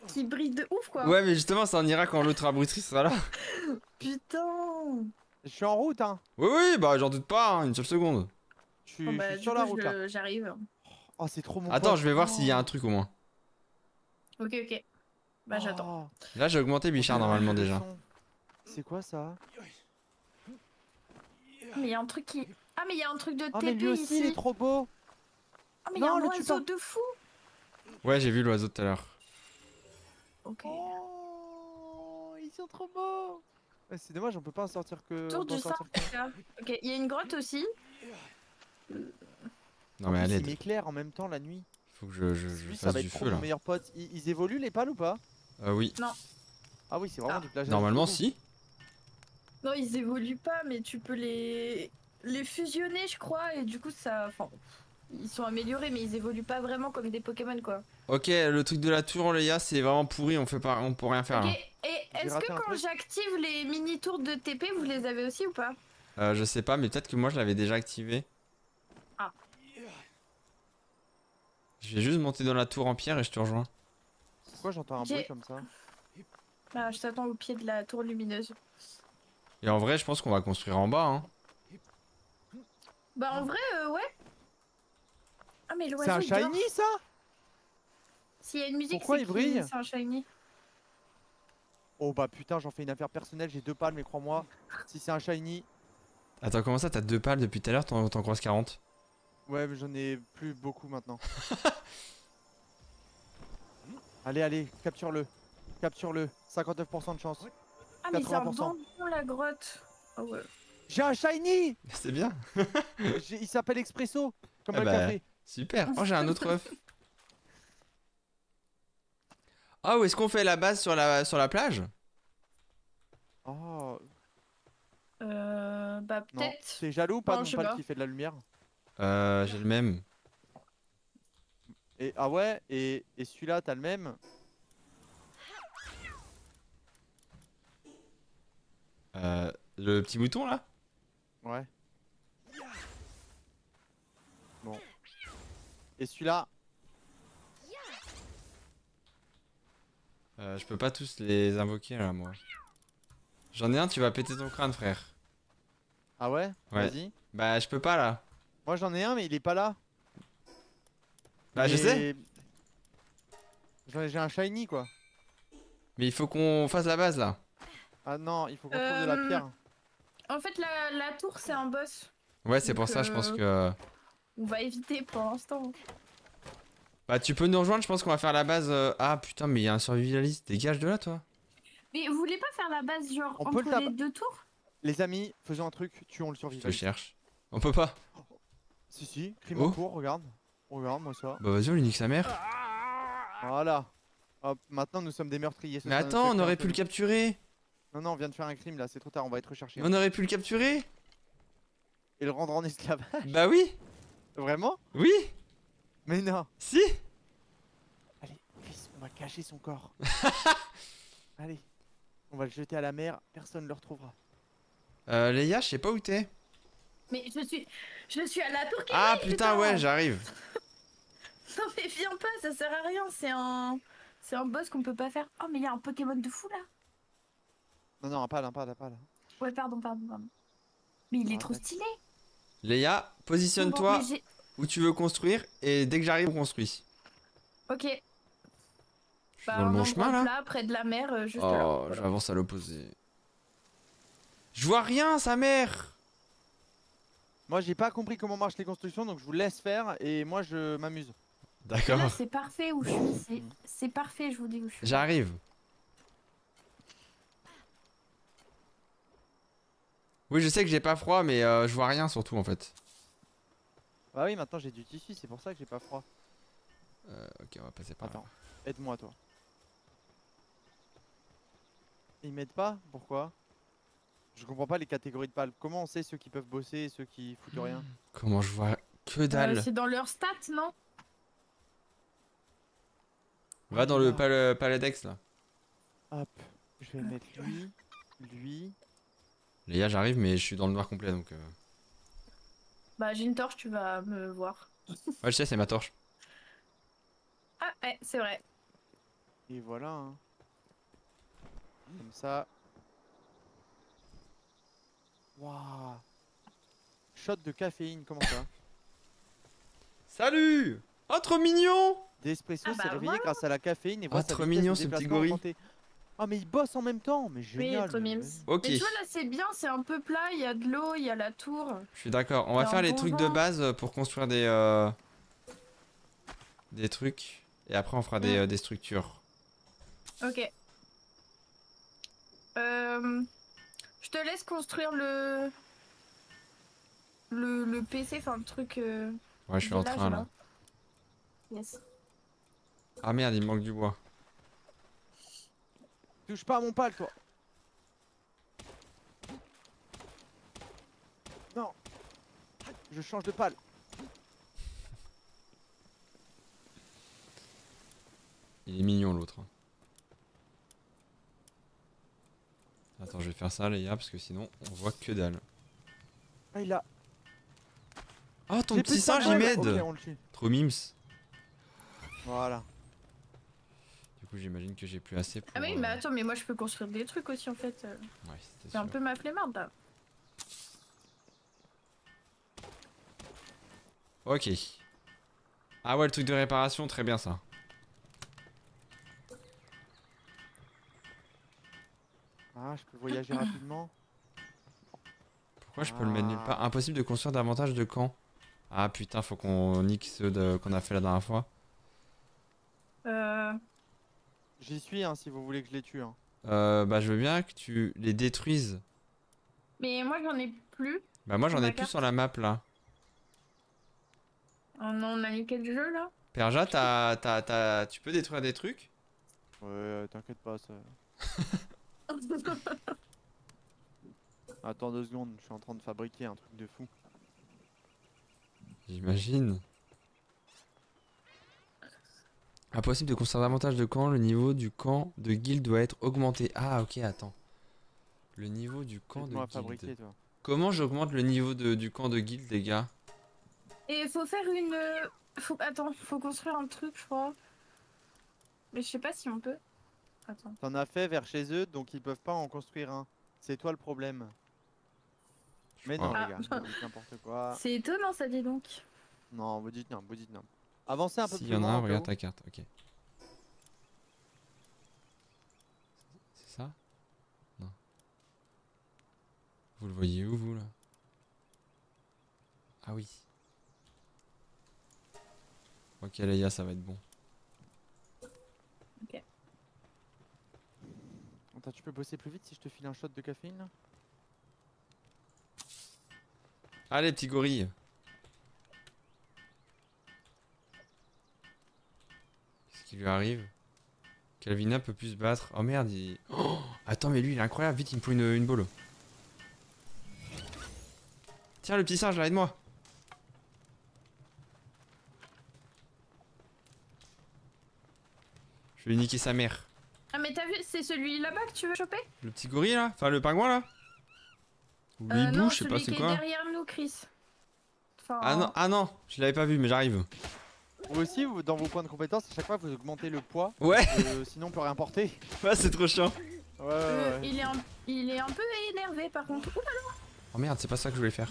qui brille de ouf quoi. Ouais mais justement ça en ira quand l'autre abruti sera là. Putain. Je suis en route hein. Oui bah j'en doute pas hein, une seule seconde. Je suis sur la route là. J'arrive. Oh c'est trop mon Attends point. Je vais voir s'il y a un truc au moins. Ok. Bah j'attends. Là j'ai augmenté Bichard normalement déjà. C'est quoi ça? Mais il y a un truc qui... Ah mais il y a un truc de TP ici. Mais lui aussi il est trop beau. Ah mais il y a un oiseau de fou. Ouais j'ai vu l'oiseau tout à l'heure. Ok. Oh, ils sont trop beaux. C'est dommage on peut pas en sortir que... Tour du cerf. Ok il y a une grotte aussi. Non mais allez. Il m'éclaire en même temps la nuit. Faut que je fasse du feu là. Meilleur pote. Ils évoluent les pales ou pas? Oui. Non. Ah oui c'est vraiment du plagiat. Normalement si. Non ils évoluent pas mais tu peux les fusionner je crois et du coup ça... Enfin ils sont améliorés mais ils évoluent pas vraiment comme des Pokémon quoi. Ok le truc de la tour Leya c'est vraiment pourri on peut rien faire. Ok hein. Et est-ce que quand j'active les mini tours de TP vous les avez aussi ou pas? Je sais pas mais peut-être que moi je l'avais déjà activé. Ah. Je vais juste monter dans la tour en pierre et je te rejoins. Pourquoi j'entends un bruit comme ça? Bah je t'attends au pied de la tour lumineuse. Et en vrai je pense qu'on va construire en bas hein. Bah en vrai ouais. Ah mais l'oiseau. C'est un shiny ça? S'il y a une musique c'est brille. C'est un shiny. Oh bah putain j'en fais une affaire personnelle, j'ai 2 palmes mais crois-moi, si c'est un shiny... Attends comment ça t'as 2 palmes depuis tout à l'heure, t'en croises 40? Ouais mais j'en ai plus beaucoup maintenant. Allez allez, capture-le. Capture-le, 59% de chance. Ah mais c'est un bon la grotte. Oh ouais. J'ai un shiny. C'est bien. Il s'appelle Expresso, comme un café. Super, oh j'ai un autre œuf. Ah oh, est-ce qu'on fait la base sur la plage? Oh... bah peut-être... T'es jaloux ou pas de Pal qui fait de la lumière? J'ai le même. Et, ah ouais, et celui-là t'as le même? Le petit mouton là? Ouais. Bon. Et celui-là? Je peux pas tous les invoquer là moi. J'en ai un, tu vas péter ton crâne frère. Ah ouais, ouais. Vas-y. Bah je peux pas là. Moi j'en ai un mais il est pas là. Bah je sais. J'ai un shiny quoi. Mais il faut qu'on fasse la base là. Ah non, il faut qu'on trouve de la pierre. En fait, la tour, c'est un boss. Ouais, c'est pour ça, je pense que... On va éviter pour l'instant. Bah, tu peux nous rejoindre, je pense qu'on va faire la base... Ah, putain, mais il y a un survivaliste. Dégage de là, toi. Mais vous voulez pas faire la base, genre, entre les 2 tours? Les amis, faisons un truc, tuons le survivaliste. Je te cherche. On peut pas. Si, si, crime en cours, regarde. Regarde, moi, ça. Bah, vas-y, on lui nique sa mère. Voilà. Hop, maintenant, nous sommes des meurtriers. Mais attends, on aurait pu le capturer. Non, non, on vient de faire un crime là, c'est trop tard, on va être recherché. On aurait pu le capturer et le rendre en esclavage. Bah oui. Vraiment? Oui. Mais non. Si. Allez, Chris, on va cacher son corps. Allez, on va le jeter à la mer, personne le retrouvera. Leya, je sais pas où t'es. Mais je suis à la tour qui... Ah putain, ouais, j'arrive. Non mais viens pas, ça sert à rien, c'est un boss qu'on peut pas faire. Oh mais il y a un Pokémon de fou là. Non, non, un pal. Ouais, pardon. Mais il est trop stylé. Leya, positionne-toi où tu veux construire et dès que j'arrive, on construit. Ok. Je suis dans le bon chemin là. Là, près de la mer, juste là. Oh, j'avance à l'opposé. Je vois rien, sa mère. Moi, j'ai pas compris comment marchent les constructions, donc je vous laisse faire et moi, je m'amuse. D'accord. Là, c'est parfait où je suis. C'est parfait, je vous dis où je suis. J'arrive. Oui, je sais que j'ai pas froid, mais je vois rien surtout en fait. Bah oui, maintenant j'ai du tissu, c'est pour ça que j'ai pas froid. Ok, on va passer par... Attends, aide-moi toi. Ils m'aident pas? Pourquoi? Je comprends pas les catégories de pales. Comment on sait ceux qui peuvent bosser et ceux qui foutent rien? Comment je vois que dalle? C'est dans leur stats, non? Va dans le paladex là. Hop, je vais mettre lui. Leya, j'arrive, mais je suis dans le noir complet donc. Bah, j'ai une torche, tu vas me voir. Ouais, je sais, c'est ma torche. Ah, ouais, c'est vrai. Et voilà. Hein. Comme ça. Waouh. Shot de caféine, comment ça? Salut! Oh, trop mignon! D'Espresso s'est réveillé grâce à la caféine et voilà. Oh, trop mignon ce petit gorille. Ah mais ils bossent en même temps, mais génial. Oui, okay. Mais tu vois là c'est bien, c'est un peu plat, il y a de l'eau, il y a la tour. Je suis d'accord, on va faire les trucs de base pour construire des trucs. Et après on fera des structures. Ok. Je te laisse construire le PC, enfin le truc... Ouais je suis en train là. Yes. Ah merde, il manque du bois. Touche pas à mon pal, toi. Non. Je change de pal. Il est mignon, l'autre. Attends, je vais faire ça, les gars, parce que sinon, on voit que dalle. Ah, il a... Ah, ton petit singe, il m'aide. Trop mims. Voilà. Du coup, j'imagine que j'ai plus assez pour... Ah oui, mais attends, mais moi je peux construire des trucs aussi en fait. Ouais, c'est un peu ma flemmarde là. Ok. Ah ouais, le truc de réparation, très bien ça. Ah, je peux voyager rapidement. Pourquoi je peux le mettre nulle part? Impossible de construire davantage de camps. Ah putain, faut qu'on nique ceux qu'on a fait la dernière fois. J'y suis hein, si vous voulez que je les tue. Hein. Bah je veux bien que tu les détruises. Mais moi j'en ai plus. Bah moi j'en ai plus sur la map là. Oh non, on a mis quel jeu là? Pearja, tu peux détruire des trucs? Ouais, t'inquiète pas ça. Attends 2 secondes, je suis en train de fabriquer un truc de fou. J'imagine. Impossible de construire davantage de camps, le niveau du camp de guilde doit être augmenté. Ah ok, attends. Le niveau du camp de guilde. Fabriquer, toi. Comment j'augmente le niveau du camp de guilde les gars? Et faut faire une... Attends, faut construire un truc je crois. Mais je sais pas si on peut. Attends. T'en as fait vers chez eux, donc ils peuvent pas en construire un. C'est toi le problème. Mais non les gars, vous dites n'importe quoi. C'est étonnant ça dit donc. Non, vous dites non, vous dites non. Avancez un peu plus loin. Il y en a un, regarde ta carte, ok. C'est ça? Non. Vous le voyez où vous là? Ah oui. Ok Leya, ça va être bon. Ok. Attends, tu peux bosser plus vite si je te file un shot de caféine là? Allez petit gorille. Qu'est-ce qui lui arrive? Calvina peut plus se battre. Oh merde il... Oh attends mais lui il est incroyable. Vite il me faut une bolo. Tiens le petit singe là, aide-moi. Je vais niquer sa mère. Ah mais t'as vu, c'est celui là-bas que tu veux choper? Le petit gorille là? Enfin le pingouin là? Ou l'hibou, je sais pas c'est quoi. Celui qui est derrière nous, Chris. Enfin... Ah non, ah non, je l'avais pas vu mais j'arrive. Vous aussi, dans vos points de compétence, à chaque fois vous augmentez le poids. Ouais. Sinon on peut rien porter. Ouais c'est trop chiant. Ouais, ouais. Il est un peu énervé par contre. Ouh, alors. Oh merde, c'est pas ça que je voulais faire.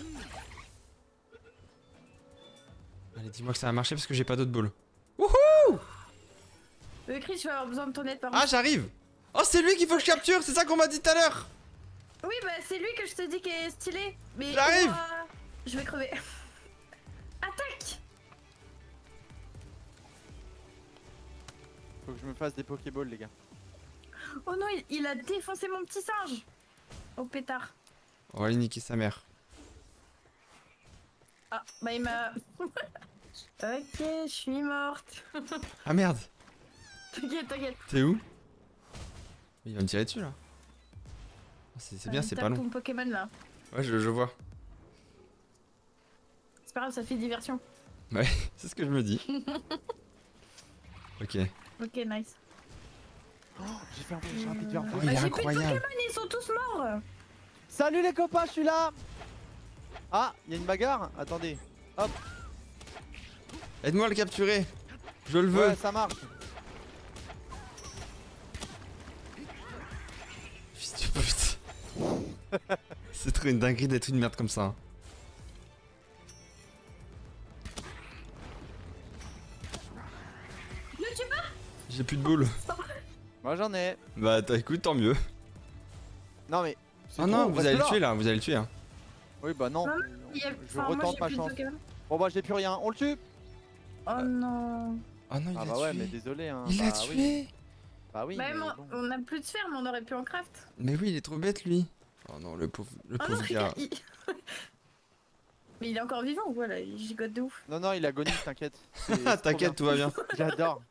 Allez dis-moi que ça a marché parce que j'ai pas d'autre ball. Wouhou! Chris, je vais avoir besoin de ton aide par contre. Ah j'arrive! Oh c'est lui qu'il faut que je capture, c'est ça qu'on m'a dit tout à l'heure! Oui bah c'est lui que je te dis qui est stylé. Mais j'arrive moi, je vais crever. Attaque. Faut que je me fasse des Pokéballs les gars. Oh non il a défoncé mon petit singe. Au pétard. On va aller niquer sa mère. Ah bah il m'a... Ok je suis morte. Ah merde. T'inquiète t'inquiète. T'es où? Il va me tirer dessus là. C'est bien, c'est pas long. Ton Pokémon là. Ouais, je vois. C'est pas grave, ça fait diversion. Ouais, c'est ce que je me dis. Ok. Ok, nice. Oh, j'ai fait un peu rapide vers vous. J'ai plus de Pokémon, ils sont tous morts. Salut les copains, je suis là. Ah, il y a une bagarre. Attendez. Hop. Aide-moi à le capturer. Je le veux. Ouais, ça marche. C'est trop une dinguerie d'être une merde comme ça. Ne tue pas. J'ai plus de boules. Moi j'en ai. Bah écoute tant mieux. Non mais... Ah non vous allez le tuer là, vous allez le tuer hein. Oui bah non, je retente ma chance. Bon bah j'ai plus rien, on le tue. Oh non. Ah non il l'a tué. Ah bah ouais mais désolé hein. Il l'a tué. Bah oui. Même on n'a plus de ferme, on aurait pu en craft. Mais oui il est trop bête lui. Oh non, le pauvre gars. Mais il est encore vivant ou quoi là? Il gigote de ouf. Non, non, il agonise, t'inquiète. T'inquiète, tout va bien. J'adore.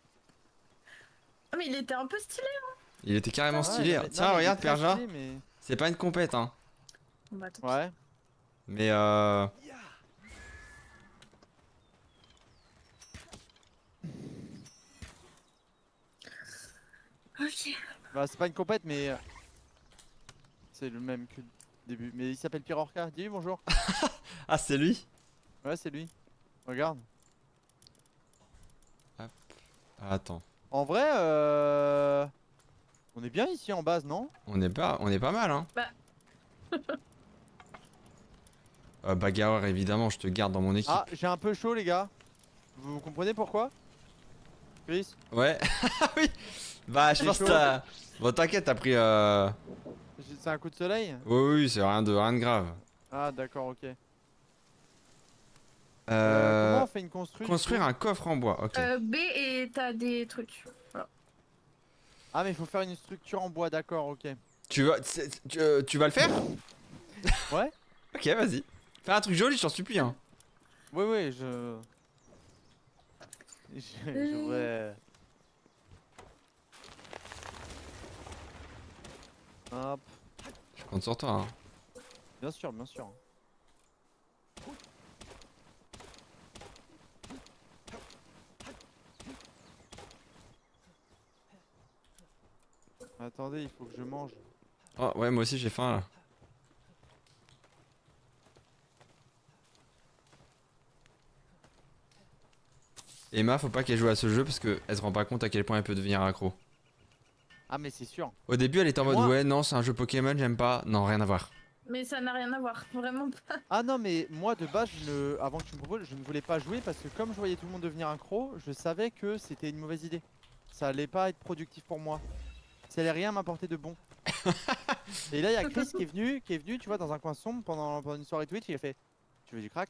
Ah, mais il était un peu stylé. Hein. Il était carrément stylé. Ouais, tiens, non, regarde, Pearja. Mais... C'est pas une compète, hein. Bah, ouais. Mais Ok. Bah, c'est pas une compète, mais. C'est le même que le début, mais il s'appelle Pirorca, dis-lui bonjour. Ah c'est lui? Ouais c'est lui, regarde. Hop. Ah, attends. En vrai, on est bien ici en base, non? On est pas mal, hein. Bah. Bagarreur, évidemment, je te garde dans mon équipe. Ah, j'ai un peu chaud, les gars. Vous comprenez pourquoi? Chris? Ouais. Oui. Bah, je pense que t'as... Bon, t'inquiète, t'as pris... C'est un coup de soleil? Oui, oui, c'est rien de grave. Ah, d'accord, ok. Comment on fait une construction? Construire un coffre en bois, ok. B et t'as des trucs. Voilà. Ah, mais il faut faire une structure en bois, d'accord, ok. Tu vas le faire? Ouais. Ok, vas-y. Fais un truc joli, je t'en supplie, hein. Oui, oui, je voudrais... Hop. Je compte sur toi, hein. Bien sûr, bien sûr. Attendez, il faut que je mange. Oh ouais, moi aussi j'ai faim là. Emma, faut pas qu'elle joue à ce jeu parce qu'elle se rend pas compte à quel point elle peut devenir accro. Ah mais c'est sûr. Au début elle était en mode ouais non c'est un jeu Pokémon, j'aime pas, non rien à voir. Mais ça n'a rien à voir, vraiment pas. Ah non mais moi de base, avant que tu me proposes, je ne voulais pas jouer parce que comme je voyais tout le monde devenir accro, je savais que c'était une mauvaise idée. Ça allait pas être productif pour moi. Ça allait rien m'apporter de bon. Et là il y a Chris qui est venu tu vois dans un coin sombre pendant une soirée Twitch, il a fait tu veux du crack?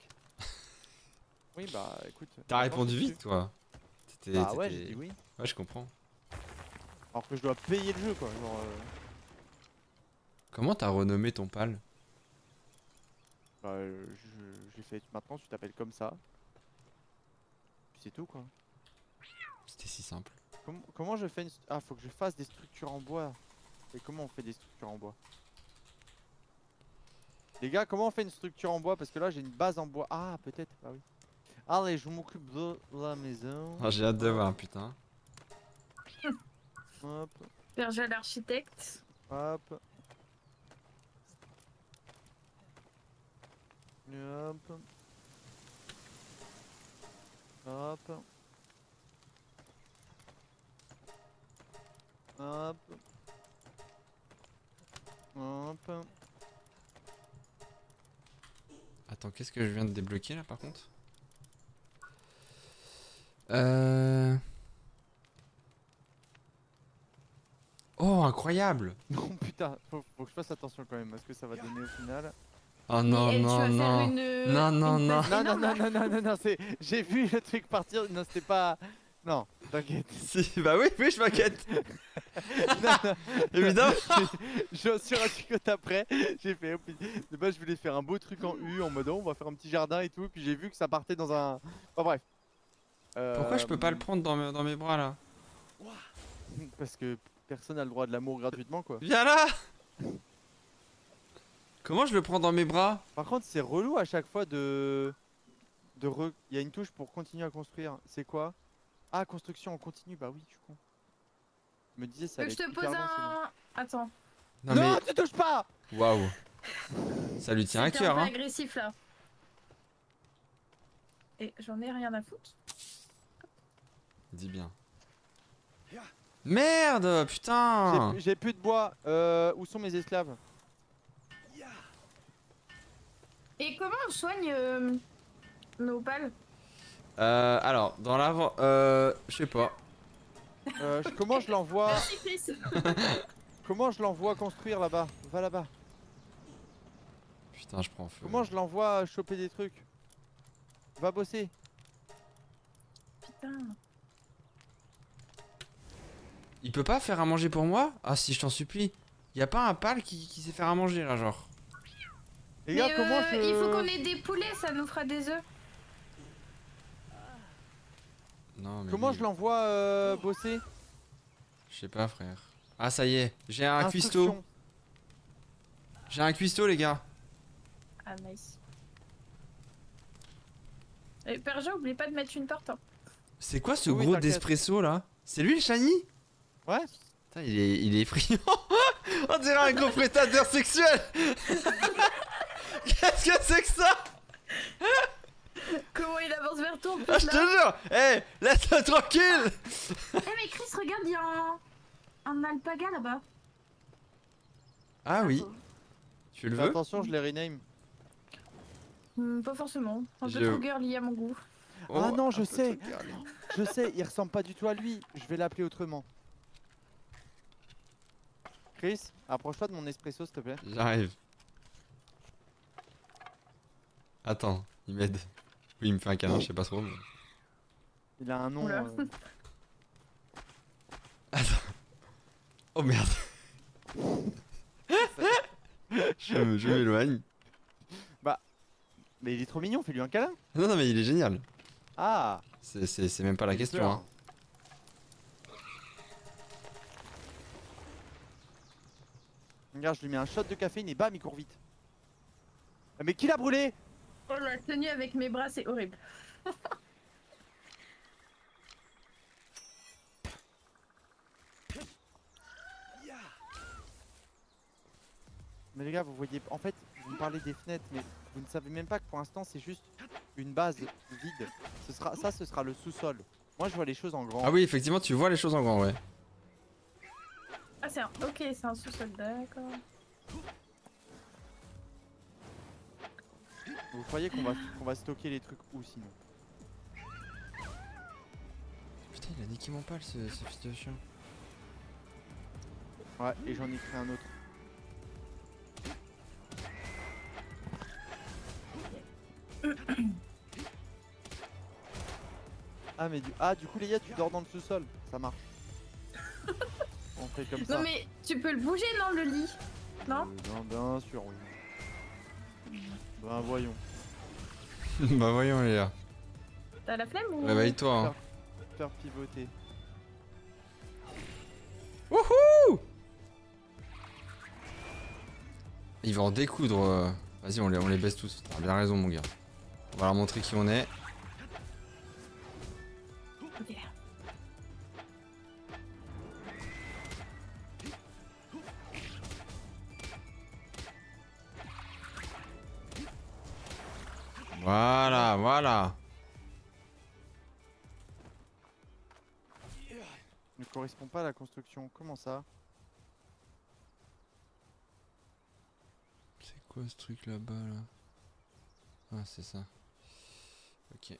Oui bah écoute. T'as répondu vite toi. Bah ouais j'ai dit oui. Ouais je comprends. Alors que je dois payer le jeu quoi, genre Comment t'as renommé ton pal? Bah j'ai fait maintenant tu t'appelles comme ça. Puis c'est tout quoi. C'était si simple. Comment je fais une... Ah faut que je fasse des structures en bois. Et comment on fait des structures en bois? Les gars comment on fait une structure en bois? Parce que là j'ai une base en bois. Ah peut-être, bah oui. Allez je m'occupe de la maison. Ah j'ai hâte de voir putain. Hop. Pearja l'architecte. Hop. Hop. Hop. Hop. Hop. Attends, qu'est-ce que je viens de débloquer là par contre? Oh incroyable! Non putain, faut que je fasse attention quand même, parce que ça va donner au final. Oh non non non. Non non non non non non non non c'est... J'ai vu le truc partir, non c'était pas... Non, t'inquiète. Si, bah oui, oui je m'inquiète. Évidemment. Je suis rendu compte après, j'ai fait... De base je voulais faire un beau truc en U, en mode on va faire un petit jardin et tout, puis j'ai vu que ça partait dans un... Enfin bref. Pourquoi je peux pas le prendre dans mes bras là? Parce que... Personne n'a le droit de l'amour gratuitement quoi. Viens là. Comment je le prends dans mes bras? Par contre c'est relou à chaque fois de Il y a une touche pour continuer à construire. C'est quoi? Ah construction on continue, bah oui je suis con. Je me disais ça allait être hyper long, sinon. Attends. Non, non mais... tu touches pas. Waouh. Ça lui tient à cœur hein. Agressif là. Et j'en ai rien à foutre. Dis bien. Merde, putain! J'ai plus de bois. Où sont mes esclaves? Et comment on soigne nos pales? Alors, dans l'avant... je sais pas. Comment je l'envoie... Comment je l'envoie construire là-bas? Va là-bas. Putain, je prends feu. Comment je l'envoie choper des trucs? Va bosser. Putain... Il peut pas faire à manger pour moi? Ah si je t'en supplie. Y'a pas un pal qui sait faire à manger là genre? Les gars, comment je... Il faut qu'on ait des poulets, ça nous fera des œufs. Non mais... Comment je l'envoie bosser? Je sais pas frère. Ah ça y est, j'ai un cuistot. J'ai un cuistot les gars. Ah nice. Et Pearja oublie pas de mettre une torte hein. C'est quoi ce gros d'espresso là? C'est lui le shiny? Ouais. Putain, il est friand. On dirait un gros prédateur sexuel. Qu'est-ce que c'est que ça? Comment il avance vers toi? Ah, je te jure. Eh, hey, laisse-le tranquille. Eh hey, mais Chris, regarde, il y a un alpaga là-bas. Ah oui. Tu le veux? Attention, je les rename. Pas forcément. Un peu trop girly à mon goût. Oh, ah non, je sais. Je sais, il ressemble pas du tout à lui. Je vais l'appeler autrement. Chris, approche-toi de mon espresso, s'il te plaît. J'arrive. Attends, il m'aide. Oui, il me fait un câlin, je sais pas trop. Mais... il a un nom. Attends. Oh merde. Je m'éloigne. Bah, mais il est trop mignon, fais-lui un câlin. Non, non, mais il est génial. Ah. C'est même pas la question. Hein. Regarde, je lui mets un shot de caféine et bam, il court vite. Mais qui l'a brûlé? Oh, la tenue avec mes bras, c'est horrible. Mais les gars, vous voyez, en fait, vous me parlez des fenêtres, mais vous ne savez même pas que pour l'instant, c'est juste une base vide. Ce sera, ça, ce sera le sous-sol. Moi, je vois les choses en grand. Ah oui, effectivement, tu vois les choses en grand, ouais. Ah, c'est un... ok, c'est un sous-sol, d'accord. Vous croyez qu'on va stocker les trucs où sinon? Putain, il a niqué mon pal ce fils de chien. Ouais, et j'en ai créé un autre. Ah mais du coup Leya, tu dors dans le sous-sol, ça marche. On fait comme ça. Non mais tu peux le bouger, non, le lit? Non, bien sûr, oui. Bah voyons. Bah voyons Leya. T'as la flemme ou... Réveille-toi hein. Faire pivoter. Wouhou. Il va en découdre. Vas-y, on les baisse tous. T'as bien raison mon gars. On va leur montrer qui on est. Yeah. Voilà, voilà. Ne correspond pas à la construction, comment ça? C'est quoi ce truc là-bas là? Ah c'est ça. Ok.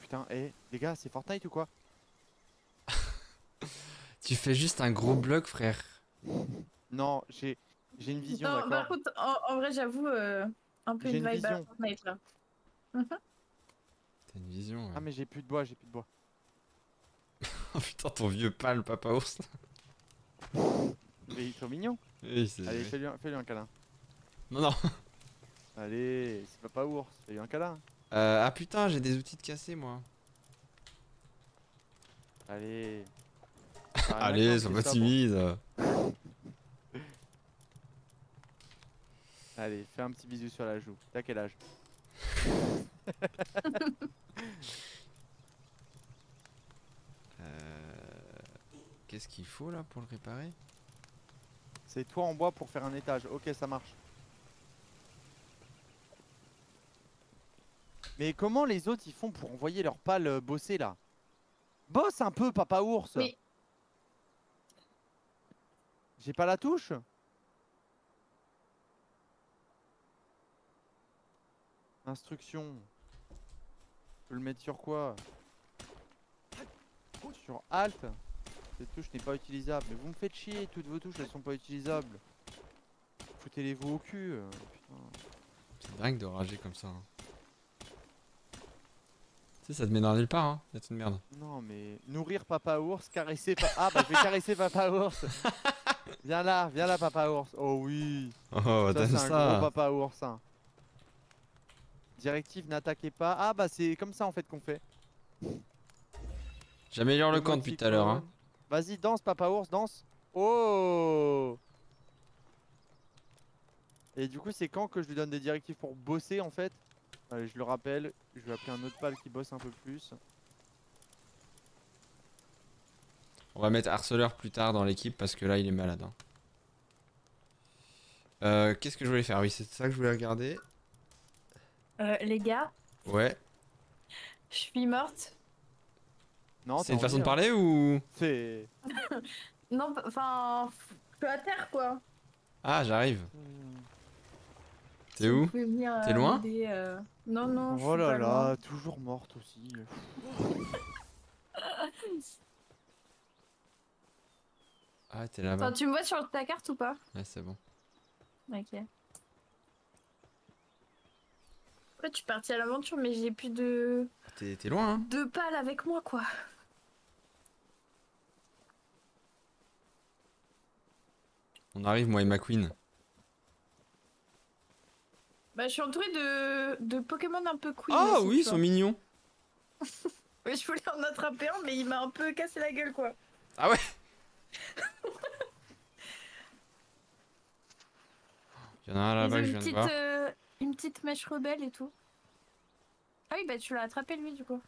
Putain, hé, les gars, c'est Fortnite ou quoi? Tu fais juste un gros bloc, frère. Non, j'ai une vision, d'accord. Par contre, en vrai, j'avoue, un peu une vibe à Fortnite, là. T'as une vision, ouais. Ah, mais j'ai plus de bois, j'ai plus de bois. Oh putain, ton vieux pâle, papa ours. Mais ils sont mignons. Oui, c'est... Allez, fais-lui un câlin. Non, non. Allez, c'est papa ours, fais-lui un câlin. Ah putain, j'ai des outils de casser, moi. Allez. Allez, sois pas timide. Allez, fais un petit bisou sur la joue. T'as quel âge? Qu'est-ce qu'il faut là pour le réparer? C'est toi en bois pour faire un étage. Ok, ça marche. Mais comment les autres ils font pour envoyer leur pale bosser là? Bosse un peu, papa ours. Mais... j'ai pas la touche. Instruction. Je peux le mettre sur quoi? Sur Alt. Cette touche n'est pas utilisable. Mais vous me faites chier, toutes vos touches elles sont pas utilisables. Foutez-les-vous au cul. C'est dingue de rager comme ça. Hein. Tu sais, ça te met dans nulle part, hein. Y'a toute une merde. Non mais. Nourrir papa ours, caresser papa. Ah bah je vais caresser papa ours. Viens là papa ours. Oh oui. Oh, ça c'est un gros papa ours. Hein. Directive, n'attaquez pas. Ah bah c'est comme ça en fait qu'on fait. J'améliore le camp depuis tout à l'heure. Hein. Vas-y danse papa ours, danse. Oh. Et du coup c'est quand que je lui donne des directives pour bosser en fait? Allez, je le rappelle, je vais appeler un autre pal qui bosse un peu plus. On va mettre harceleur plus tard dans l'équipe parce que là il est malade. Hein. Qu'est-ce que je voulais faire? Oui, c'est ça que je voulais regarder. Les gars. Ouais. Je suis morte. Non, c'est une façon de parler ou... C'est... Non, enfin... Je suis à terre, quoi. Ah, j'arrive. T'es où? T'es loin? Non, non, je suis pas loin. Toujours morte aussi. Ah, t'es là-bas. Attends, tu me vois sur ta carte ou pas? Ouais, c'est bon. Ok. Ouais, tu es parti à l'aventure, mais j'ai plus de... T'es loin, hein. De pales avec moi, quoi. On arrive, moi et ma queen. Bah, je suis entourée de Pokémon un peu queen. Ah oui, ils sont mignons. Oui, je voulais en attraper un, mais il m'a un peu cassé la gueule, quoi. Ah ouais. Il y en a un là-bas que je viens de voir. Une petite mèche rebelle et tout. Ah oui, bah tu l'as attrapé lui, du coup.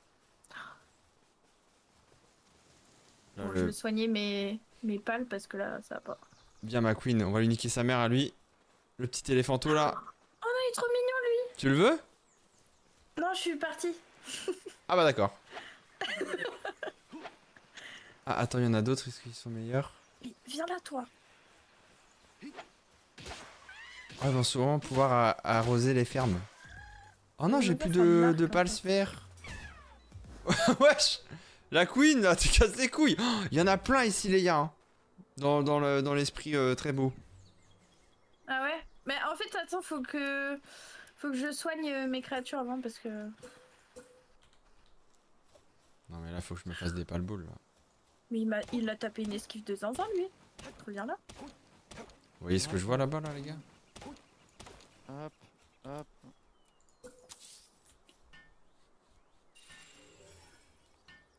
Là, bon, je vais soigner mes pales parce que là, ça va pas. Bien, ma queen, on va lui niquer sa mère à lui. Le petit éléphanto là. Oh non, il est trop mignon lui. Tu le veux? Non, je suis partie. Ah bah d'accord. Ah attends, il y en a d'autres, est-ce qu'ils sont meilleurs? Viens là, toi. Ah, ils vont souvent pouvoir arroser les fermes. Oh non, j'ai plus de palsphère. Wesh, la queen, là, tu casses les couilles. Oh, il y en a plein ici, les gars. Hein. Dans l'esprit très beau. Ah ouais? Mais en fait, attends, faut que je soigne mes créatures avant parce que... Non mais là, faut que je me fasse des palballs, là. Mais il a tapé une esquive de zinzin, lui. Reviens là. Vous voyez ce que je vois là-bas, là, les gars? Hop, hop.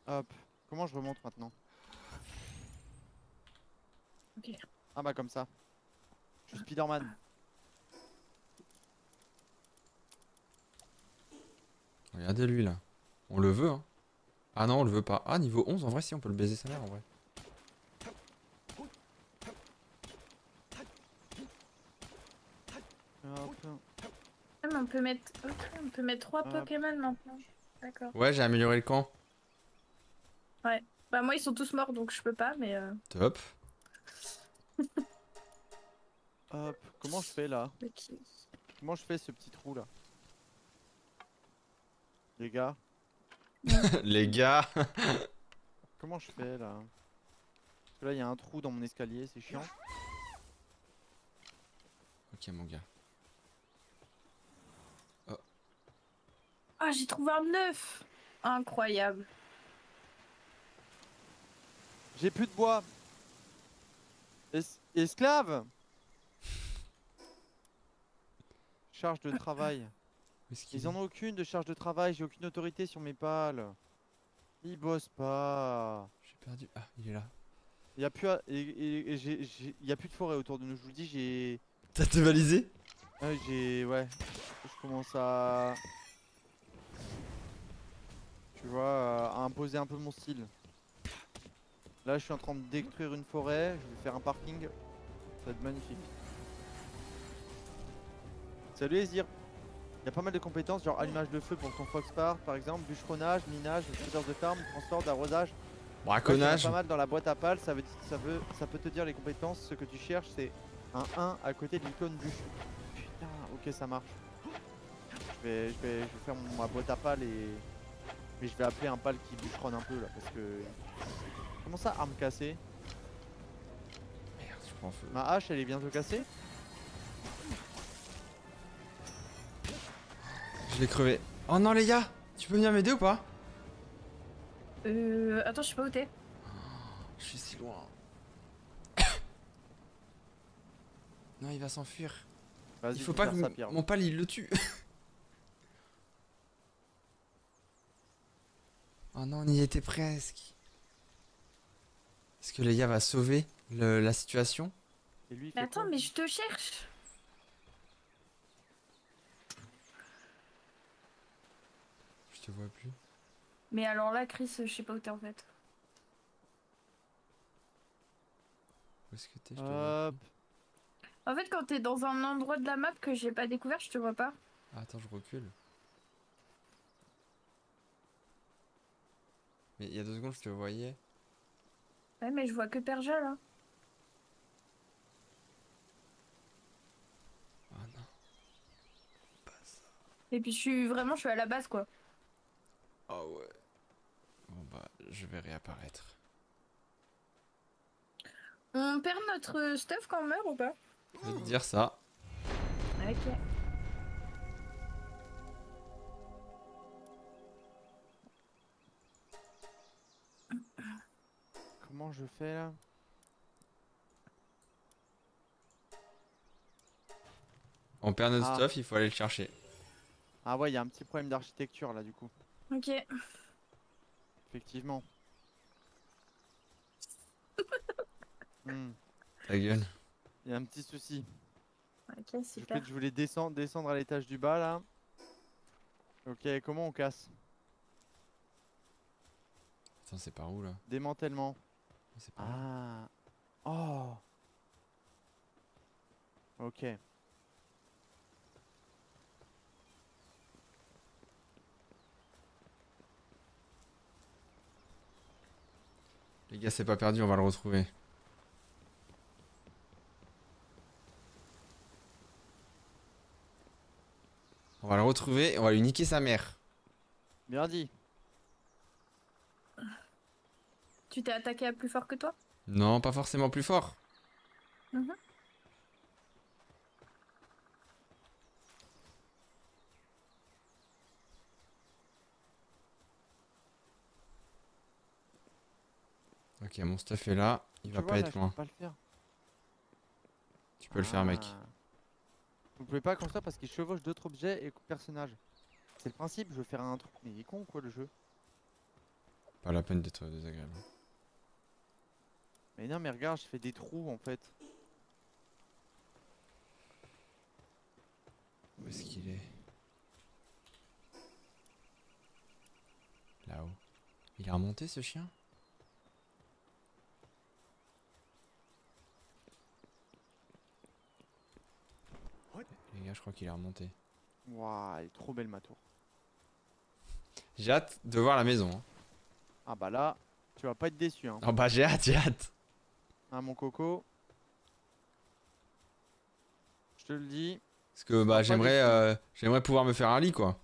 Hop. Comment je remonte maintenant? Okay. Ah bah comme ça. Je suis Spider-Man. Regardez lui là. On le veut, hein. Ah non, on le veut pas. Ah, niveau 11, en vrai si, on peut le baiser sa mère en vrai. On peut mettre, on peut mettre 3 Pokémon maintenant. D'accord. Ouais, j'ai amélioré le camp. Ouais. Bah moi ils sont tous morts donc je peux pas mais... Top. Hop, comment je fais là? Okay. Comment je fais ce petit trou là? Les gars. Les gars. Comment je fais là? Parce que là il y a un trou dans mon escalier, c'est chiant. Ok mon gars. Oh. Ah j'ai trouvé un 9. Incroyable. J'ai plus de bois. Esclave. Charge de travail. Ils en ont aucune de charge de travail, j'ai aucune autorité sur mes pales. Ils bossent pas. J'ai perdu. Ah, il est là. Il y a plus, il y a plus de forêt autour de nous, je vous le dis, j'ai... T'as te valisé? J'ai... Ouais. Je commence à... Tu vois, à imposer un peu mon style. Là, je suis en train de détruire une forêt, je vais faire un parking. Ça va être magnifique. Salut Ezir. Il y a pas mal de compétences, genre allumage de feu pour ton foxpart par exemple, bûcheronnage, minage, faiseur de ferme, transport, d'arrosage. Braconnage. Pas mal dans la boîte à pales, ça peut te dire les compétences, ce que tu cherches c'est un 1 à côté de l'icône bûche. Putain, ok ça marche. Je vais faire ma boîte à pales et... Mais je vais appeler un pal qui bûcheronne un peu là, parce que... Comment ça, arme cassée? Merde, je prends feu. Ma hache, elle est bientôt cassée? Je l'ai crevé. Oh non, les gars, tu peux venir m'aider ou pas? Attends, je sais pas où t'es. Oh, je suis si loin. Non, il va s'enfuir. Il faut pas que mon pal il le tue. Oh non, on y était presque. Est-ce que Leya va sauver la situation? Mais attends, mais je te cherche. Je vois plus. Mais alors là, Chris, je sais pas où t'es en fait. Où est-ce que t'es? Hop. En fait, quand t'es dans un endroit de la map que j'ai pas découvert, je te vois pas. Ah, attends, je recule. Mais il y a 2 secondes, je te voyais. Ouais, mais je vois que Pearja là. Oh non. Pas ça. Et puis je suis à la base quoi. Oh ouais. Bon bah, je vais réapparaître. On perd notre stuff quand on meurt ou pas? Je vais te dire ça. Ok. Comment je fais là? On perd notre stuff, il faut aller le chercher. Ah ouais, il y a un petit problème d'architecture là du coup. Ok. Effectivement. Ta gueule. Il y a un petit souci. Ok, super. Je voulais descendre à l'étage du bas là. Ok, comment on casse? Attends, c'est par où là? Démantèlement. C'est par là. Ah. Oh. Ok. Les gars, c'est pas perdu, on va le retrouver. On va le retrouver et on va lui niquer sa mère. Bien dit. Tu t'es attaqué à plus fort que toi? Non, pas forcément plus fort. Ok, mon stuff est là, il va pas être loin. Tu peux le faire, mec. Vous pouvez pas comme ça parce qu'il chevauche d'autres objets et personnages. C'est le principe, je veux faire un truc, mais il est con quoi le jeu. Pas la peine d'être désagréable. Mais non mais regarde, je fais des trous en fait. Où est-ce qu'il est? Là-haut. Il est remonté ce chien? Les gars, je crois qu'il est remonté. Waouh, elle est trop belle ma tour. J'ai hâte de voir la maison. Hein. Ah bah là, tu vas pas être déçu. Hein. Oh bah j'ai hâte. Ah mon coco. Je te le dis. Parce que bah j'aimerais pouvoir me faire un lit quoi.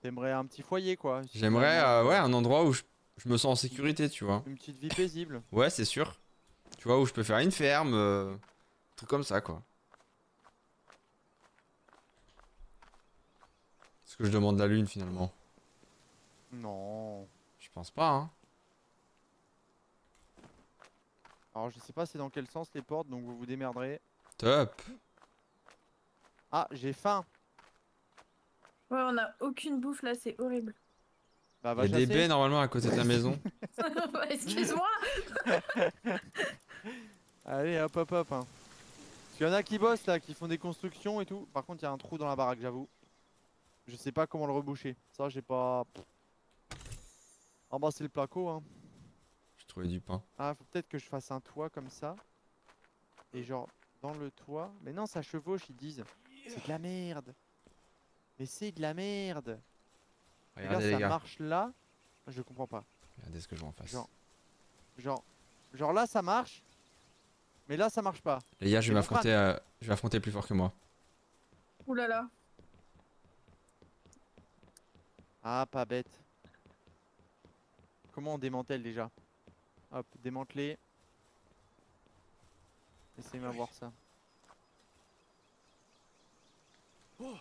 T'aimerais un petit foyer quoi. J'aimerais ouais, un endroit où je me sens en sécurité, tu vois. Une petite vie paisible. Ouais, c'est sûr. Tu vois, où je peux faire une ferme. Truc comme ça quoi. Est-ce que je demande la lune finalement? Non. Je pense pas hein. Alors je sais pas c'est dans quel sens les portes donc vous vous démerderez. Top. Ah j'ai faim. Ouais on a aucune bouffe là c'est horrible. Bah, il y a des baies normalement à côté de ta maison. Excuse-moi. Allez hop hop hop hein. Il y en a qui bossent là, qui font des constructions et tout. Par contre, il y a un trou dans la baraque, j'avoue. Je sais pas comment le reboucher. Ça, j'ai pas. Ah bah, c'est le placo, hein. J'ai trouvé du pain. Ah, faut peut-être que je fasse un toit comme ça. Et genre, dans le toit. Mais non, ça chevauche, ils disent. C'est de la merde. Mais c'est de la merde. Regardez, là, les gars. Ça marche là. Je comprends pas. Regardez ce que je vois en face. Genre là, ça marche. Mais là ça marche pas. Les gars, je vais m'affronter plus fort que moi. Oulala. Là là. Ah, pas bête. Comment on démantèle déjà? Hop, démanteler. Laissez-moi voir ça. Oh.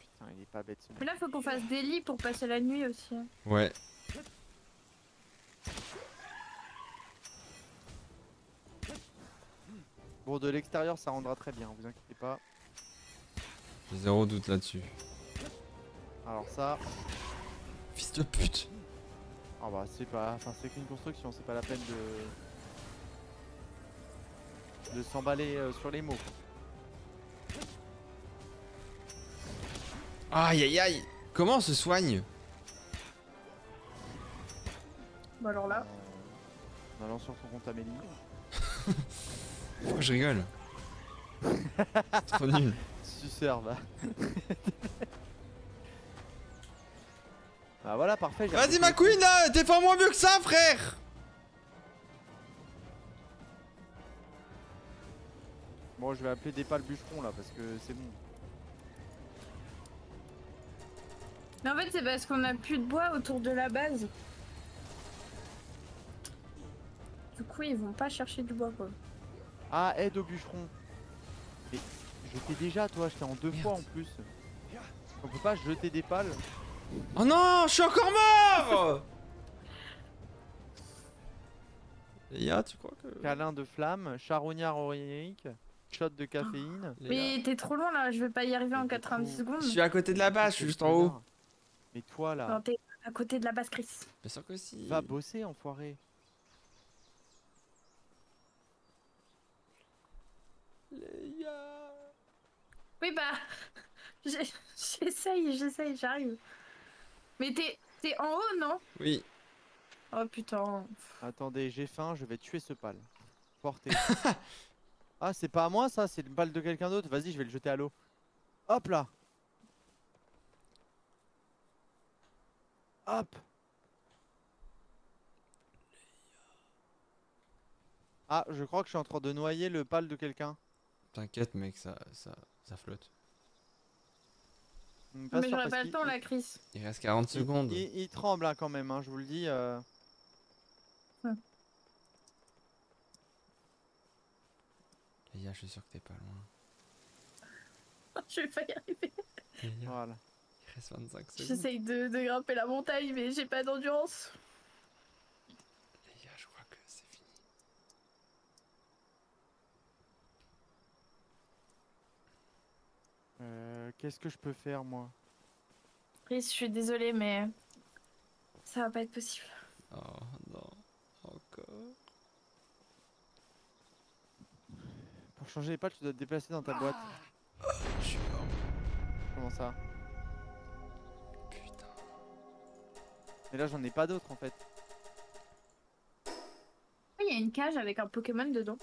Putain, il est pas bête ce mec. Mais là, faut qu'on fasse des lits pour passer la nuit aussi. Hein. Ouais. Bon, de l'extérieur, ça rendra très bien, vous inquiétez pas. J'ai zéro doute là-dessus. Alors ça... Fils de pute. Ah bah c'est pas... Enfin c'est qu'une construction, c'est pas la peine de s'emballer sur les mots. Aïe aïe aïe. Comment on se soigne? Bah alors là... En allant sur ton compte Amélie. Pourquoi je rigole? C'est trop nul. Suceur, bah. Ah voilà, parfait. Vas-y ma queen, t'es pas moins mieux que ça, frère. Bon, je vais appeler des pales bûcherons là parce que c'est bon. Mais en fait, c'est parce qu'on a plus de bois autour de la base. Du coup, ils vont pas chercher du bois quoi. Ah, aide aux bûcherons. Mais j'étais déjà, toi, j'étais en deux fois en plus. On peut pas jeter des pales. Oh non, je suis encore mort. Leya, tu crois que... Câlin de flamme, charognard oréique, shot de caféine... Oh, mais t'es trop loin là, je vais pas y arriver en 90 secondes. Je suis à côté de la base, je suis juste en haut. Mais toi là... Non, t'es à côté de la base, Chris. Bien sûr que si. Va bosser, enfoiré. Leya... Oui bah... J'essaye, j'arrive. Mais t'es en haut, non? Oui. Oh putain. Attendez, j'ai faim, je vais tuer ce pal. Portez. Ah, c'est pas à moi ça, c'est le pal de quelqu'un d'autre. Vas-y, je vais le jeter à l'eau. Hop là. Hop. Ah, je crois que je suis en train de noyer le pal de quelqu'un. T'inquiète mec, ça flotte. Mais j'aurais pas le temps là, Chris. Il reste 40 secondes. Il tremble là, quand même, hein, je vous le dis. Ouais. Leya, je suis sûr que t'es pas loin. Je vais pas y arriver. Leya, voilà. Il reste 25 secondes. J'essaye de grimper la montagne, mais j'ai pas d'endurance. Leya, je crois que c'est fini. Qu'est-ce que je peux faire moi? Chris, je suis désolée mais ça va pas être possible. Oh non, encore. Pour changer les pattes, tu dois te déplacer dans ta boîte. Oh, je suis mort. Comment ça? Putain. Mais là j'en ai pas d'autres en fait. Il y a une cage avec un Pokémon dedans.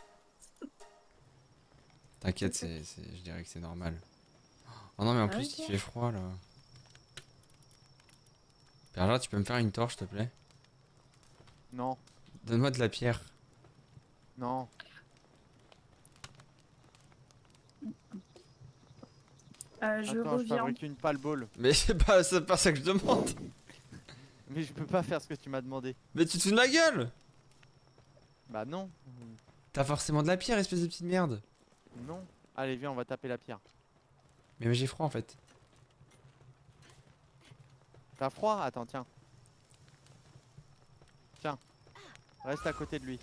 T'inquiète, je dirais que c'est normal. Oh non mais en plus il fait froid là. Pearja, tu peux me faire une torche s'il te plaît? Non. Donne-moi de la pierre. Non. Attends, je fabrique une palball. Mais c'est pas ça que je demande. Mais je peux pas faire ce que tu m'as demandé. Mais tu te fous de la gueule. Bah non. T'as forcément de la pierre, espèce de petite merde. Non. Allez viens, on va taper la pierre. Mais j'ai froid en fait. T'as froid? Attends, tiens. Tiens. Reste à côté de lui.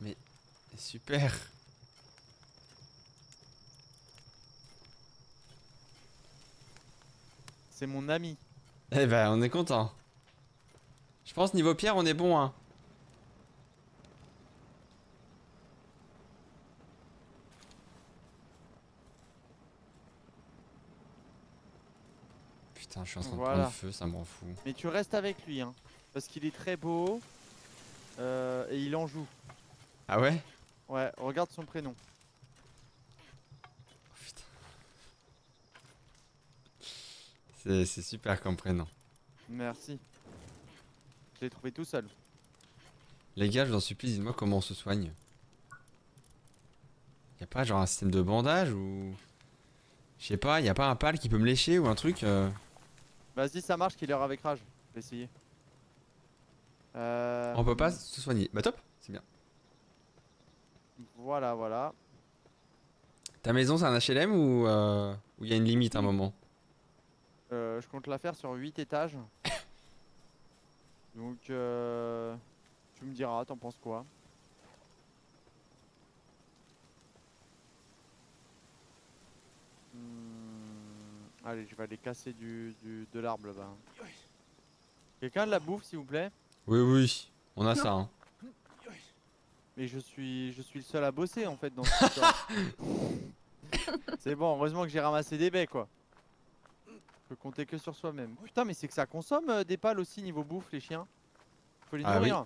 Mais super. C'est mon ami. Eh ben on est content. Je pense niveau pierre on est bon hein. Putain, je suis en train de prendre le feu, ça me rend fou. Mais tu restes avec lui, hein, parce qu'il est très beau et il en joue. Ah ouais? Ouais, regarde son prénom. Oh, putain. C'est super comme prénom. Merci. Je l'ai trouvé tout seul. Les gars, je vous en supplie, dites-moi comment on se soigne. Y'a pas genre un système de bandage ou... Je sais pas, y'a pas un pal qui peut me lécher ou un truc Vas-y, ça marche, qu'il est avec rage. Je vais essayer. On peut pas se soigner. Bah top, c'est bien. Voilà, voilà. Ta maison, c'est un HLM ou y a une limite à un moment? Je compte la faire sur 8 étages. Donc, tu me diras, t'en penses quoi? Allez, je vais aller casser de l'arbre là-bas. Quelqu'un de la bouffe, s'il vous plaît? Oui, on a ça. Hein. Mais je suis le seul à bosser en fait dans ce histoire. C'est bon, heureusement que j'ai ramassé des baies quoi. Je peux compter que sur soi-même. Putain, mais c'est que ça consomme des pales aussi niveau bouffe, les chiens. Faut les nourrir.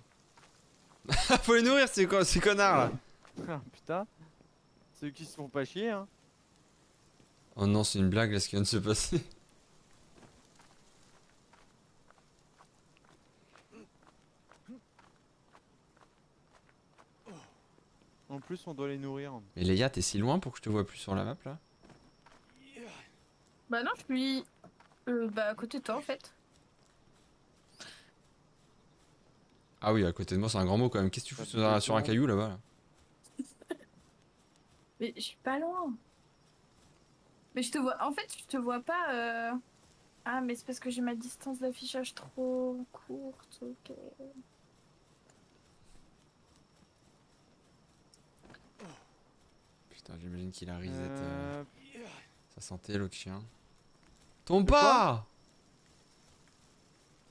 Oui. Faut les nourrir ces connards là. Putain. Ceux qui se font pas chier hein. Oh non, c'est une blague là ce qui vient de se passer. En plus on doit les nourrir. Mais Leya, t'es si loin pour que je te vois plus sur la map là? Bah non, je suis à côté de toi en fait. Ah oui, à côté de moi c'est un grand mot quand même. Qu'est-ce que tu fous sur un caillou là-bas là? Mais je suis pas loin. Mais je te vois, en fait je te vois pas Ah mais c'est parce que j'ai ma distance d'affichage trop courte, ok. Putain, j'imagine qu'il a reset sa santé l'autre chien. Tombe pas!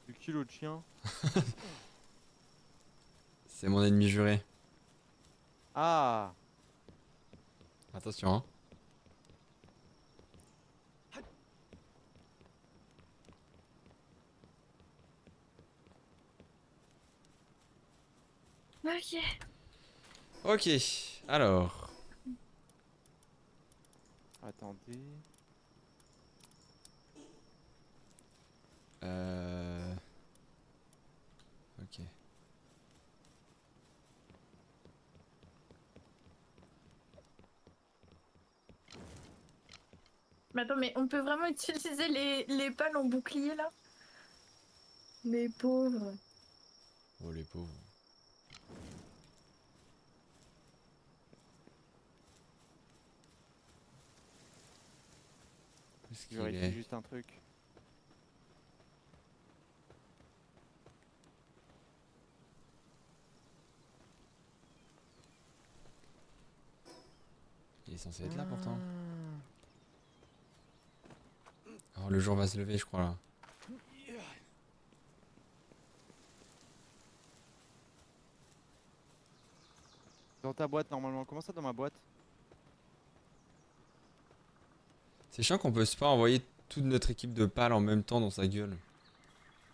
C'est qui l'autre chien? C'est mon ennemi juré. Ah! Attention hein. Ok. Ok, alors. Attendez. Ok. Mais attends, mais on peut vraiment utiliser les pales en bouclier là? Les pauvres. Oh les pauvres. Je vérifie juste un truc. Il est censé être là pourtant. Alors le jour va se lever je crois là. Dans ta boîte normalement, comment ça dans ma boîte? C'est chiant qu'on peut pas envoyer toute notre équipe de pales en même temps dans sa gueule.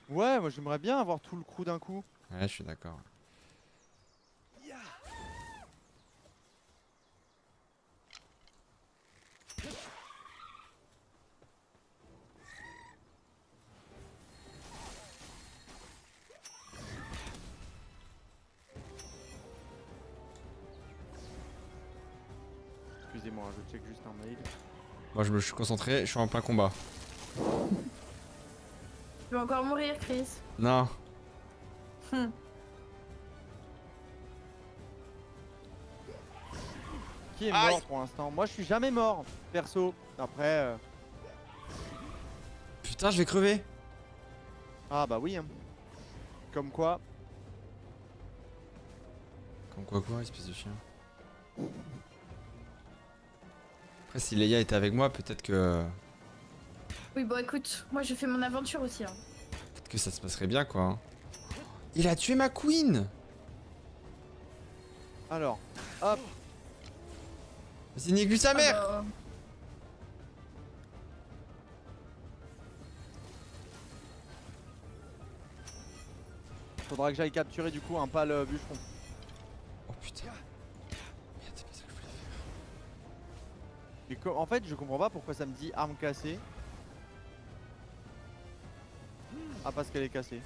Ouais, moi j'aimerais bien avoir tout le crew d'un coup. Ouais, je suis d'accord. Excusez-moi, je check juste un mail. Moi je me suis concentré, je suis en plein combat. Tu vas encore mourir Chris. Non. Qui est mort pour l'instant? Moi je suis jamais mort, perso. Après... Putain je vais crever. Ah bah oui hein. Comme quoi. Comme quoi quoi, espèce de chien. Après si Leya était avec moi, peut-être que... Oui bon écoute, moi je fais mon aventure aussi hein. Peut-être que ça se passerait bien quoi hein. Il a tué ma queen. Alors, hop. Vas-y nique lui sa mère. Faudra que j'aille capturer du coup un pâle bûcheron. Oh putain. Mais en fait, je comprends pas pourquoi ça me dit arme cassée. Ah, parce qu'elle est cassée.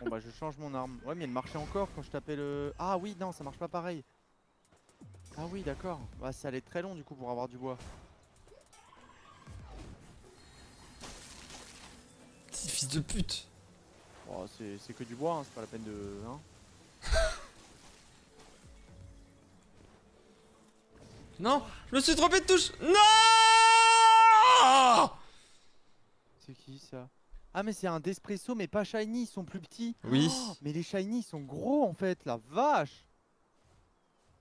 Bon, bah, je change mon arme. Ouais, mais elle marchait encore quand je tapais le. Ah, oui, non, ça marche pas pareil. Ah, oui, d'accord. Bah, ça allait très long du coup pour avoir du bois. Petit fils de pute. Oh, c'est que du bois, hein, c'est pas la peine de. Hein. Non, je me suis trompé de touche. Non. C'est qui ça? Ah mais c'est un Despresso mais pas shiny, ils sont plus petits. Oui. Oh, mais les shiny ils sont gros en fait, la vache.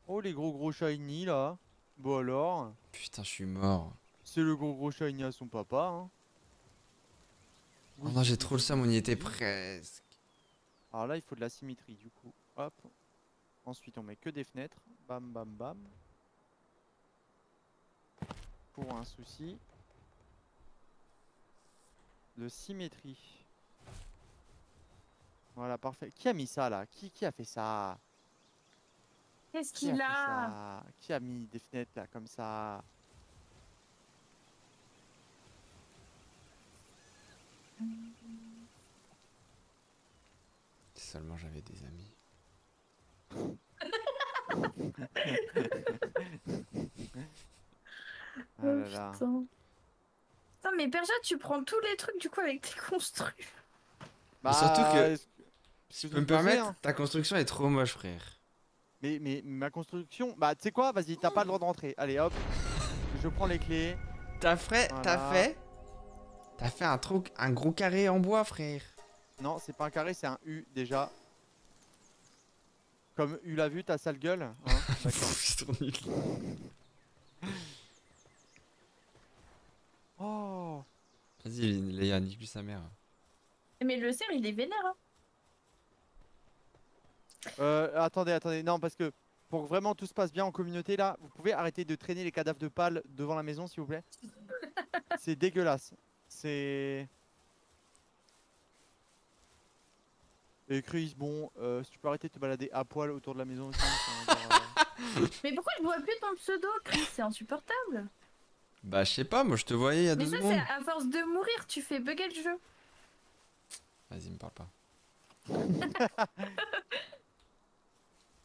Oh les gros shiny là. Bon alors. Putain je suis mort. C'est le gros shiny à son papa hein. Oh non j'ai trop le seum, on y était presque. Alors là il faut de la symétrie du coup. Hop. Ensuite on met que des fenêtres. Bam bam bam. Pour un souci de symétrie. Voilà, parfait. Qui a mis ça là? Qui a fait ça? Qu'est-ce qu'il a? Qui a mis des fenêtres là comme ça? Si seulement j'avais des amis. Ah là là. Putain. Putain, mais Pearja, tu prends tous les trucs du coup avec tes construits. Bah, surtout que, si tu peux me permettre, ta construction est trop moche, frère. Mais ma construction, bah tu sais quoi, vas-y, t'as pas le droit de rentrer. Allez hop, je prends les clés. T'as fait un truc, un gros carré en bois, frère. Non, c'est pas un carré, c'est un U déjà. Comme U l'a vu, ta sale gueule. Hein. Oh. Vas-y, Leya, nique lui sa mère. Mais le cerf, il est vénère. Hein. Attendez, non, parce que pour que vraiment tout se passe bien en communauté, là, vous pouvez arrêter de traîner les cadavres de pales devant la maison, s'il vous plaît. C'est dégueulasse. C'est... Et Chris, bon, si tu peux arrêter de te balader à poil autour de la maison aussi. Mais pourquoi je vois plus ton pseudo, Chris? C'est insupportable. Bah, je sais pas, moi je te voyais il y a 2 secondes. Mais ça, c'est à force de mourir, tu fais bugger le jeu. Vas-y, me parle pas.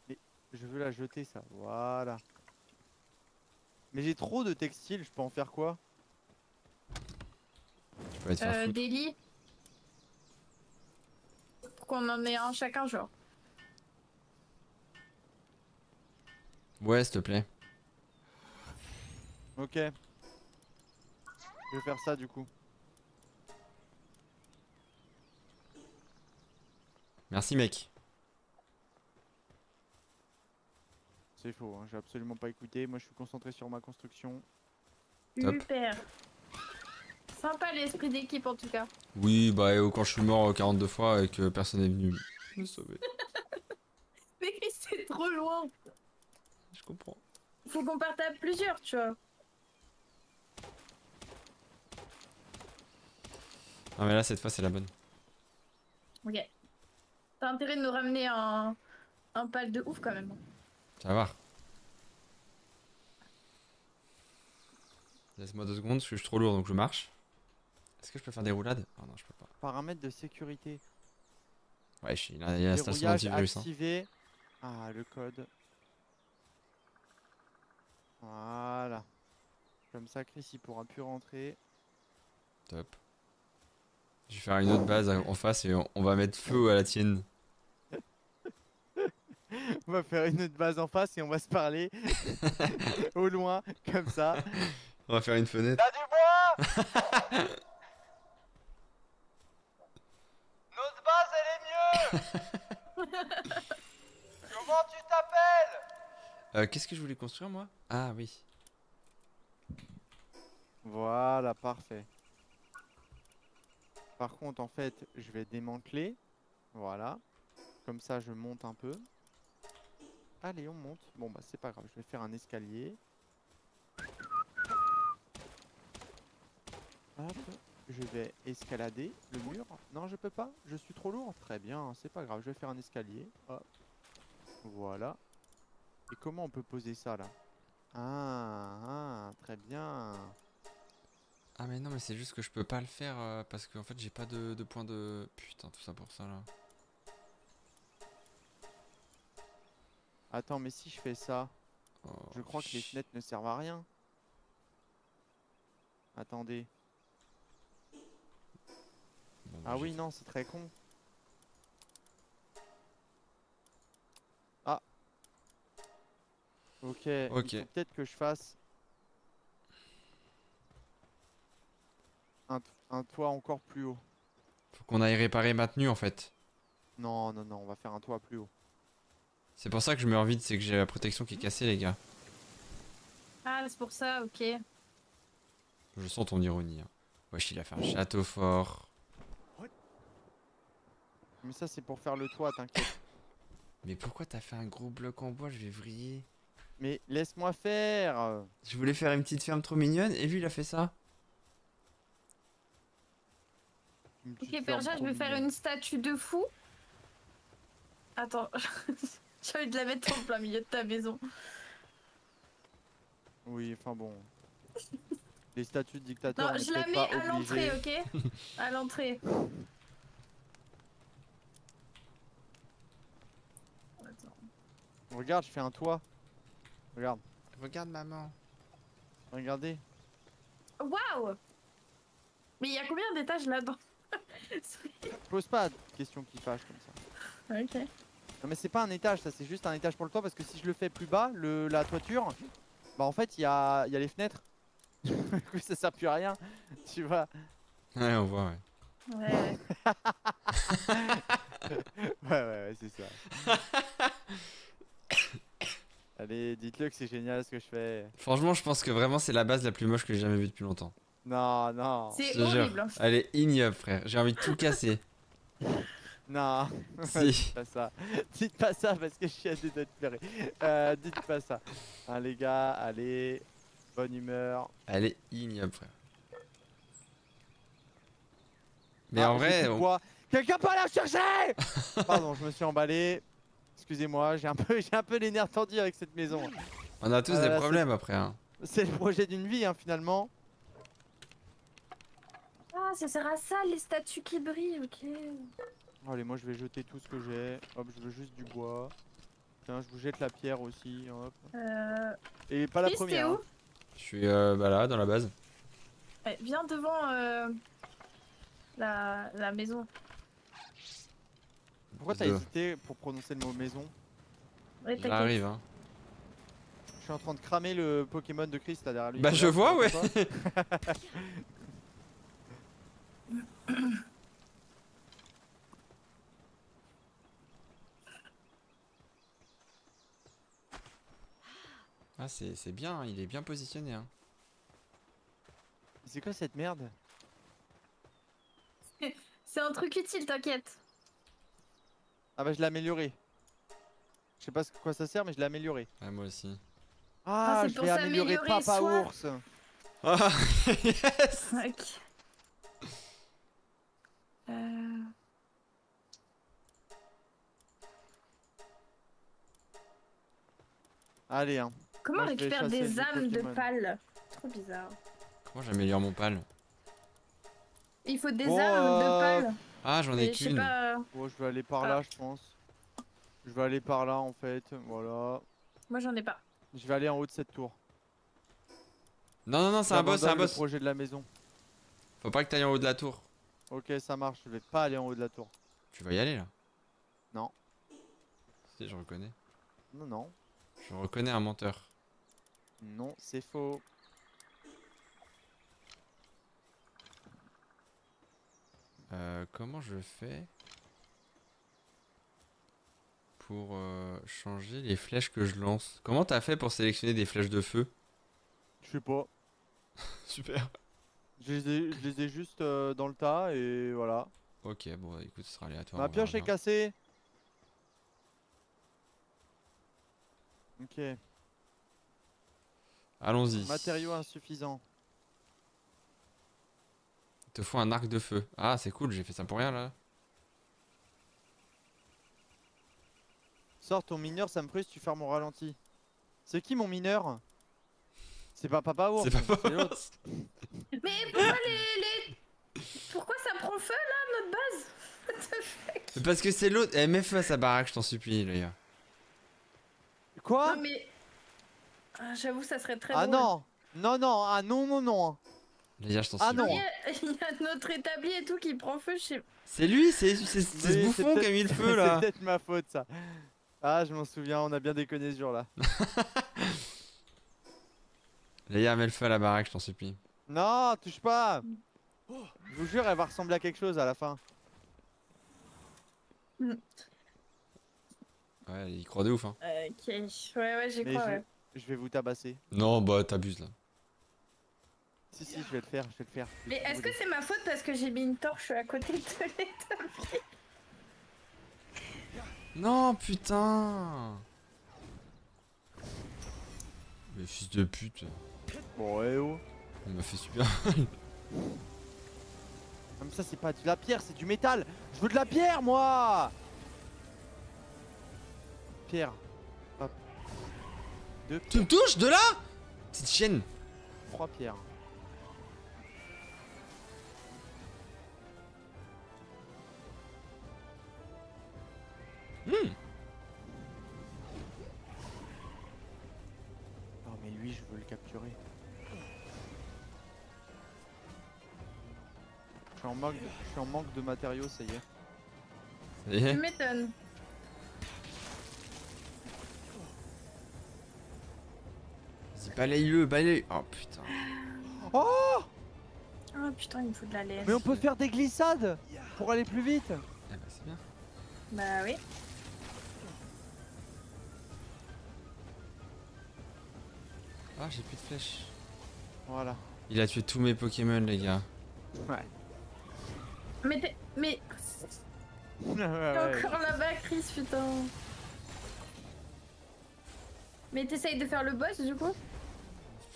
Mais je veux la jeter, ça. Voilà. Mais j'ai trop de textiles, je peux en faire quoi? Des lits. Qu'on en ait un chacun, genre. Ouais, s'il te plaît. Ok. Je vais faire ça du coup. Merci, mec. C'est faux, hein, j'ai absolument pas écouté. Moi, je suis concentré sur ma construction. Super. Top. Sympa l'esprit d'équipe en tout cas. Oui, bah quand je suis mort 42 fois et que personne n'est venu me sauver. Mais c'est trop loin. Je comprends. Faut qu'on parte à plusieurs, tu vois. Non mais là cette fois c'est la bonne. Ok. T'as intérêt de nous ramener un pal de ouf quand même. Ça va. Laisse-moi 2 secondes parce que je suis trop lourd donc je marche. Est-ce que je peux faire des roulades? Oh non, je peux pas. Paramètres de sécurité. Ouais, il y a la station antivirus. Activé. Hein. Ah, le code. Voilà. Comme ça, Chris, il pourra plus rentrer. Top. Je vais faire une autre base en face et on va mettre feu à la tienne. On va faire une autre base en face et on va se parler. Au loin, comme ça. On va faire une fenêtre. T'as du bois? Notre base elle est mieux. Comment tu t'appelles? Qu'est-ce que je voulais construire moi? Ah oui. Voilà, parfait. Par contre en fait je vais démanteler. Voilà. Comme ça je monte un peu. Allez on monte. Bon bah c'est pas grave, je vais faire un escalier. Hop, je vais escalader le mur. Non, je peux pas, je suis trop lourd. Très bien, c'est pas grave, je vais faire un escalier. Hop, voilà. Et comment on peut poser ça là? Ah, très bien. Ah mais non, mais c'est juste que je peux pas le faire parce qu'en fait j'ai pas de point de... Putain, tout ça pour ça là. Attends, mais si je fais ça, oh, je crois que les fenêtres ne servent à rien. Attendez. Bon, ah oui, non, c'est très con. Ah. Ok. Peut-être que je fasse un toit encore plus haut. Faut qu'on aille réparer ma tenue en fait. Non, on va faire un toit plus haut. C'est pour ça que je meurs vite, c'est que j'ai la protection qui est cassée, les gars. Ah, c'est pour ça, ok. Je sens ton ironie. Hein. Wesh, il a fait un château fort. Mais ça, c'est pour faire le toit, t'inquiète. Mais pourquoi t'as fait un gros bloc en bois? Je vais vriller. Mais laisse-moi faire. Je voulais faire une petite ferme trop mignonne et lui, il a fait ça. Ok, Pearja, je vais faire une statue de fou. Attends, j'ai envie de la mettre en plein milieu de ta maison. Oui, enfin bon. Les statuts de dictateurs. Non, je la mets à l'entrée, ok? À l'entrée. Regarde, je fais un toit. Regarde. Regarde, maman. Regardez. Waouh! Mais il y a combien d'étages là-dedans? Je pose pas de questions qui fâchent comme ça. Ok. Non, mais c'est pas un étage, ça, c'est juste un étage pour le toit parce que si je le fais plus bas, la toiture, bah en fait, il y a les fenêtres. Du coup, ça sert plus à rien. Tu vois? Ouais, on voit, ouais. Ouais, ouais, c'est ça. Allez, dites-le que c'est génial ce que je fais. Franchement, je pense que vraiment c'est la base la plus moche que j'ai jamais vue depuis longtemps. Non, non. C'est horrible. Elle est ignoble, frère. J'ai envie de tout casser. Non. Si. Dites pas ça. Dites pas ça parce que je suis à deux doigts de pleurer. Dites pas ça. Hein, les gars, allez. Bonne humeur. Elle est ignoble, frère. Mais en vrai... Quelqu'un peut aller chercher. Pardon, je me suis emballé. Excusez-moi, j'ai un peu les nerfs tendus avec cette maison. On a tous des problèmes après. Hein. C'est le projet d'une vie, hein, finalement. Ah, ça sert à ça, les statues qui brillent, ok. Allez, moi je vais jeter tout ce que j'ai. Hop, je veux juste du bois. Tiens, je vous jette la pierre aussi. Hop. Et pas la première. Où hein. Je suis bah là, dans la base. Ouais, viens devant la maison. Pourquoi t'as hésité pour prononcer le mot maison? Ouais, j'arrive, hein. Je suis en train de cramer le Pokémon de Chris là derrière lui. Bah, je vois, ouais. Ah, c'est bien, hein. Il est bien positionné. Hein. C'est quoi cette merde? C'est un truc utile, t'inquiète. Ah bah je l'ai amélioré. Je sais pas quoi ça sert mais je l'ai amélioré. Ah moi aussi. Ah je vais améliorer Papa Ours. Ah yes. Ok. Allez hein. Comment on récupère des âmes de pal? Trop bizarre. Comment j'améliore mon pal? Il faut des âmes de pal. Ah j'en ai qu'une. Oh, je vais aller par là je pense. Je vais aller par là en fait, voilà. Moi j'en ai pas. Je vais aller en haut de cette tour. Non non non, c'est un boss, c'est un boss. Projet de la maison. Faut pas que t'ailles en haut de la tour. Ok ça marche, je vais pas aller en haut de la tour. Tu vas y aller là? Non. Si je reconnais. Non non. Je reconnais un menteur. Non c'est faux. Comment je fais pour changer les flèches que je lance? Comment t'as fait pour sélectionner des flèches de feu? Je sais pas. Super. Je les ai juste dans le tas et voilà. Ok, bon écoute, ce sera aléatoire. Ma pioche est cassée. Ok. Allons-y. Matériaux insuffisants. Il te faut un arc de feu. Ah c'est cool, j'ai fait ça pour rien là. Sors ton mineur, ça me frustre, tu fermes mon ralenti. C'est qui mon mineur? C'est pas Papa Ours. C'est pas l'autre. Mais pourquoi Pourquoi ça prend feu là, notre base? What the fuck? Parce que c'est l'autre. Eh, mets feu à sa baraque, je t'en supplie les gars. Quoi? Non mais... Ah, j'avoue ça serait très drôle. Ah non, non non, ah non non non. Les gars, je t'en suis. Ah non, il y a notre établi et tout qui prend feu chez... C'est lui, c'est ce bouffon qui a mis le feu là. C'est peut-être ma faute ça. Ah je m'en souviens, on a bien déconné ce jour là. Les gars, mets le feu à la baraque, je t'en supplie. Non, touche pas. Je vous jure, elle va ressembler à quelque chose à la fin. Ouais, il croit de ouf hein. Ok, ouais j'y crois ouais. Je vais vous tabasser. Non bah t'abuses là. Si, si, je vais le faire, je vais le faire. Mais est-ce que c'est ma faute parce que j'ai mis une torche à côté de l'établi? Non, putain. Mais fils de pute. Bon, eh oh. On m'a fait super mal. Comme ça, c'est pas de la pierre, c'est du métal. Je veux de la pierre, moi. pierre. Hop. Deux pierres. Tu me touches de là? Petite chienne. Trois pierres. Non mais lui je veux le capturer. Je suis en manque de matériaux, ça y est. Tu m'étonnes. Vas-y, balaye-le, balaye. Oh putain. Oh, oh putain, il me faut de la laisse. Mais on peut faire des glissades pour aller plus vite. Ah bah c'est bien. Bah oui. Ah, j'ai plus de flèches. Voilà. Il a tué tous mes Pokémon, les gars. Ouais. Mais t'es... mais... T'es encore là-bas, Chris, putain. Mais t'essayes de faire le boss, du coup?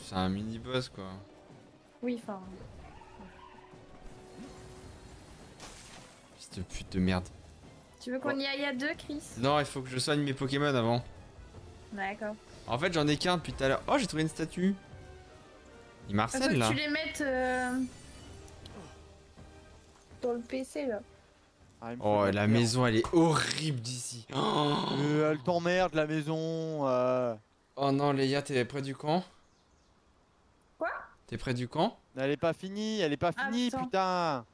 C'est un mini-boss, quoi. Oui, enfin... Cette pute de merde. Tu veux qu'on y aille à deux, Chris? Non, il faut que je soigne mes Pokémon avant. D'accord. En fait, j'en ai qu'un depuis tout à l'heure. Oh, j'ai trouvé une statue. Il m'harcèle, là. Faut que tu les mettes... dans le PC, là. Ah, oh, la maison, elle est horrible d'ici. Oh elle t'emmerde, la maison. Oh non, Leya, t'es près du camp. Quoi? T'es près du camp? Elle est pas finie, elle est pas finie, putain.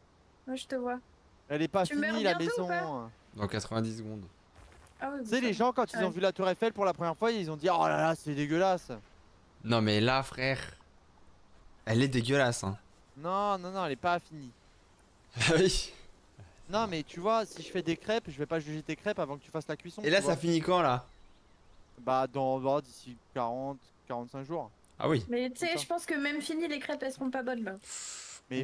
Moi, je te vois. Elle est pas finie, la maison. Dans 90 secondes. Ah oui, tu sais, les gens, quand ils ont vu la tour Eiffel pour la première fois, ils ont dit oh là là, c'est dégueulasse. Non, mais là, frère, elle est dégueulasse. Hein. Non, non, non, elle est pas finie. Ah oui. Non, mais tu vois, si je fais des crêpes, je vais pas juger tes crêpes avant que tu fasses la cuisson. Et là, ça finit quand là? Bah, dans d'ici 40-45 jours. Ah oui. Mais tu sais, je pense que même fini, les crêpes elles seront pas bonnes là. Mais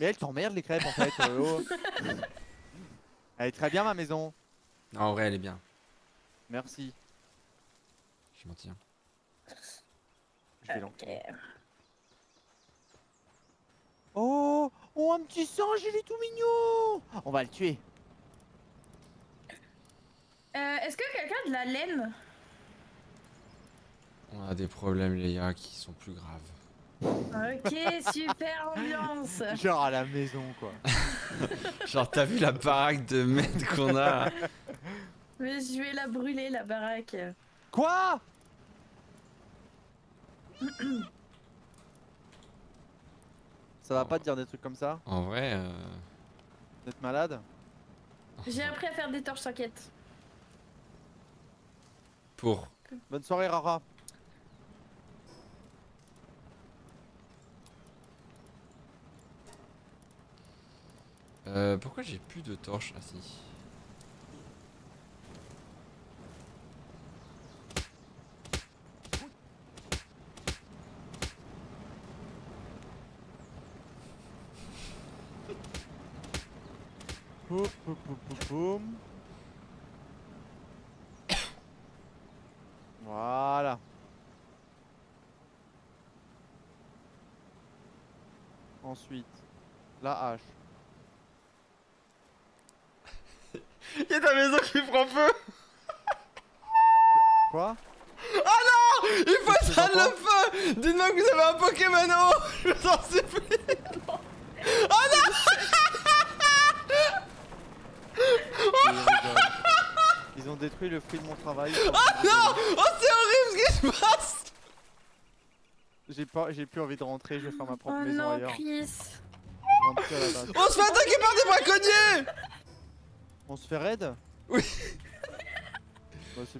elles t'emmerdent les crêpes en fait. Elle est très bien, ma maison. Non, en vrai, elle est bien. Merci. Je m'en tiens. Je vais Oh, oh, un petit singe, il est tout mignon. On va le tuer. Est-ce que quelqu'un a de la laine? On a des problèmes, Leya, qui sont plus graves. Ok, super ambiance. Genre à la maison, quoi. Genre, t'as vu la baraque de merde qu'on a? Mais je vais la brûler, la baraque. Quoi? Ça va pas te dire des trucs comme ça? En vrai... D'être malade? J'ai appris à faire des torches, t'inquiète. Pour... Bonne soirée, Rara. Pourquoi j'ai plus de torches? Ah si. Voilà. Ensuite, la hache. Y'a ta maison qui prend feu. Quoi? Oh non! Il faut éteindre le feu! Dites-moi que vous avez un Pokémon en haut! Je vous en supplie! Oh non! Ils ont détruit le fruit de mon travail. Oh non! Oh c'est horrible ce qui se passe! J'ai plus envie de rentrer, je vais faire ma propre maison ailleurs. Chris. On se fait attaquer par des braconniers! On se fait raid? Oui.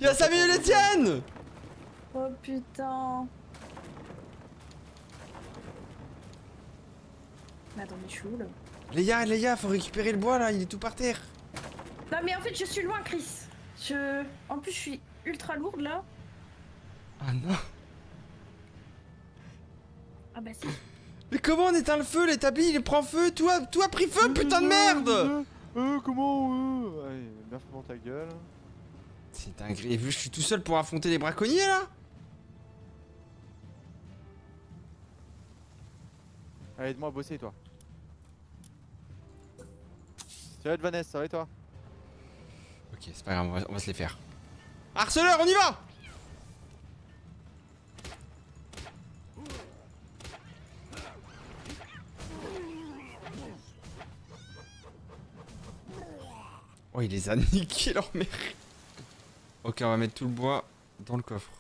Y'a Samuel et Etienne! Oh putain. Mais attends, mais je suis où là? Leya, Leya, faut récupérer le bois là, il est tout par terre. Non mais en fait je suis loin, Chris. En plus je suis ultra lourde là. Ah non. Ah bah si. Mais comment on éteint le feu? L'établi il prend feu, tout a pris feu, putain de merde. Allez, bien foutant ta gueule. C'est dingue, et vu je suis tout seul pour affronter les braconniers là. Allez, aide-moi à bosser toi. Ça va être Vanessa, ça va et toi? Ok, c'est pas grave, on va se les faire. Harceleur, on y va! Oh, il les a niqués, leur mère. Ok, on va mettre tout le bois dans le coffre.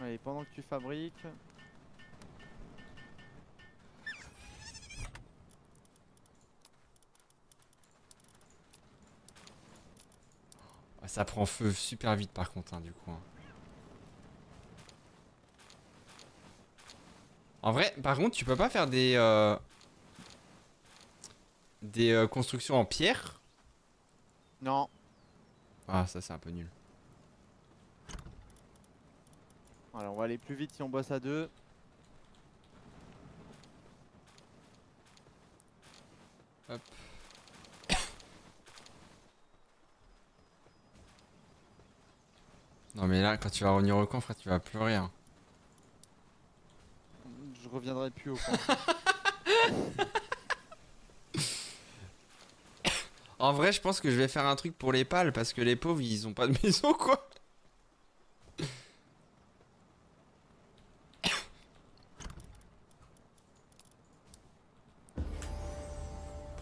Allez, pendant que tu fabriques... Ça prend feu super vite par contre, hein, du coup. En vrai, par contre, tu peux pas faire des constructions en pierre? Non. Ah, ça c'est un peu nul. Alors, on va aller plus vite si on bosse à deux. Hop. Non mais là, quand tu vas revenir au camp, frère, tu vas pleurer. Hein. Je reviendrai plus au camp. En vrai, je pense que je vais faire un truc pour les pales, parce que les pauvres, ils ont pas de maison, quoi.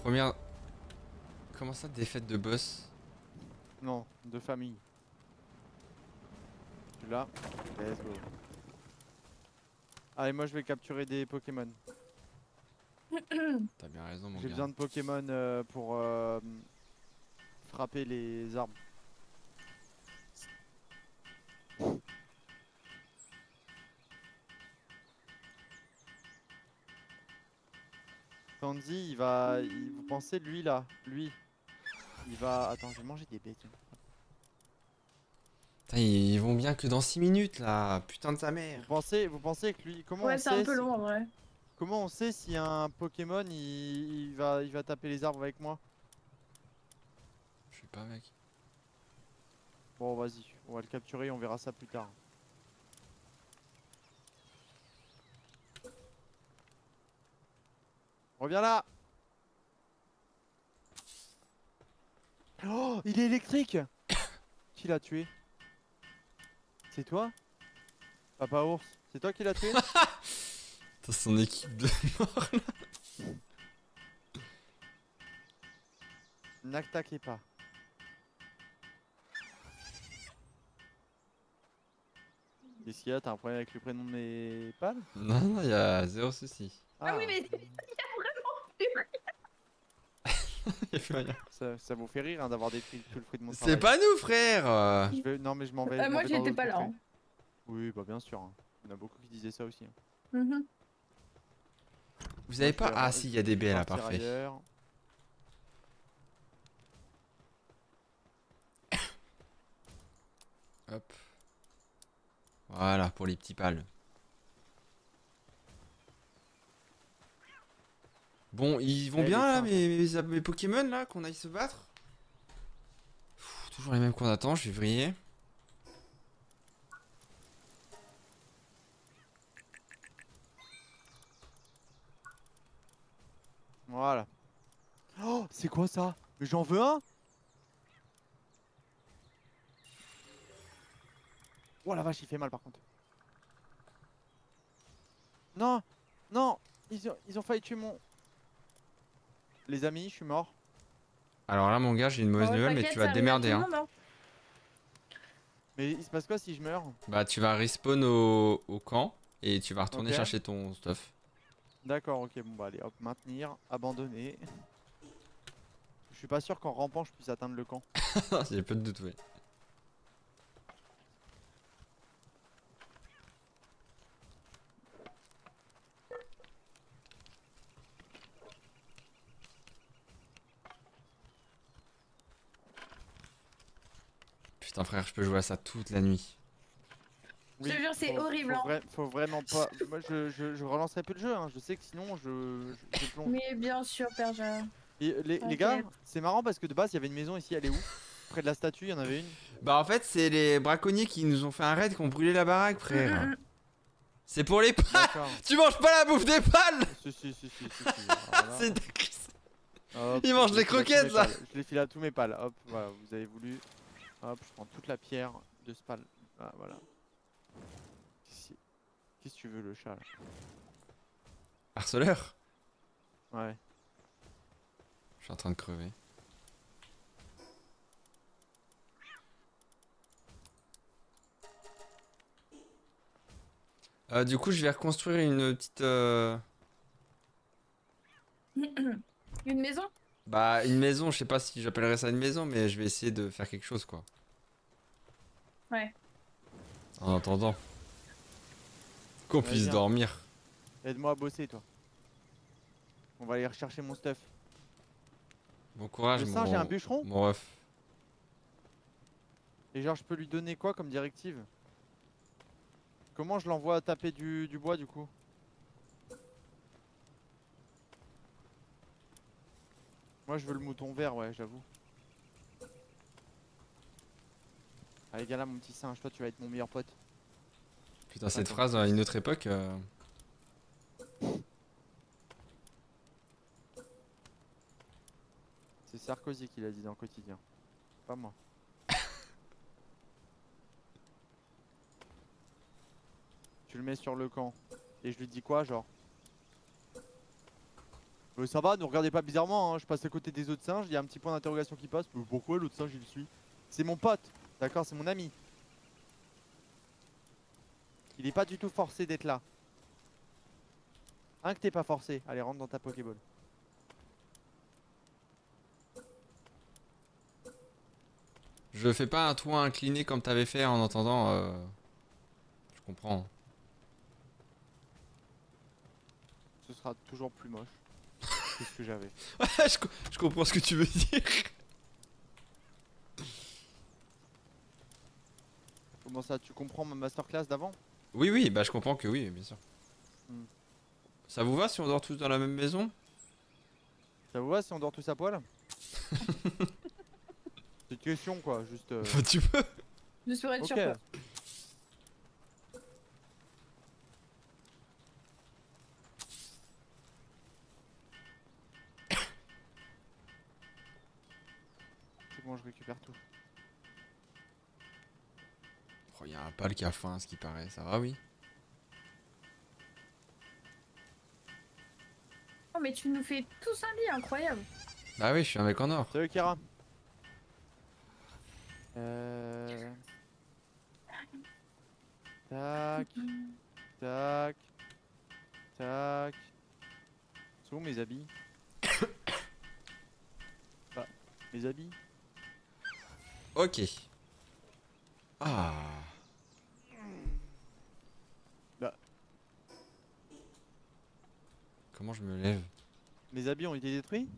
Première... Comment ça, défaite de boss? Non, de famille. Là, let's go. Allez, moi je vais capturer des Pokémon. T'as bien raison, mon gars. J'ai besoin de Pokémon pour frapper les arbres. Tandy, il va. Vous pensez, lui là, lui. Il va. Attends, je vais manger des bêtes. Ils vont bien que dans 6 minutes là, putain de sa mère. Vous pensez que lui, comment on sait? Ouais, c'est un peu long en vrai. Comment on sait si un Pokémon il va taper les arbres avec moi? Je sais pas, mec. Bon, vas-y, on va le capturer, on verra ça plus tard. Reviens là. Oh, il est électrique. Qui l'a tué? C'est toi, Papa Ours? C'est toi qui l'as tué? T'as son équipe de mort là. N'attaquez pas. Qu'est-ce qu'il y a? T'as un problème avec le prénom de mes pales? Non, non, y'a zéro souci. Ah oui, mais y'a vraiment plus ça vous fait rire, hein, d'avoir détruit tout le fruit de mon travail. C'est pas nous, frère. Non mais je m'en vais. Moi j'étais pas là. Hein. Oui, bah bien sûr. Hein. Il y en a beaucoup qui disaient ça aussi. Hein. Vous avez pas... Ah si, il y a des baies là, parfait. Hop. Voilà, pour les petits pales. Bon, ils vont bien là, mes Pokémon là, qu'on aille se battre. Pff, toujours les mêmes qu'on attend, je vais vriller. Voilà. Oh, c'est quoi ça? Mais j'en veux un. Oh la vache, il fait mal par contre. Non, non, ils ont failli tuer mon... Les amis, je suis mort. Alors là, mon gars, j'ai une mauvaise nouvelle, mais tu vas te démerder. Hein. Mais il se passe quoi si je meurs? Bah, tu vas respawn au camp et tu vas retourner chercher ton stuff. D'accord, ok, bon, bah allez, hop, maintenir, abandonner. Je suis pas sûr qu'en rampant je puisse atteindre le camp. J'ai peu de doute, oui. Putain frère, je peux jouer à ça toute la nuit. Oui, je te jure, c'est horrible. Faut vraiment pas... Moi je relancerai plus le jeu, hein. Je sais que sinon je plonge. Mais bien sûr, Pearja. Et les gars, c'est marrant parce que de base il y avait une maison ici, elle est où? Près de la statue, il y en avait une. Bah en fait c'est les braconniers qui nous ont fait un raid, qui ont brûlé la baraque, frère. C'est pour les pales. Tu manges pas la bouffe des pales. Si. Ils mangent les croquettes là. Je les file à tous mes pales, hop, voilà, vous avez voulu... Hop, je prends toute la pierre de Spal. Ah, voilà. Qu'est-ce que tu veux, le chat là? Harceleur? Ouais. Je suis en train de crever. Du coup, je vais reconstruire une petite... Une maison? Bah, une maison, je sais pas si j'appellerais ça une maison, mais je vais essayer de faire quelque chose, quoi. Ouais. En attendant. Qu'on puisse dormir. Aide-moi à bosser, toi. On va aller rechercher mon stuff. Bon courage, mon... j'ai un bûcheron. Mon ref. Et genre, je peux lui donner quoi comme directive? Comment je l'envoie taper du bois, du coup? Moi je veux le mouton vert, ouais, j'avoue. Allez, gars, là, mon petit singe, toi tu vas être mon meilleur pote. Putain, cette phrase à une autre époque. C'est Sarkozy qui l'a dit dans Quotidien, pas moi. Tu le mets sur le camp et je lui dis quoi, genre? Ça va, ne regardez pas bizarrement, hein. Je passe à côté des autres singes, il y a un petit point d'interrogation qui passe. Mais pourquoi l'autre singe il le suit? C'est mon pote, d'accord, c'est mon ami. Il est pas du tout forcé d'être là. Hein, que t'es pas forcé. Allez, rentre dans ta Pokéball. Je fais pas un toit incliné comme t'avais fait en entendant. Je comprends. Ce sera toujours plus moche. C'est ce que j'avais. Je comprends ce que tu veux dire. Comment ça, tu comprends ma masterclass d'avant? Oui, oui, bah je comprends que oui, bien sûr. Mm. Ça vous va si on dort tous dans la même maison? Ça vous va si on dort tous à poil? C'est une question, quoi, juste... Bah, tu peux. Je serais de surprise. Bon, je récupère tout. Oh, y a un pal qui a faim, ce qui paraît. Ça va, oui? Oh, mais tu nous fais tous un lit, incroyable. Bah oui, je suis un mec en or. Salut, Kira. Tac. Tac. Tac. C'est où mes habits? Bah, mes habits. Ok. Ah. Bah. Comment je me lève? Mes habits ont été détruits?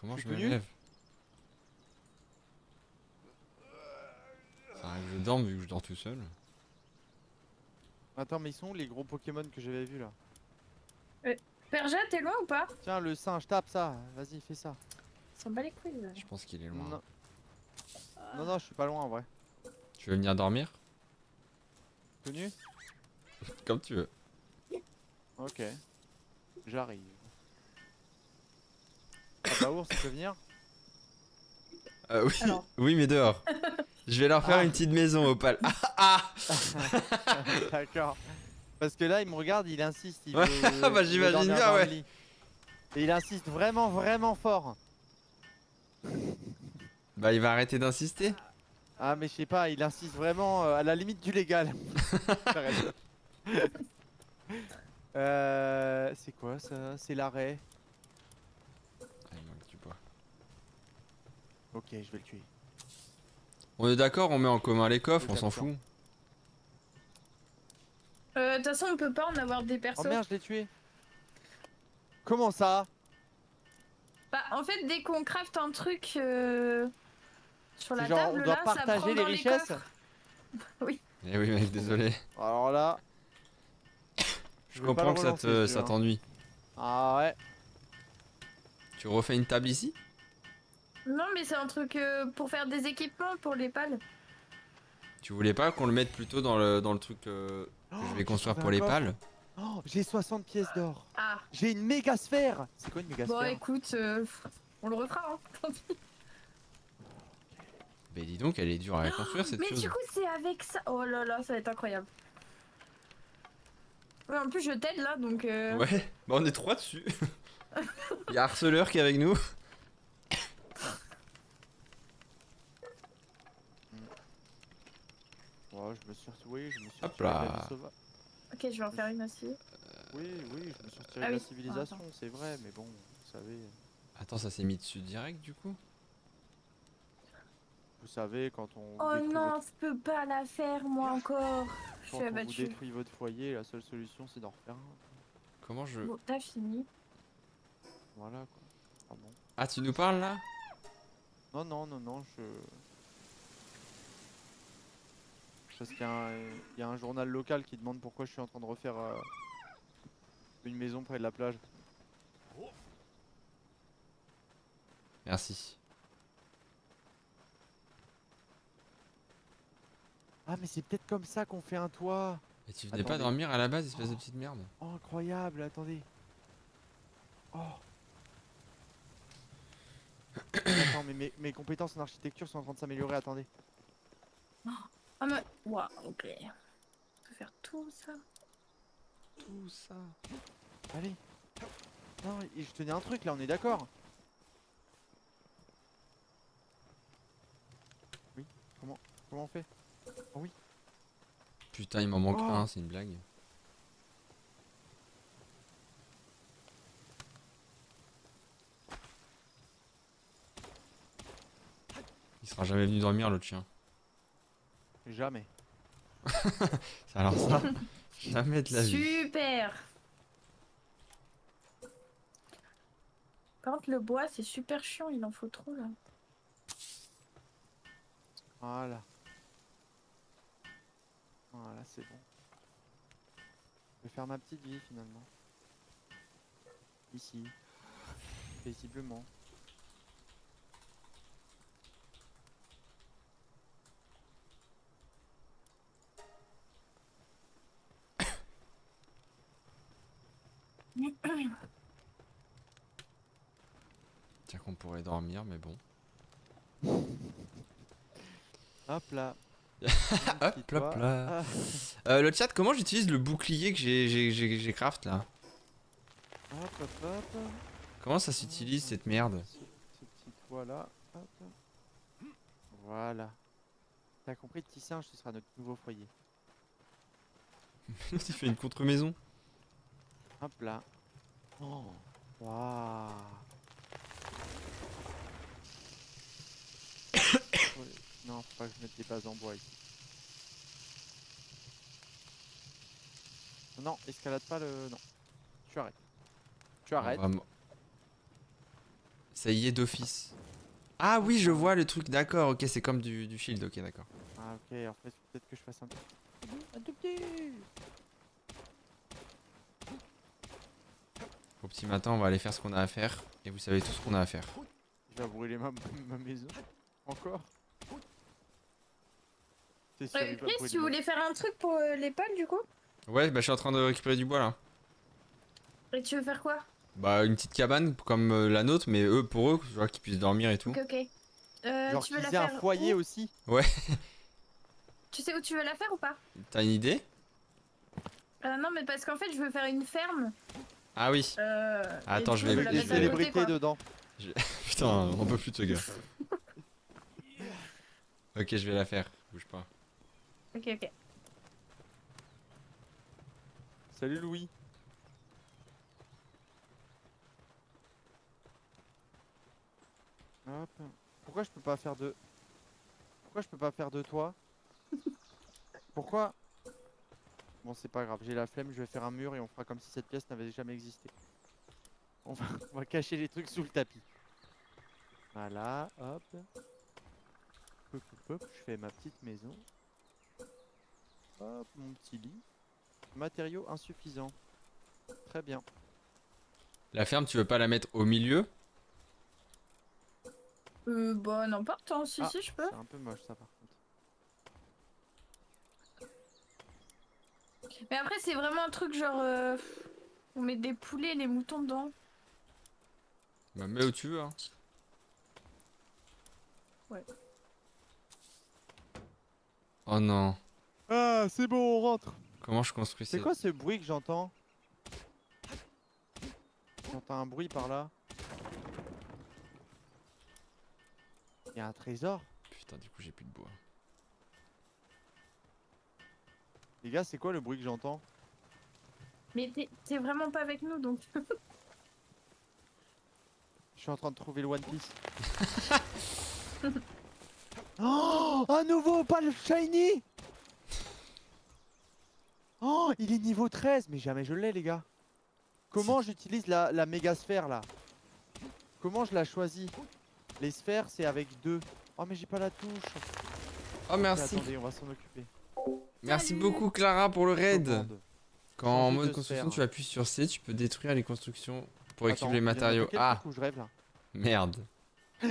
Comment je me lève? Ça arrive, je dors vu que je dors tout seul. Attends, mais ils sont où les gros Pokémon que j'avais vus là? Pearja, t'es loin ou pas? Tiens, le singe, tape ça. Vas-y, fais ça. Il s'en bat les couilles. Là. Je pense qu'il est loin. Non. Non, non, je suis pas loin en vrai. Tu veux venir dormir? Tout nu? Comme tu veux. Ok. J'arrive. Ah bah, ours, tu peux venir? Oui, alors. Oui, mais dehors. Je vais leur faire une petite maison au pal. D'accord. Parce que là, il me regarde, il insiste. Il veut, bah, j'imagine bien, ouais. Et il insiste vraiment, vraiment fort. Bah il va arrêter d'insister. Ah mais je sais pas, il insiste vraiment à la limite du légal. C'est quoi ça? C'est l'arrêt. Ah, il manque du bois. Ok, je vais le tuer. On est d'accord, on met en commun les coffres, on s'en fout. De toute façon on peut pas en avoir des persos. Oh merde, je l'ai tué. Comment ça? Bah en fait dès qu'on craft un truc... Sur la genre, table, on doit là, partager les richesses. Oui. Eh oui, mec, désolé. Alors là, je comprends que ça t'ennuie. Ah ouais. Tu refais une table ici? Non, mais c'est un truc pour faire des équipements pour les pales. Tu voulais pas qu'on le mette plutôt dans le truc que je vais construire pour les pales? Oh, j'ai 60 pièces d'or. Ah. J'ai une méga sphère. C'est quoi une méga sphère? Bon, écoute, on le refera, hein. Tant pis. Mais dis donc, elle est dure à construire cette chose. Mais du coup, c'est avec ça. Oh là là, ça va être incroyable. Ouais, en plus, je t'aide là, donc. Ouais, bah on est trois dessus. Il y a harceleur qui est avec nous. Oh, je me suis retiré, Hop là. Ok, je vais en faire une aussi. Oui, je me suis retiré de la civilisation, c'est vrai, mais bon, vous savez. Attends, ça s'est mis dessus direct du coup? Vous savez, quand on. Oh non, je peux pas la faire, moi encore. Je suis abattue. Quand on détruit votre foyer, la seule solution c'est d'en refaire un. Comment je. Bon, t'as fini. Voilà quoi. Ah bon. Ah, tu nous parles là? Non, non, non, non, je. Parce qu'il y a un journal local qui demande pourquoi je suis en train de refaire une maison près de la plage. Merci. Ah mais c'est peut-être comme ça qu'on fait un toit. Mais tu venais pas dormir à la base, espèce de petite merde. Oh, incroyable, attendez. Oh. Attends, mais mes compétences en architecture sont en train de s'améliorer, attendez. Oh. Ah mais... Waouh, ok. On peut faire tout ça. Tout ça. Allez. Non, je tenais un truc là, on est d'accord. Oui, comment on fait? Oh oui. Putain, il m'en manque un, c'est une blague. Il sera jamais venu dormir l'autre chien. Jamais. Alors ça, jamais de la vie. Super. Par contre le bois c'est super chiant, il en faut trop là. Voilà. Voilà, c'est bon. Je vais faire ma petite vie finalement. Ici. Paisiblement. Tiens qu'on pourrait dormir mais bon. Hop là. Hop là. Le chat, comment j'utilise le bouclier que j'ai craft là? Hop hop hop. Comment ça s'utilise cette merde? Ce petit toit là. Hop. Voilà. T'as compris, petit singe, ce sera notre nouveau foyer. Il fait une contre-maison. Hop là. Oh. Waouh. Non, faut pas que je mette des bases en bois ici. Non, escalade pas le... Non. Tu arrêtes. Tu arrêtes. Ça y est d'office. Ah oui, je vois le truc, d'accord. Ok, c'est comme du shield, ok, d'accord. Ah ok, en fait, peut-être que je fasse un petit... Un tout petit... Au petit matin, on va aller faire ce qu'on a à faire. Et vous savez tout ce qu'on a à faire. Je vais brûler ma maison. Encore. Chris, tu voulais faire un truc pour les pales du coup? Ouais, bah je suis en train de récupérer du bois là. Et tu veux faire quoi? Bah une petite cabane comme la nôtre, mais pour eux, je vois qu'ils puissent dormir et tout. Ok, ok. Genre tu veux la faire un foyer aussi? Ouais. Tu sais où tu veux la faire ou pas? T'as une idée? Non, mais parce qu'en fait, je veux faire une ferme. Ah oui. Attends, je vais mettre des célébrités dedans. Putain, on peut plus de ce gars. Ok, je vais la faire. Bouge pas. Ok, ok. Salut Louis. Hop. Pourquoi je peux pas faire de... Pourquoi je peux pas faire de toi? Pourquoi? Bon, c'est pas grave, j'ai la flemme, je vais faire un mur et on fera comme si cette pièce n'avait jamais existé. On va cacher les trucs sous le tapis. Voilà, hop. Hop, hop, je fais ma petite maison. Hop, mon petit lit. Matériaux insuffisants. Très bien. La ferme, tu veux pas la mettre au milieu? Bah non, pas tant, si je peux. C'est un peu moche ça par contre. Mais après c'est vraiment un truc genre on met des poulets et les moutons dedans. Bah mets où tu veux hein. Ouais. Oh non. Ah, c'est bon, on rentre. Comment je construis ça? C'est quoi ce bruit que j'entends? J'entends un bruit par là. Il y a un trésor. Putain, du coup j'ai plus de bois. Les gars, c'est quoi le bruit que j'entends? Mais t'es vraiment pas avec nous donc. Je suis en train de trouver le One Piece. Oh, un nouveau, pas le shiny. Oh, il est niveau 13, mais jamais je l'ai les gars. Comment j'utilise la méga sphère là? Comment je la choisis? Les sphères c'est avec 2. Oh mais j'ai pas la touche. Oh merci. Attendez, on va s'en occuper. Merci beaucoup Clara pour le raid. Quand en mode construction tu appuies sur C, tu peux détruire les constructions pour équiper les matériaux. Ah coup, je rêve, là. Merde.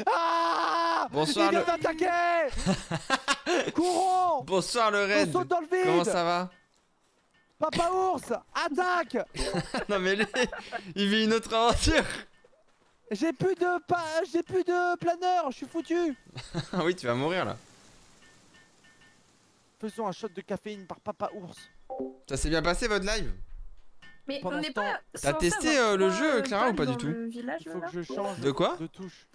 Ah bonsoir il vient d'attaquer. Courons. Bonsoir le raid. On saute dans le vide. Comment ça va? Papa ours, attaque. Non mais lui, il vit une autre aventure. J'ai plus de planeur, je suis foutu. Ah oui, tu vas mourir là. Faisons un shot de caféine par Papa ours. Ça s'est bien passé votre live? Mais on n'est pas. T'as testé le jeu Clara ou pas du tout? Il faut que je change de quoi? De touche.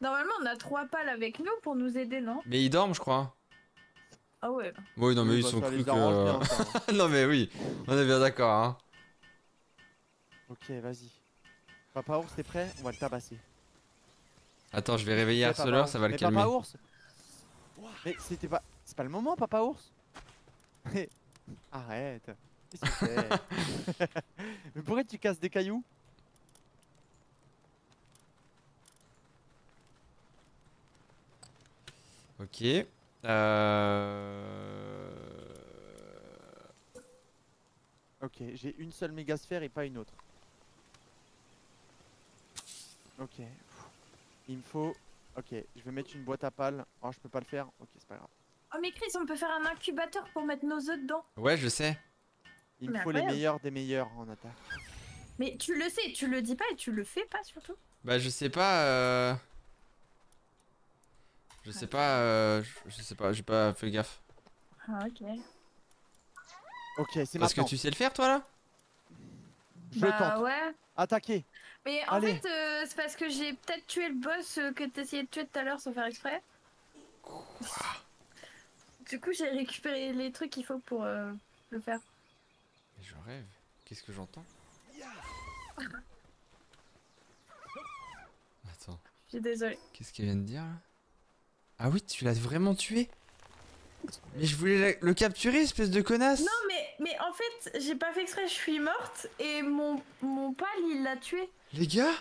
Normalement on a 3 pales avec nous pour nous aider non? Mais ils dorment je crois. Ah ouais. Oui non mais ils sont crus que. Non mais oui, on est bien d'accord hein. Ok vas-y. Papa ours t'es prêt? On va le tabasser. Attends je vais réveiller Harceleur, ça va le calmer. Papa ours. Mais c'était pas. C'est pas le moment Papa ours. Arrête. Mais pourquoi tu casses des cailloux? Ok. Ok, j'ai une seule méga sphère et pas une autre. Ok. Il me faut. Ok, je vais mettre une boîte à pales. Oh, je peux pas le faire. Ok, c'est pas grave. Oh, mais Chris, on peut faire un incubateur pour mettre nos œufs dedans. Ouais, je sais. Il me faut les meilleurs des meilleurs en attaque. Mais tu le sais, tu le dis pas et tu le fais pas surtout. Bah, je sais pas. Je sais pas, je sais pas, j'ai pas fait gaffe. Ah ok. Ok, c'est maintenant. Parce que tu sais le faire toi là? Bah ouais. Attaquer. Mais en fait, c'est parce que j'ai peut-être tué le boss que t'essayais de tuer tout à l'heure sans faire exprès. Quoi? Du coup, j'ai récupéré les trucs qu'il faut pour le faire. Mais je rêve. Qu'est-ce que j'entends? Attends. Je suis désolée. Qu'est-ce qu'elle vient de dire là? Ah oui, tu l'as vraiment tué? Mais je voulais le capturer, espèce de connasse. Non, mais en fait, j'ai pas fait exprès, je suis morte et mon pal, il l'a tué. Les gars,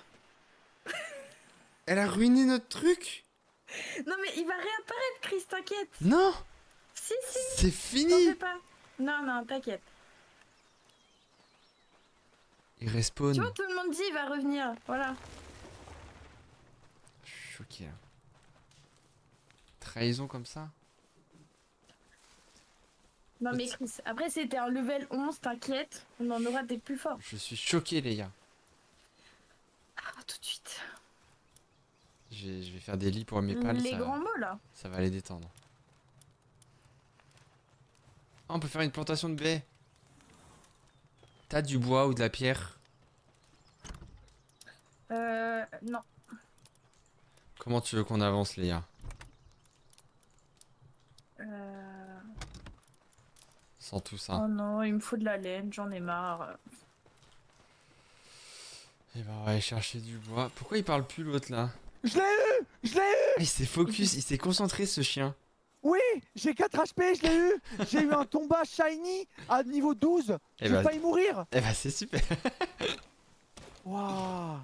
elle a ruiné notre truc. Non, mais il va réapparaître, Chris, t'inquiète. Non. Si, si. C'est fini. T'en fais pas. Non, non, t'inquiète. Il respawn. Tu vois, tout le monde dit, il va revenir, voilà. Je suis choqué, là. Trahison comme ça. Non mais Chris, après c'était un level 11, t'inquiète, on en aura des plus forts. Je suis choqué les gars. Ah tout de suite. Je vais faire des lits pour mes pales. Les grands mots là. Ça va les détendre. Ah, on peut faire une plantation de baies. T'as du bois ou de la pierre? Non. Comment tu veux qu'on avance les gars? Sans tout ça. Oh non, il me faut de la laine, j'en ai marre. Et ben on va aller chercher du bois. Pourquoi il parle plus l'autre là? Je l'ai eu! Je l'ai eu! Il s'est focus, il s'est concentré ce chien. Oui, j'ai 4 HP, je l'ai eu! J'ai eu un tomba shiny à niveau 12. J'ai failli mourir! Eh ben c'est super! Waouh!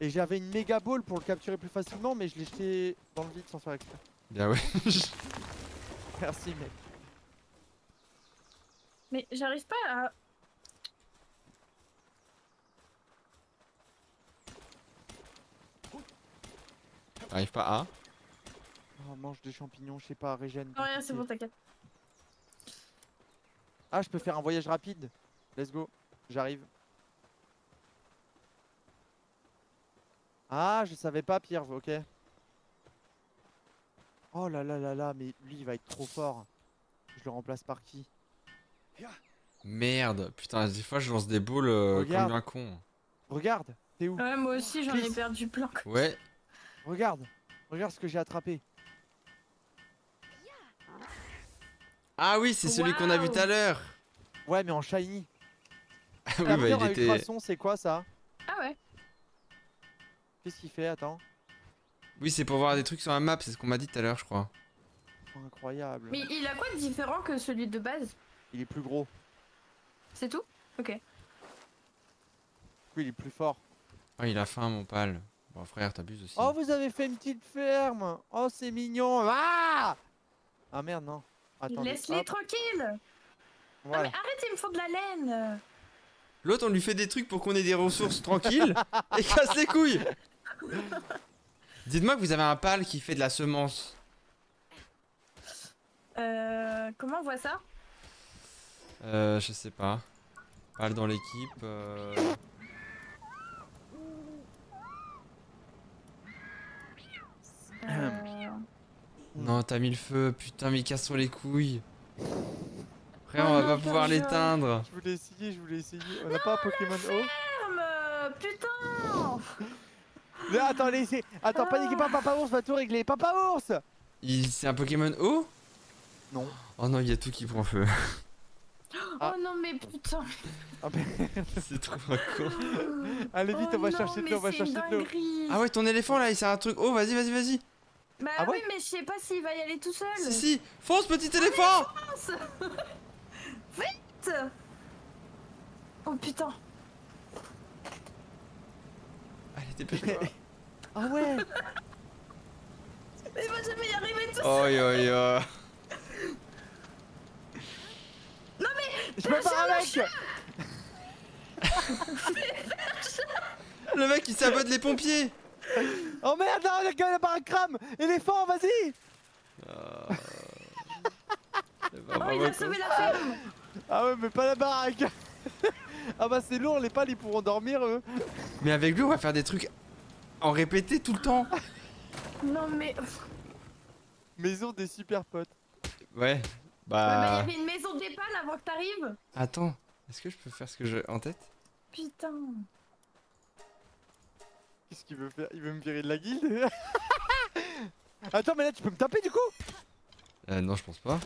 Et j'avais une méga ball pour le capturer plus facilement, mais je l'ai jeté dans le vide sans faire exprès. Bien ouais. Merci mec. Mais j'arrive pas à... T'arrives pas à... Oh, mange des champignons, je sais pas, régène. Non rien, c'est bon, t'inquiète. Ah, je peux faire un voyage rapide. Let's go, j'arrive. Ah, je savais pas, Pierre, ok. Oh là là là là, mais lui il va être trop fort. Je le remplace par qui? Merde, putain, des fois je lance des boules comme un con. Regarde, t'es où? Ouais, moi aussi j'en ai perdu plein. Ouais. Regarde, regarde ce que j'ai attrapé. Ah oui, c'est celui qu'on a vu tout à l'heure. Ouais, mais en shiny. Ah oui, bah il était... Ultrason, c'est quoi ça? Ah ouais. Qu'est-ce qu'il fait? Attends. Oui, c'est pour voir des trucs sur la map, c'est ce qu'on m'a dit tout à l'heure, je crois. Incroyable. Mais il a quoi de différent que celui de base? Il est plus gros. C'est tout? Ok. Oui, il est plus fort. Oh, il a faim, mon pal. Bon, frère, t'abuses aussi. Oh, vous avez fait une petite ferme. Oh, c'est mignon. Ah, ah merde, non. Laisse-les tranquilles. Voilà. Non, mais arrête, ils me font de la laine. L'autre, on lui fait des trucs pour qu'on ait des ressources tranquilles et casse les couilles. Dites-moi que vous avez un pal qui fait de la semence. Comment on voit ça? Je sais pas. Pal dans l'équipe. Non, t'as mis le feu, putain, mais cassons les couilles. Après, on va pas pouvoir l'éteindre. Je voulais essayer, On a pas un Pokémon O? Putain. Mais attends, laissez. Attends, paniquez pas, Papa Ours va tout régler. Papa Ours! C'est un Pokémon O? Non. Oh non, il y a tout qui prend feu. Ah. Oh non, mais putain. C'est trop con. Allez, vite, on va chercher de l'eau, Ah ouais, ton éléphant là, il sert à un truc. Oh, vas-y, vas-y. Bah ah oui, mais je sais pas s'il va y aller tout seul. Si, si, fonce, petit éléphant. Vite. Oh putain. Allez, dépêche-toi. Ah ouais. Mais moi, jamais y arriver tout seul. Non mais... Je peux pas avec. Le mec, il sabote les pompiers. Oh merde, non, le gars, là-bas, un crame. Éléphant, vas-y. Oh, il a sauvé la ferme. Ah ouais, mais pas la baraque. Ah bah c'est lourd, les pales, ils pourront dormir, eux. Mais avec lui, on va faire des trucs en répété tout le temps. Non mais... Maison des super potes. Ouais, bah... Ouais, mais il y avait une maison des pales avant que t'arrives. Attends, est-ce que je peux faire ce que j'ai en tête? Putain. Qu'est-ce qu'il veut faire? Il veut me virer de la guilde? Attends, mais là tu peux me taper du coup? Non, je pense pas.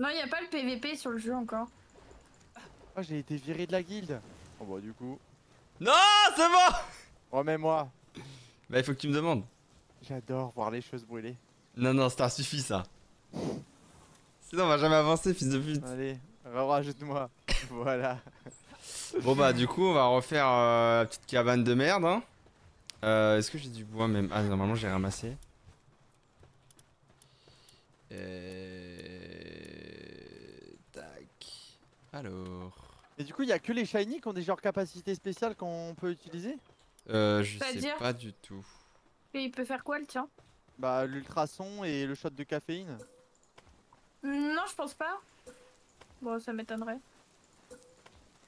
Non, il n'y a pas le PVP sur le jeu encore. Oh, j'ai été viré de la guilde. Oh bah du coup... Non, c'est bon. Remets-moi. Bah il faut que tu me demandes. J'adore voir les choses brûler. Non, non, ça suffit ça. Sinon on va jamais avancer, fils de pute. Allez, rajoute-moi. Voilà. Bon bah du coup on va refaire la petite cabane de merde, hein. Est-ce que j'ai du bois même? Ah, normalement j'ai ramassé. Tac. Alors. Et du coup, il n'y a que les shiny qui ont des genres capacités spéciales qu'on peut utiliser? Je sais pas du tout. Et il peut faire quoi le tien? Bah, l'ultrason et le shot de caféine. Non, je pense pas. Bon, ça m'étonnerait.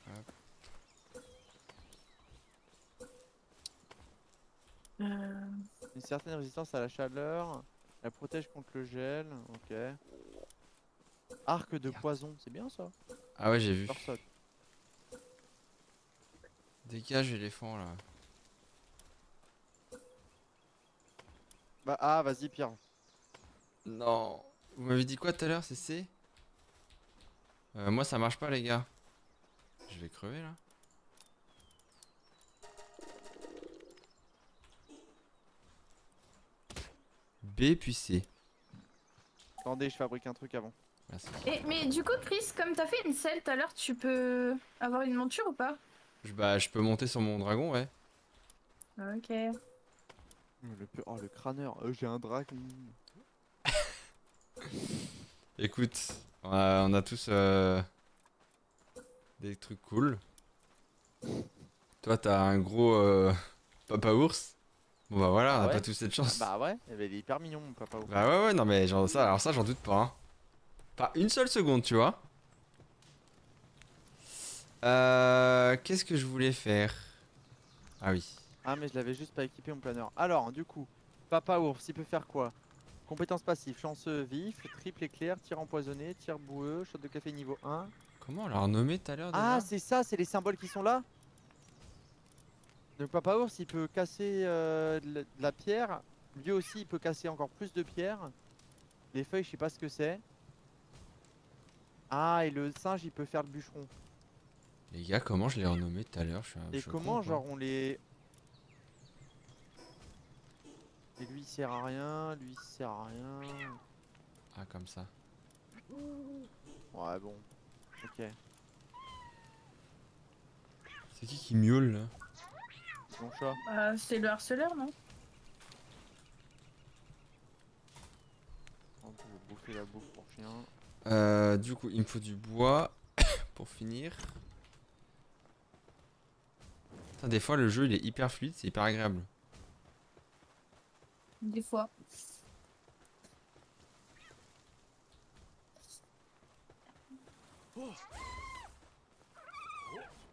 Hop. Une certaine résistance à la chaleur, la protège contre le gel, ok. Arc de poison, c'est bien ça. Ah ouais, j'ai vu. Dégage éléphant là. Bah ah, vas-y Pierre. Non. Vous m'avez dit quoi tout à l'heure, c'est C? Moi ça marche pas les gars. Je vais crever là. B puis C. Attendez, je fabrique un truc avant. Merci. Et, mais du coup, Chris, comme t'as fait une selle tout à l'heure, tu peux avoir une monture ou pas? Bah, je peux monter sur mon dragon, ouais. Ok. Oh, le crâneur, j'ai un dragon. Écoute, on a tous des trucs cool. Toi, t'as un gros papa ours. Bon bah voilà, on a pas tous cette chance. Bah ouais, il est hyper mignon mon papa. Bah ouais, non mais genre ça, alors ça j'en doute pas. Hein. Pas une seule seconde, tu vois. Qu'est-ce que je voulais faire? Ah oui. Ah mais je l'avais juste pas équipé mon planeur. Alors du coup, papa ours, il peut faire quoi? Compétences passives, chanceux vif, triple éclair, tir empoisonné, tir boueux, shot de café niveau 1. Comment on l'a renommé tout à l'heure? Ah c'est ça, c'est les symboles qui sont là. Donc Papa Ours il peut casser de la pierre, lui aussi il peut casser encore plus de pierres. Les feuilles je sais pas ce que c'est. Ah et le singe il peut faire le bûcheron. Les gars comment je l'ai renommé tout à l'heure? Et comment genre on les... Et lui il sert à rien, lui il sert à rien. Ah comme ça. Ouais bon. Ok. C'est qui miaule là? Mon chat. C'est le harceleur non? On peut bouffer la bouffe pour chien. Du coup il me faut du bois pour finir. Putain, des fois le jeu il est hyper fluide, c'est hyper agréable. Des fois.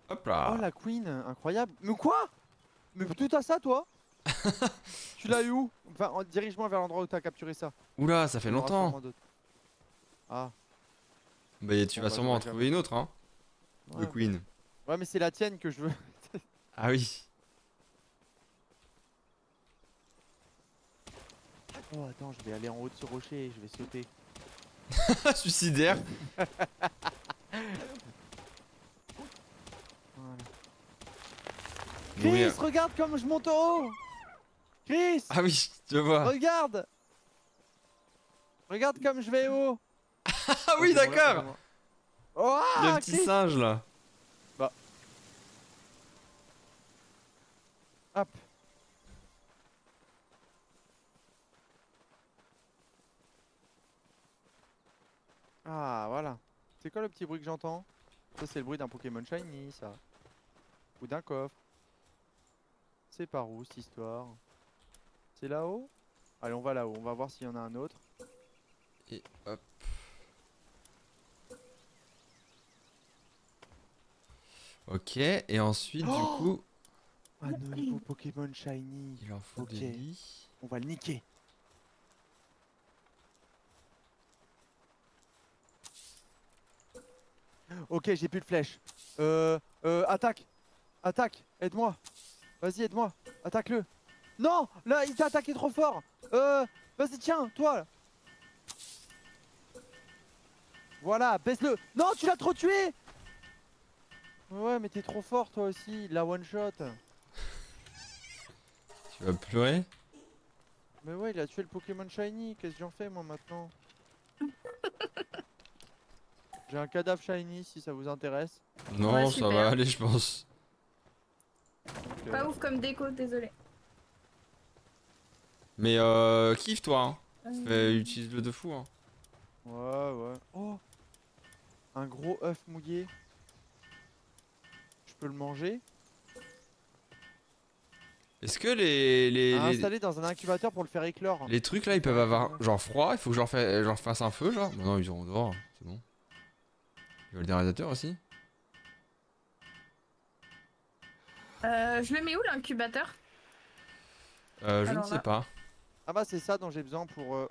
Hop là. Oh la queen, incroyable. Mais quoi? Mais tout à ça toi? Tu l'as eu où? Enfin, dirige-moi vers l'endroit où t'as capturé ça. Oula, ça fait longtemps. Ah. Bah tu vas sûrement en trouver une autre hein. Ouais. Le queen. Ouais mais c'est la tienne que je veux. Ah oui. Oh attends, je vais aller en haut de ce rocher et je vais sauter. Suicidaire. Voilà. Chris, regarde comme je monte en haut. Chris. Ah oui, je te vois. Regarde. Regarde comme je vais haut. Ah oui, d'accord. Oh, il y a le petit singe là. Bah. Hop. Ah voilà. C'est quoi le petit bruit que j'entends? Ça c'est le bruit d'un Pokémon Shiny ça. Ou d'un coffre. C'est par où cette histoire? C'est là-haut? Allez on va là-haut, on va voir s'il y en a un autre. Et hop. Ok et ensuite du coup... Ah non, il faut Pokémon Shiny. Il en faut des lits. On va le niquer. Ok, j'ai plus de flèches. Attaque. Attaque. Aide-moi. Vas-y, aide-moi. Attaque-le. Non, là, il t'a attaqué trop fort. Vas-y, tiens, toi. Voilà, baisse-le. Non, tu l'as trop tué. Ouais, mais t'es trop fort, toi aussi. La one-shot. Tu vas pleurer? Mais ouais, il a tué le Pokémon Shiny. Qu'est-ce que j'en fais, moi, maintenant? J'ai un cadavre shiny si ça vous intéresse. Non, ouais, ça va aller, je pense. Okay. Pas ouf comme déco, désolé. Mais kiffe toi, hein. Utilise-le de fou, hein. Ouais, ouais. Oh, un gros œuf mouillé. Je peux le manger? Est-ce que installer dans un incubateur pour le faire éclore. Les trucs là, ils peuvent avoir genre froid, il faut que j'en fasse un feu, genre. Mais non, ils iront dehors, c'est bon. Il veut le déréalisateur aussi. Je le mets où l'incubateur? Je ne sais pas. Ah bah c'est ça dont j'ai besoin pour...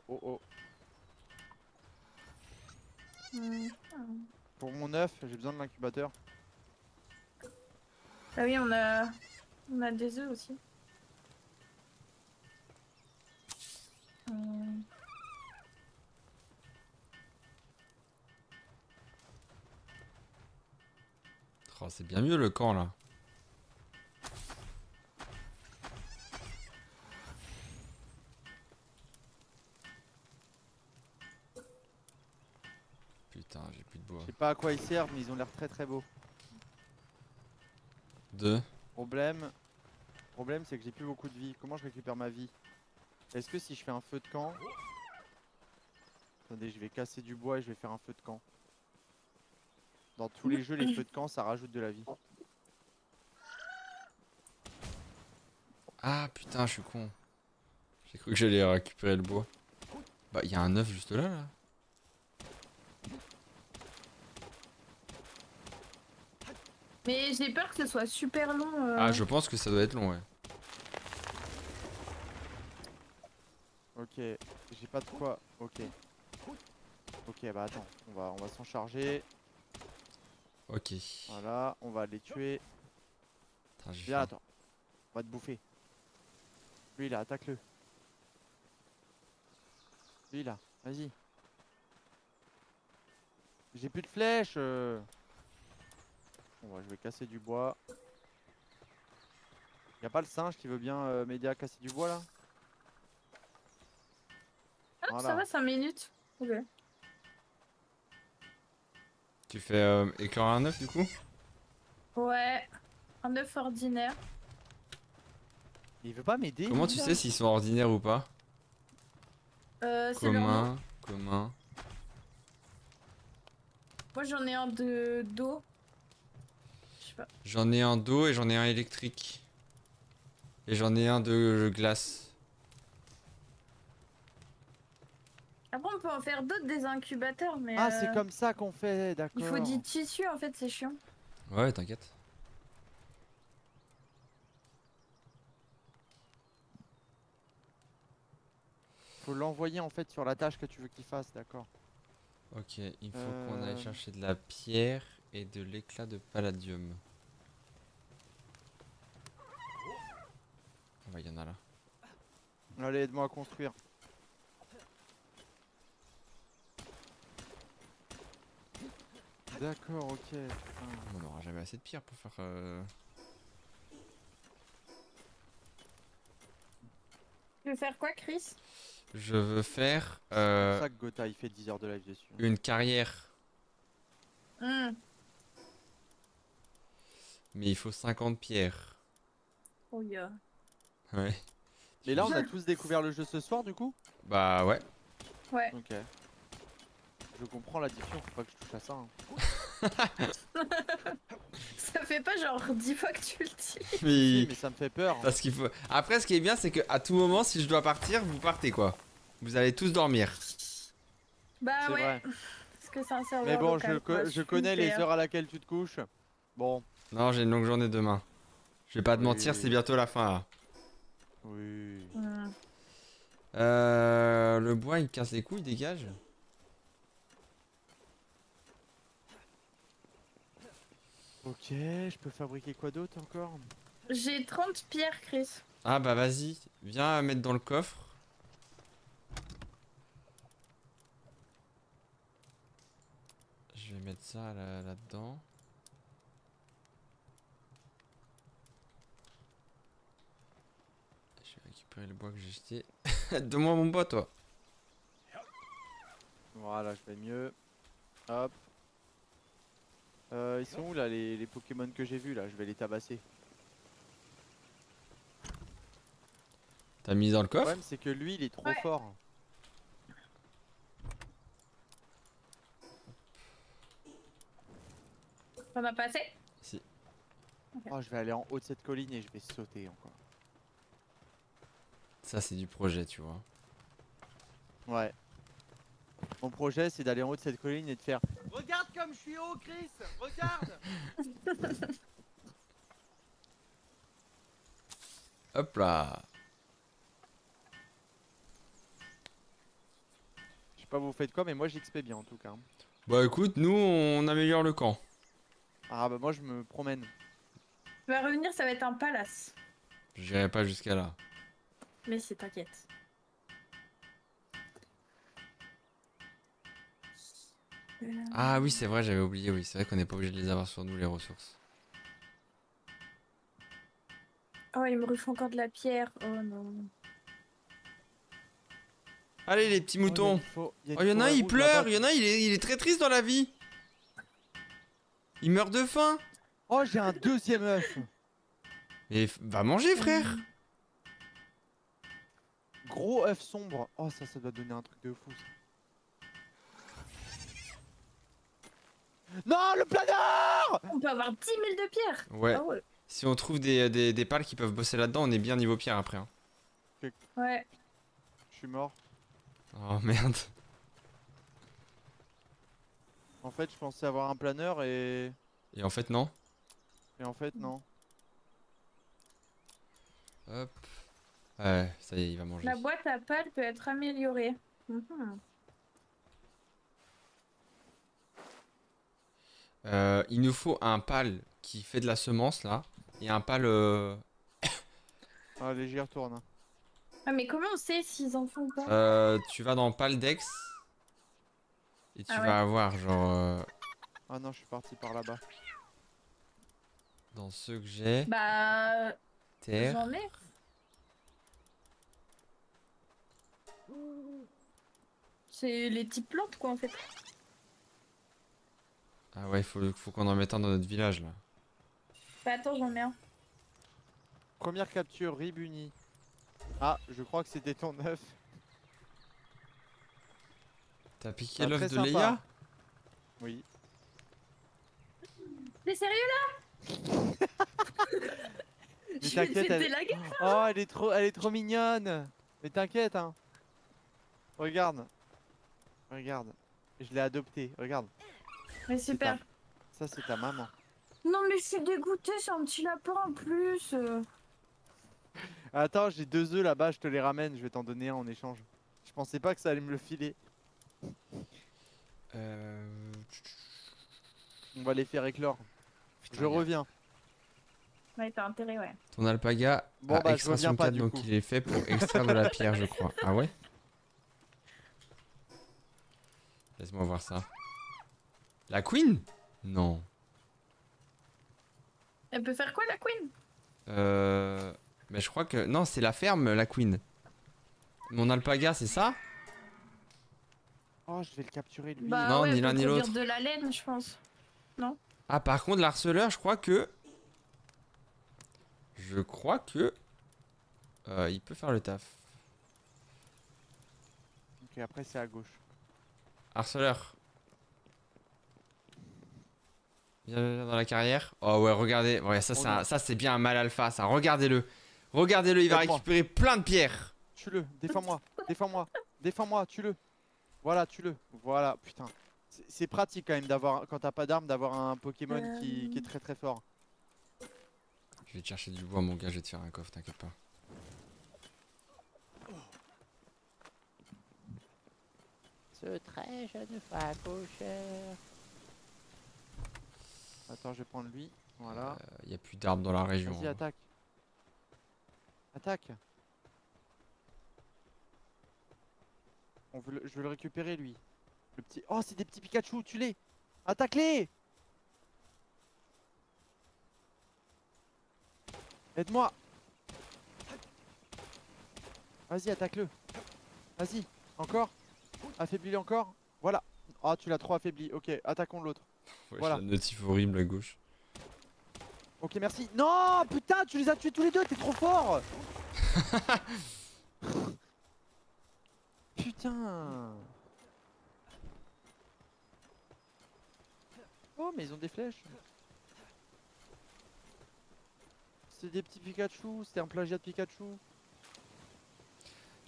Pour mon œuf, j'ai besoin de l'incubateur. Ah oui, on a des œufs aussi. Oh, c'est bien mieux le camp là. Putain, j'ai plus de bois. Je sais pas à quoi ils servent, mais ils ont l'air très très beaux. Deux. Problème c'est que j'ai plus beaucoup de vie. Comment je récupère ma vie? Est-ce que si je fais un feu de camp... Attendez, je vais casser du bois et je vais faire un feu de camp. Dans tous les jeux, les feux de camp, ça rajoute de la vie. Ah putain, je suis con. J'ai cru que j'allais récupérer le bois. Bah, il y a un œuf juste là, là. Mais j'ai peur que ce soit super long. Ah, je pense que ça doit être long, ouais. Ok, j'ai pas de quoi. Ok. Ok, bah attends, on va s'en charger. Ok. Voilà, on va les tuer. Viens, attends. On va te bouffer. Lui là, attaque-le. Lui là, vas-y. J'ai plus de flèches. Bon, ouais, je vais casser du bois. Y'a pas le singe qui veut bien m'aider à casser du bois là? Ah, voilà. Ça va, 5 minutes. Ok. Tu fais éclore un œuf du coup? Ouais, un œuf ordinaire. Il veut pas m'aider. Comment tu sais s'ils sont ordinaires ou pas? Commun, commun. Moi j'en ai un de d'eau. J'en ai un d'eau et j'en ai un électrique. Et j'en ai un de glace. Après on peut en faire d'autres des incubateurs mais... Ah c'est comme ça qu'on fait, d'accord. Il faut du tissu en fait, c'est chiant. Ouais t'inquiète. Faut l'envoyer en fait sur la tâche que tu veux qu'il fasse, d'accord. Ok, il faut qu'on aille chercher de la pierre et de l'éclat de palladium. Ah bah y'en a là. Allez, aide-moi à construire. D'accord, ok. On n'aura jamais assez de pierre pour faire... Tu veux faire quoi, Chris? Je veux faire c'est pour ça que Gotha il fait 10 heures de live dessus. Une carrière. Mais il faut 50 pierres. Oh yeah. Ouais. Mais là on a tous découvert le jeu ce soir du coup? Bah ouais. Ouais. Ok. Je comprends l'addiction, faut pas que je touche à ça. Hein. Ça fait pas genre 10 fois que tu le dis. Mais, oui, mais ça me fait peur. Hein. Parce qu'il faut... Après ce qui est bien c'est que à tout moment si je dois partir, vous partez quoi. Vous allez tous dormir. Bah ouais. Vrai. Parce que c'est un serveur. Mais bon, local, je connais les heures à laquelle tu te couches. Bon. Non, j'ai une longue journée demain. Je vais pas te mentir, c'est bientôt la fin là. Oui. Le bois il casse les couilles, dégage. Ok, je peux fabriquer quoi d'autre encore? J'ai 30 pierres, Chris. Ah bah vas-y, viens mettre dans le coffre. Je vais mettre ça là-dedans. Je vais récupérer le bois que j'ai jeté. Donne-moi mon bois, toi. Voilà, je vais mieux. Hop. Ils sont où là les Pokémon que j'ai vus là? Je vais les tabasser. T'as mis dans le coffre? Le problème c'est que lui il est trop fort. Ça m'a pas assez? Si. Okay. Oh je vais aller en haut de cette colline et je vais sauter encore. Ça c'est du projet tu vois. Ouais. Mon projet c'est d'aller en haut de cette colline et de faire... Regarde comme je suis haut, Chris! Regarde! Hop là! Je sais pas vous faites quoi, mais moi j'XP bien en tout cas. Bah écoute, nous on améliore le camp. Ah bah moi je me promène. Tu vas revenir, ça va être un palace. J'irai pas jusqu'à là. Mais si, t'inquiète. Ah oui c'est vrai j'avais oublié, oui c'est vrai qu'on n'est pas obligé de les avoir sur nous les ressources. Oh il me ruffe encore de la pierre, oh non. Allez les petits moutons. Oh y'en a un il pleure, y'en a un il est très triste dans la vie. Il meurt de faim. Oh j'ai un deuxième œuf. Mais va manger frère. Gros œuf sombre, oh ça doit donner un truc de fou ça. Non, le planeur! On peut avoir 10 000 de pierres. Ouais. Ah ouais. Si on trouve des pales qui peuvent bosser là-dedans, on est bien niveau pierre après. Hein. Ouais. Je suis mort. Oh merde. En fait, je pensais avoir un planeur et... Et en fait, non. Et en fait, non. Hop. Ouais, ça y est, il va manger. La boîte à pales peut être améliorée. Il nous faut un pal qui fait de la semence là et un pal. Allez, j'y retourne. Hein. Ah, mais comment on sait s'ils en font pas? Tu vas dans Paldex et tu vas avoir genre. Ah non, je suis parti par là-bas. Dans ceux que j'ai. Bah. Terre. J'en ai. C'est les petites plantes quoi en fait. Ah ouais, faut qu'on en mette un dans notre village là. Bah attends, j'en mets un. Première capture, Ribuni. Ah, je crois que c'était ton œuf. T'as piqué l'œuf de Leya? Oui. T'es sérieux là? Mais t'inquiète, elle... Oh, elle est trop mignonne. Mais t'inquiète hein. Regarde. Regarde. Je l'ai adoptée, regarde. Mais super. Ça c'est ta maman. Non mais je suis dégoûtée, c'est un petit lapin en plus. Attends, j'ai 2 œufs là-bas, je te les ramène, je vais t'en donner un en échange. Je pensais pas que ça allait me le filer. On va les faire éclore. Putain, je reviens. Ouais, t'as intérêt, ouais. Ton alpaga bon, bah, je reviens pas, donc il est fait pour extraire de la pierre, je crois. Ah ouais? Laisse-moi voir ça. La queen? Non. Elle peut faire quoi la queen? Mais je crois que... Non, c'est la ferme, la queen. Mon alpaga, c'est ça? Oh, je vais le capturer, lui. Bah, non, ouais, ni l'un ni l'autre. De la laine, je pense. Non? Ah, par contre, l'harceleur, je crois que... il peut faire le taf. Ok, après, c'est à gauche. Harceleur. Viens dans la carrière. Oh ouais, regardez. Ouais, ça, c'est bien un mal alpha, ça. Regardez-le. Regardez-le, il va récupérer plein de pierres. Tue-le, défends-moi, défends-moi, défends-moi, tue-le. Voilà, tue-le. Voilà, putain. C'est pratique quand même d'avoir, quand t'as pas d'armes, d'avoir un Pokémon qui est très fort. Je vais te chercher du bois, mon gars, je vais te faire un coffre, t'inquiète pas. Ce très jeune facocheur. Attends, je vais prendre lui. Voilà. Il n'y a plus d'arbres dans la région. Vas-y, attaque. Attaque. Je veux le récupérer, lui. Le petit. Oh, c'est des petits Pikachu, tue-les. Attaque-les. Aide-moi. Vas-y, attaque-le. Vas-y, encore. Affaiblis-le encore. Voilà. Oh, tu l'as trop affaibli. Ok, attaquons l'autre. Ouais, voilà. J'ai un notif horrible à gauche. Ok, merci. Non, putain, tu les as tués tous les deux, t'es trop fort. Putain. Oh, mais ils ont des flèches. C'est des petits Pikachu, c'était un plagiat de Pikachu.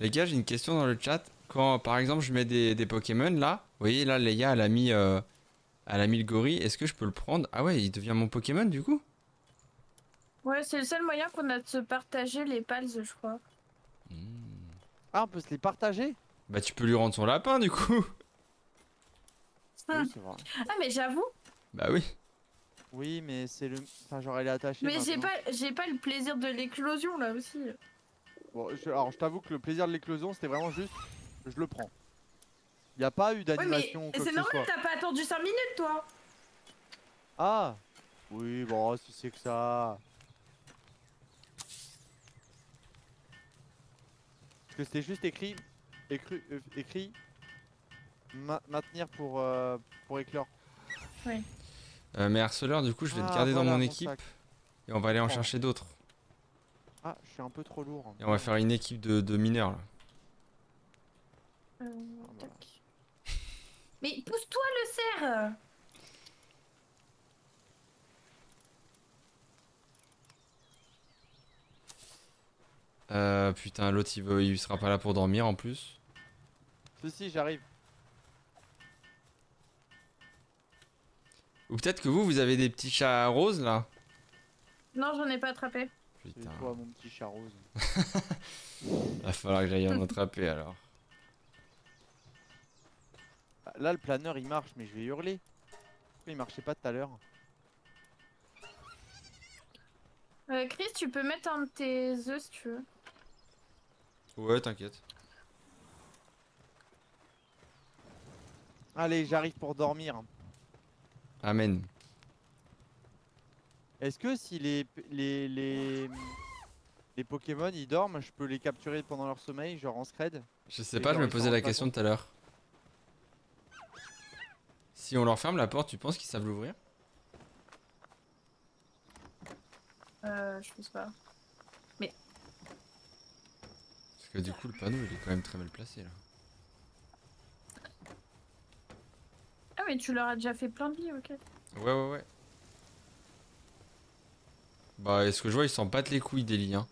Les gars, j'ai une question dans le chat. Quand, par exemple, je mets des Pokémon là, vous voyez là, Leya, elle a mis le gorille, est-ce que je peux le prendre? Ah ouais, il devient mon Pokémon du coup? Ouais, c'est le seul moyen qu'on a de se partager les pals, je crois. Mmh. Ah, on peut se les partager? Bah tu peux lui rendre son lapin du coup. Ah, oui, ah mais j'avoue. Bah oui. Oui, mais c'est le... Enfin, genre elle est attachée. Mais j'ai pas le plaisir de l'éclosion là aussi. Bon, alors je t'avoue que le plaisir de l'éclosion, c'était vraiment juste... Je le prends. Y'a pas eu d'animation. Ouais, c'est normal, t'as pas attendu 5 minutes toi. Ah. Oui, bon, si c'est que ça. Parce que c'était juste écrit. Écrit. Maintenir pour éclore. Oui. Mais harceleur, du coup, je vais te garder voilà, dans mon équipe. Sac. Et on va aller en chercher d'autres. Ah, je suis un peu trop lourd. Et on va faire une équipe de mineurs là. Voilà. Mais pousse-toi le cerf. Putain, l'autre il sera pas là pour dormir en plus. Si si, j'arrive. Ou peut-être que vous avez des petits chats roses là. Non, j'en ai pas attrapé. Putain. C'est toi, mon petit chat rose. Va falloir que j'aille en attraper alors. Là, le planeur il marche, mais je vais hurler. Il marchait pas tout à l'heure. Chris, tu peux mettre un de tes œufs si tu veux. Ouais, t'inquiète. Allez, j'arrive pour dormir. Amen. Est-ce que si les Pokémon ils dorment, je peux les capturer pendant leur sommeil, genre en scred? Je sais pas, je me posais la question tout à l'heure. Si on leur ferme la porte, tu penses qu'ils savent l'ouvrir? Je pense pas. Mais... Parce que du coup le panneau il est quand même très mal placé là. Ah mais tu leur as déjà fait plein de billes, ok. Ouais. Bah est-ce que je vois ils s'en battent les couilles des liens.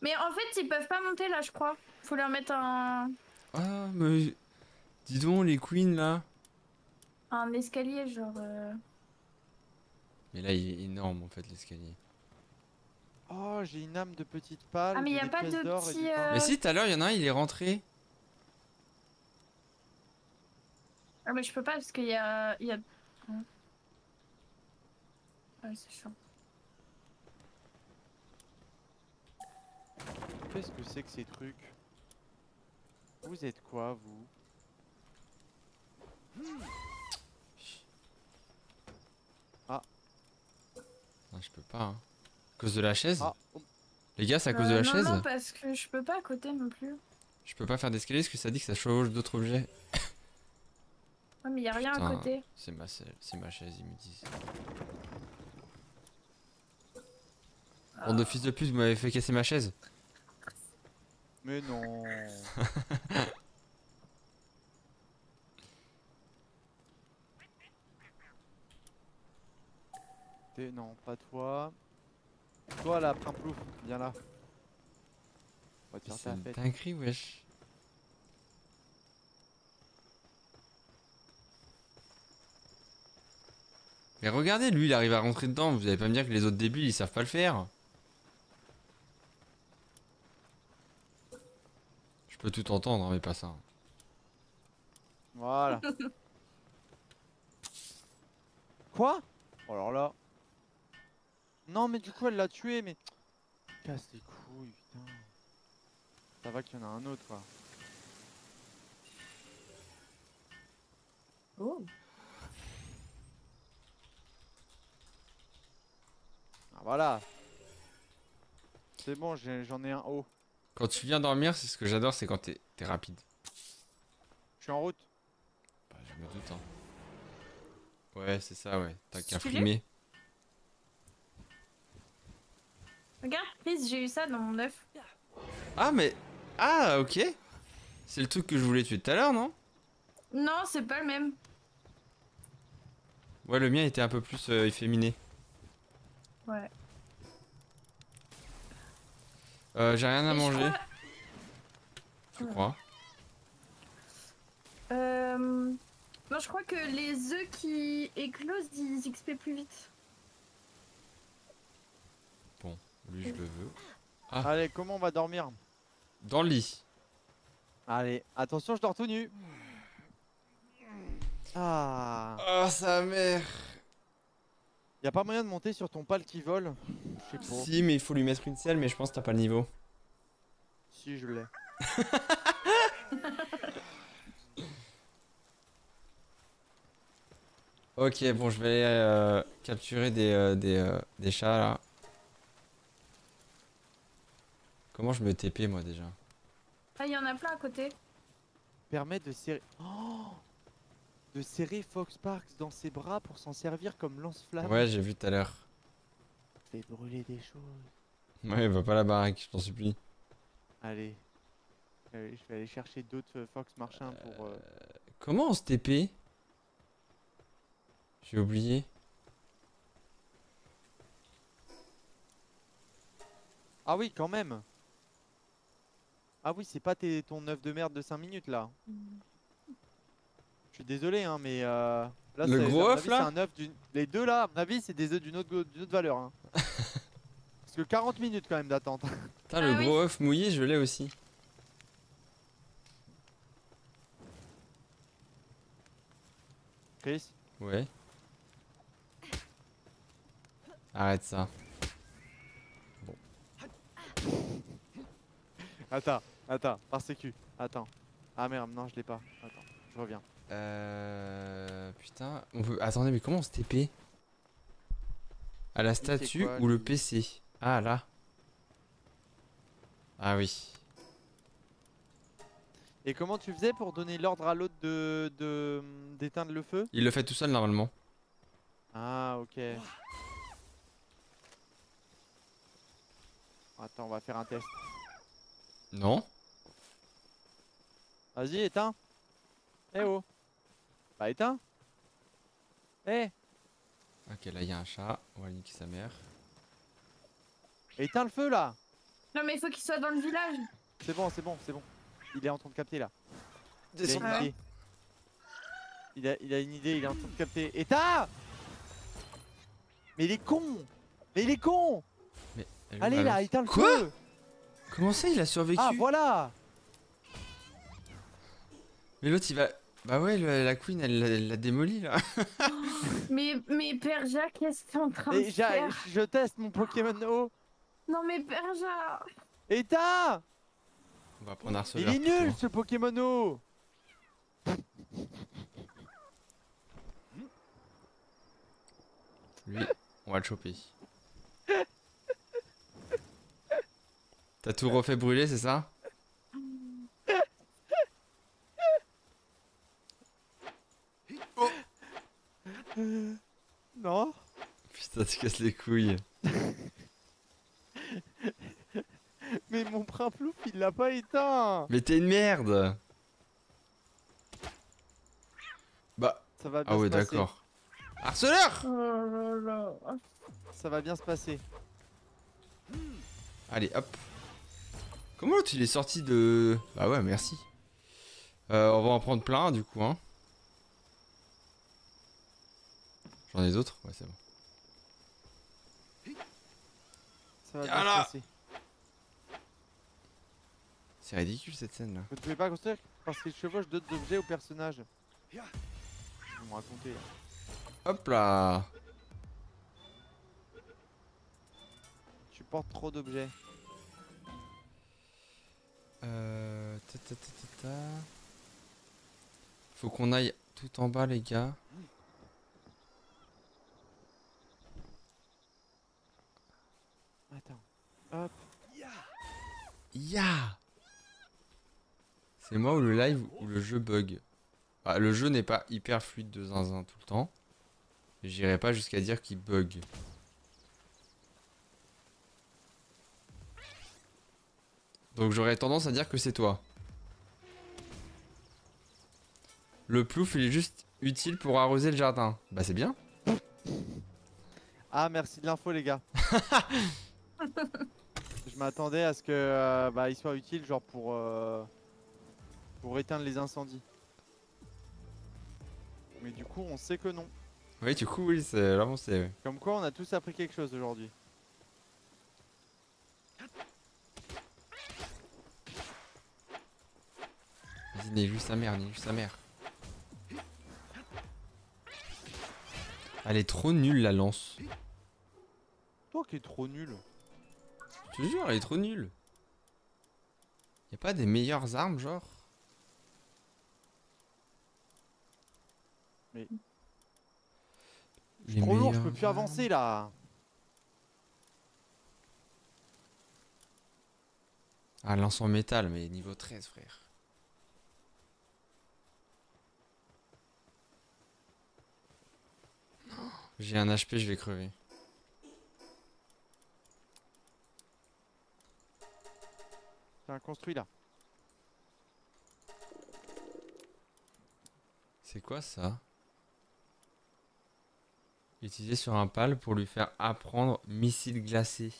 Mais en fait ils peuvent pas monter là je crois. Faut leur mettre un... Ah mais... Dis donc les queens là. Un escalier genre... Mais là il est énorme en fait l'escalier. Oh j'ai une âme de petite pâle. Ah mais y a pas de petit... Mais si tout à l'heure y en a un il est rentré. Ah mais je peux pas parce qu'il y a... Ah c'est chiant. Qu'est-ce que c'est que ces trucs? Vous êtes quoi vous? Ah. Non, je peux pas hein. À cause de la chaise Les gars c'est à cause de la chaise? Non parce que je peux pas à côté non plus. Je peux pas faire d'escalier parce que ça dit que ça chevauche d'autres objets. Ah mais y'a rien à côté. C'est ma chaise ils me disent. Bande de fils de pute vous m'avez fait casser ma chaise. Mais non. Non, pas toi. Toi là, Primplouf, viens là. On va te faire ta fête. T'as un cri, wesh. Mais regardez, lui il arrive à rentrer dedans. Vous allez pas me dire que les autres débiles ils savent pas le faire. Je peux tout entendre, mais pas ça. Voilà. Quoi? Alors là. Non, mais du coup, elle l'a tué, mais. Casse les couilles, putain. Ça va qu'il y en a un autre, quoi. Oh. Ah, voilà. C'est bon, j'en ai un haut. Quand tu viens dormir, c'est ce que j'adore, c'est quand t'es rapide. Je suis en route. Bah, je me doute, hein. Ouais, c'est ça, ouais. T'as qu'à frimer. Regarde, Chris, j'ai eu ça dans mon œuf. Ah, mais... Ah, ok. C'est le truc que je voulais tuer tout à l'heure, non? Non, c'est pas le même. Ouais, le mien était un peu plus efféminé. Ouais. J'ai rien à manger. Tu crois? Non, je crois que les œufs qui éclosent, ils XP plus vite. Bon, lui je le veux. Ah. Allez, comment on va dormir? Dans le lit. Allez, attention, je dors tout nu. Ah. Oh, sa mère. Y'a pas moyen de monter sur ton pal qui vole? Je sais pas. Si, mais il faut lui mettre une selle, mais je pense que t'as pas le niveau. Si, je l'ai. Ok, bon, je vais aller capturer des chats là. Comment je me TP moi déjà? Ah, y'en a plein à côté. Permet de serrer. Oh! De serrer Fox Parks dans ses bras pour s'en servir comme lance-flamme. Ouais, j'ai vu tout à l'heure. Fais brûler des choses. Ouais, va pas la baraque, je t'en supplie. Allez. Je vais aller chercher d'autres Fox Marchand pour... Comment on se TP? J'ai oublié. Ah oui, quand même. Ah oui, c'est pas ton œuf de merde de 5 minutes là. Je suis désolé hein mais là, le gros œuf là, les deux là à mon avis c'est des œufs d'une autre valeur hein. Parce que 40 minutes quand même d'attente. Putain, le gros œuf mouillé, je l'ai aussi. Chris ? Ouais. Arrête ça. Bon. Attends, attends, par sécu. Attends. Ah merde, non, je l'ai pas. Attends, je reviens. Putain, on peut... Attendez, mais comment on se TP? À la statue quoi, ou le PC? Ah là. Ah oui. Et comment tu faisais pour donner l'ordre à l'autre de d'éteindre le feu? Il le fait tout seul normalement. Ah ok. Attends, on va faire un test. Non. Vas-y, éteins. Eh oh. Bah éteins. Eh. Ok, là il y a un chat, on va niquer sa mère. Éteins le feu là. Non mais il faut qu'il soit dans le village. C'est bon, c'est bon, c'est bon. Il est en train de capter là. Descends là. Il a une idée, il est en train de capter. Éteins. Mais il est con. Mais il est con. Mais allez là, éteins le feu. Comment ça il a survécu? Ah voilà. Mais l'autre il va... Bah ouais, la queen elle l'a démoli là. mais Pearja, qu'est-ce que t'es en train de faire? Je teste mon Pokémon O. Non mais Pearja. Éteins. On va prendre Arceleur. Il est nul ce Pokémon O. Lui, on va le choper. T'as tout refait brûler, c'est ça? Oh. Non. Putain, tu casses les couilles. Mais mon Primplouf, il l'a pas éteint. Mais t'es une merde. Bah. Ça va bien se passer. D'accord. Harceleur. Oh là là. Ça va bien se passer. Allez, hop. Comment l'autre il est sorti de... Bah ouais, merci. On va en prendre plein du coup, hein. J'en ai d'autres? Ouais, c'est bon. Ça va bien se passer. C'est ridicule cette scène là. Vous ne pouvez pas construire parce qu'il chevauche d'autres objets ou personnages. Vous me racontez là. Hop là. Tu portes trop d'objets. Faut qu'on aille tout en bas les gars. Attends. Hop. Yeah. C'est moi ou le live ou le jeu bug. Ah, le jeu n'est pas hyper fluide de zinzin tout le temps. J'irai pas jusqu'à dire qu'il bug. Donc j'aurais tendance à dire que c'est toi. Le plouf il est juste utile pour arroser le jardin. Bah c'est bien. Ah merci de l'info les gars. Je m'attendais à ce que bah, il soit utile genre pour éteindre les incendies. Mais du coup on sait que non. Oui du coup oui c'est l'avancée. Oui. Comme quoi on a tous appris quelque chose aujourd'hui. Vas-y nique sa mère. Elle est trop nulle la lance. Toi qui es trop nul. Je te jure elle est trop nulle. Y'a pas des meilleures armes genre? Mais... Je suis trop lourd, je peux plus avancer là. Ah, lance en métal, mais niveau 13, frère. J'ai un HP, je vais crever. C'est un construit là. C'est quoi ça? Utilisé sur un pal pour lui faire apprendre missile glacé.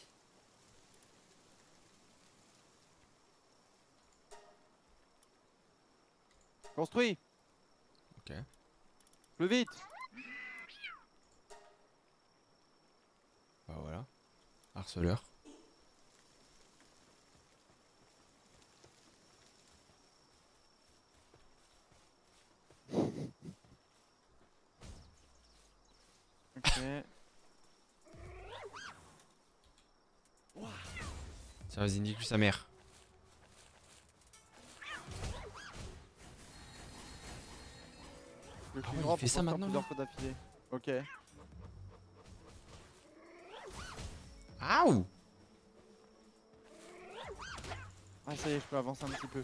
Construis. Ok. Plus vite. Bah voilà. Harceleur. jamais. Ça vas-y, nique sa mère. Ah ouais, il fait ça maintenant. Ok. Aouh. Ah ça y est, je peux avancer un petit peu.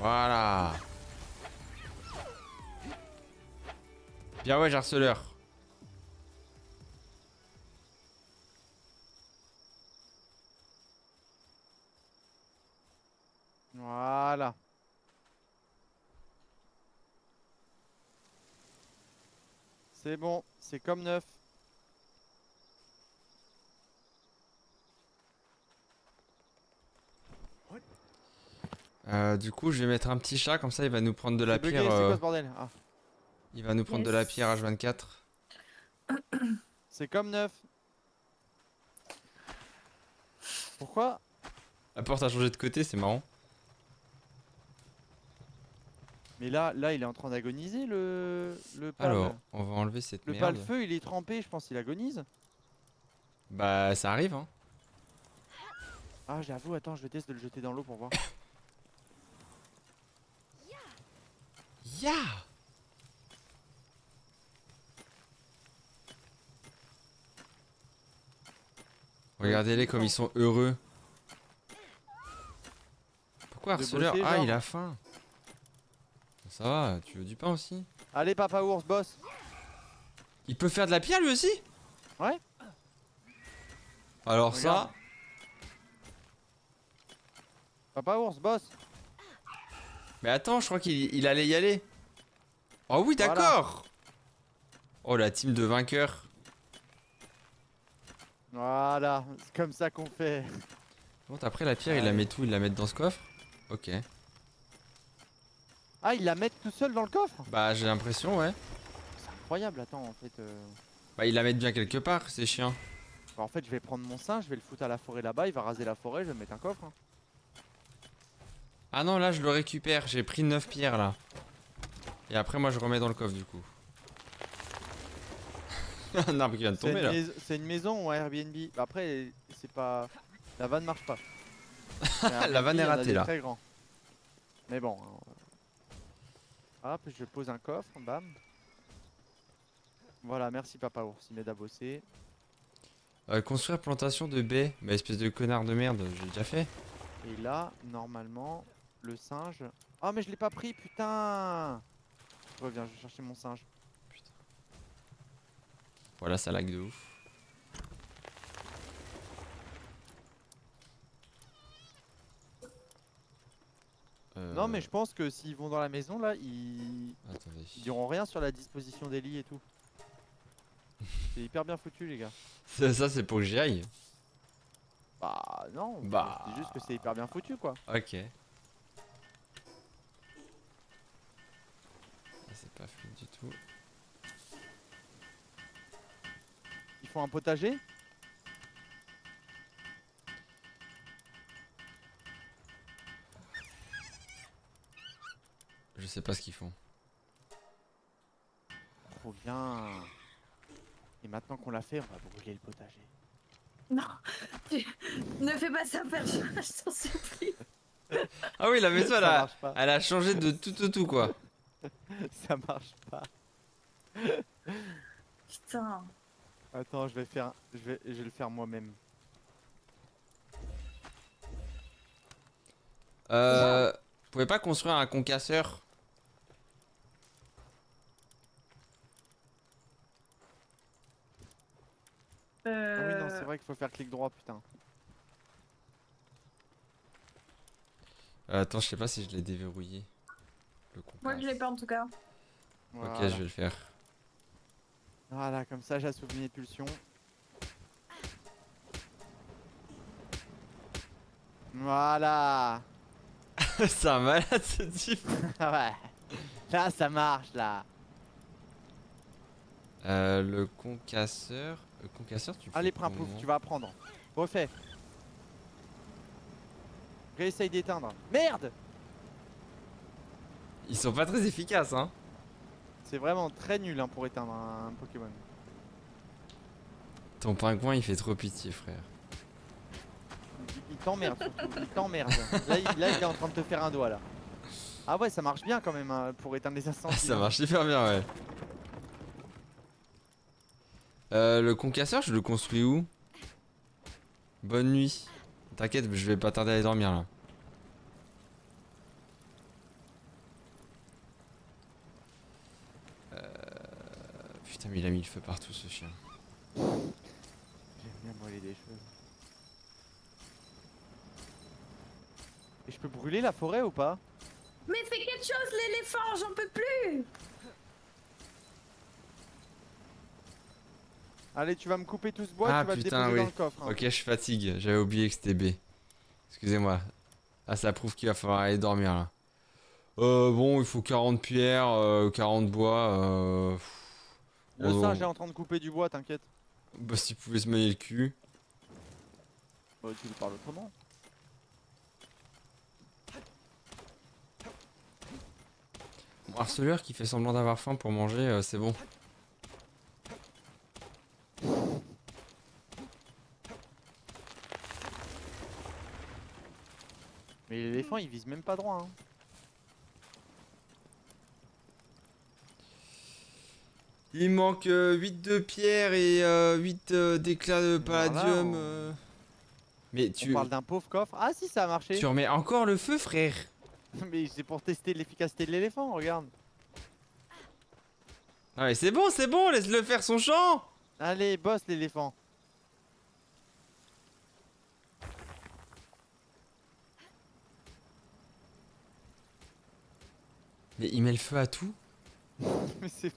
Voilà. Bien ouais, j'ai harceleur. Voilà. C'est bon, c'est comme neuf. Du coup, je vais mettre un petit chat, comme ça il va nous prendre de la pierre. C'est quoi ce bordel? Ah. Il va nous prendre de la pierre H24. C'est comme neuf. Pourquoi? La porte a changé de côté, c'est marrant. Mais là, il est en train d'agoniser le pal. Alors, on va enlever cette merde. Le pal-feu, il est trempé, je pense qu'il agonise. Bah, ça arrive, hein. Ah, j'avoue, attends, je vais tester de le jeter dans l'eau pour voir. Ya yeah. Regardez-les comme ils sont heureux. Pourquoi harceleur? Ah, il a faim. Ça va, tu veux du pain aussi? Allez, papa ours, boss. Il peut faire de la pierre lui aussi? Ouais. Alors regarde ça. Papa ours, boss. Mais attends, je crois qu'il allait y aller. Oh oui, d'accord. Voilà. Oh, la team de vainqueurs. Voilà, c'est comme ça qu'on fait. Bon, après la pierre, il la met tout, il la met dans ce coffre. Ok. Ah, il la met tout seul dans le coffre? Bah, j'ai l'impression, ouais. C'est incroyable, attends, en fait. Bah, il la met bien quelque part, c'est chiant. Bah, en fait, je vais prendre mon singe, je vais le foutre à la forêt là-bas, il va raser la forêt, je vais mettre un coffre. Hein. Ah non, là je le récupère, j'ai pris 9 pierres là. Et après moi je remets dans le coffre du coup. Un arbre qui vient de tomber là. C'est une maison ou un Airbnb? Après c'est pas... La vanne marche pas. La vanne est ratée là. Très grand. Mais bon. Hop, je pose un coffre, bam. Voilà, merci papa ours, il m'aide à bosser. Construire plantation de baies. Mais espèce de connard de merde, j'ai déjà fait. Et là, normalement, le singe... Oh mais je l'ai pas pris, putain. Je reviens, je vais chercher mon singe. Putain. Voilà, ça lag de ouf. Non mais je pense que s'ils vont dans la maison là, ils... Attendez. Ils diront rien sur la disposition des lits et tout. C'est hyper bien foutu les gars. Ça c'est pour que j'y aille. Bah non, bah... c'est juste que c'est hyper bien foutu quoi. Ok. C'est pas fluide du tout. Ils font un potager? Je sais pas ce qu'ils font. Trop bien. Et maintenant qu'on l'a fait, on va brûler le potager. Non, tu... ne fais pas ça, Pearja, je t'en supplie. Ah oui, la maison, elle a changé de tout quoi. Ça marche pas. Putain. Attends, je vais le faire moi-même. Vous pouvez pas construire un concasseur? Ah oui, non, c'est vrai qu'il faut faire clic droit, putain. Attends, je sais pas si je l'ai déverrouillé. Moi, je l'ai pas en tout cas. Voilà. Ok, je vais le faire. Voilà, comme ça, j'assouvie mes pulsions. Voilà. C'est un malade ce type. Ouais. Là, ça marche, là. Le concasseur. Le concasseur, tu fais. Allez, prends proof, tu vas apprendre. Refais. Réessaye d'éteindre. Merde. Ils sont pas très efficaces, hein. C'est vraiment très nul hein, pour éteindre un Pokémon. Ton pingouin il fait trop pitié frère. Il t'emmerde surtout, il t'emmerde. Là il est en train de te faire un doigt là. Ah ouais ça marche bien quand même hein, pour éteindre les incendies. Ça marche hyper bien ouais. Le concasseur je le construis où? Bonne nuit. T'inquiète je vais pas tarder à aller dormir là. Putain mais il a mis le feu partout ce chien. J'aime bien brûler des cheveux. Et je peux brûler la forêt ou pas? Mais fais quelque chose l'éléphant, j'en peux plus. Allez tu vas me couper tout ce bois, ah, tu vas putain, le déposer oui. Dans le coffre hein. Ok je fatigue, j'avais oublié que c'était B. Excusez-moi. Ah ça prouve qu'il va falloir aller dormir là. Bon il faut 40 pierres, 40 bois Le singe est en train de couper du bois, t'inquiète. Bah s'il pouvait se manier le cul. Bah tu lui parles autrement. Mon harceleur qui fait semblant d'avoir faim pour manger, c'est bon. Mais l'éléphant il vise même pas droit hein. Il manque 8 de pierre et 8 d'éclats de palladium. Voilà, on... Mais tu... On parle d'un pauvre coffre. Ah si ça a marché. Tu remets encore le feu frère. Mais c'est pour tester l'efficacité de l'éléphant, regarde. Ah mais c'est bon, laisse-le faire son chant. Allez, bosse l'éléphant. Mais il met le feu à tout. Mais c'est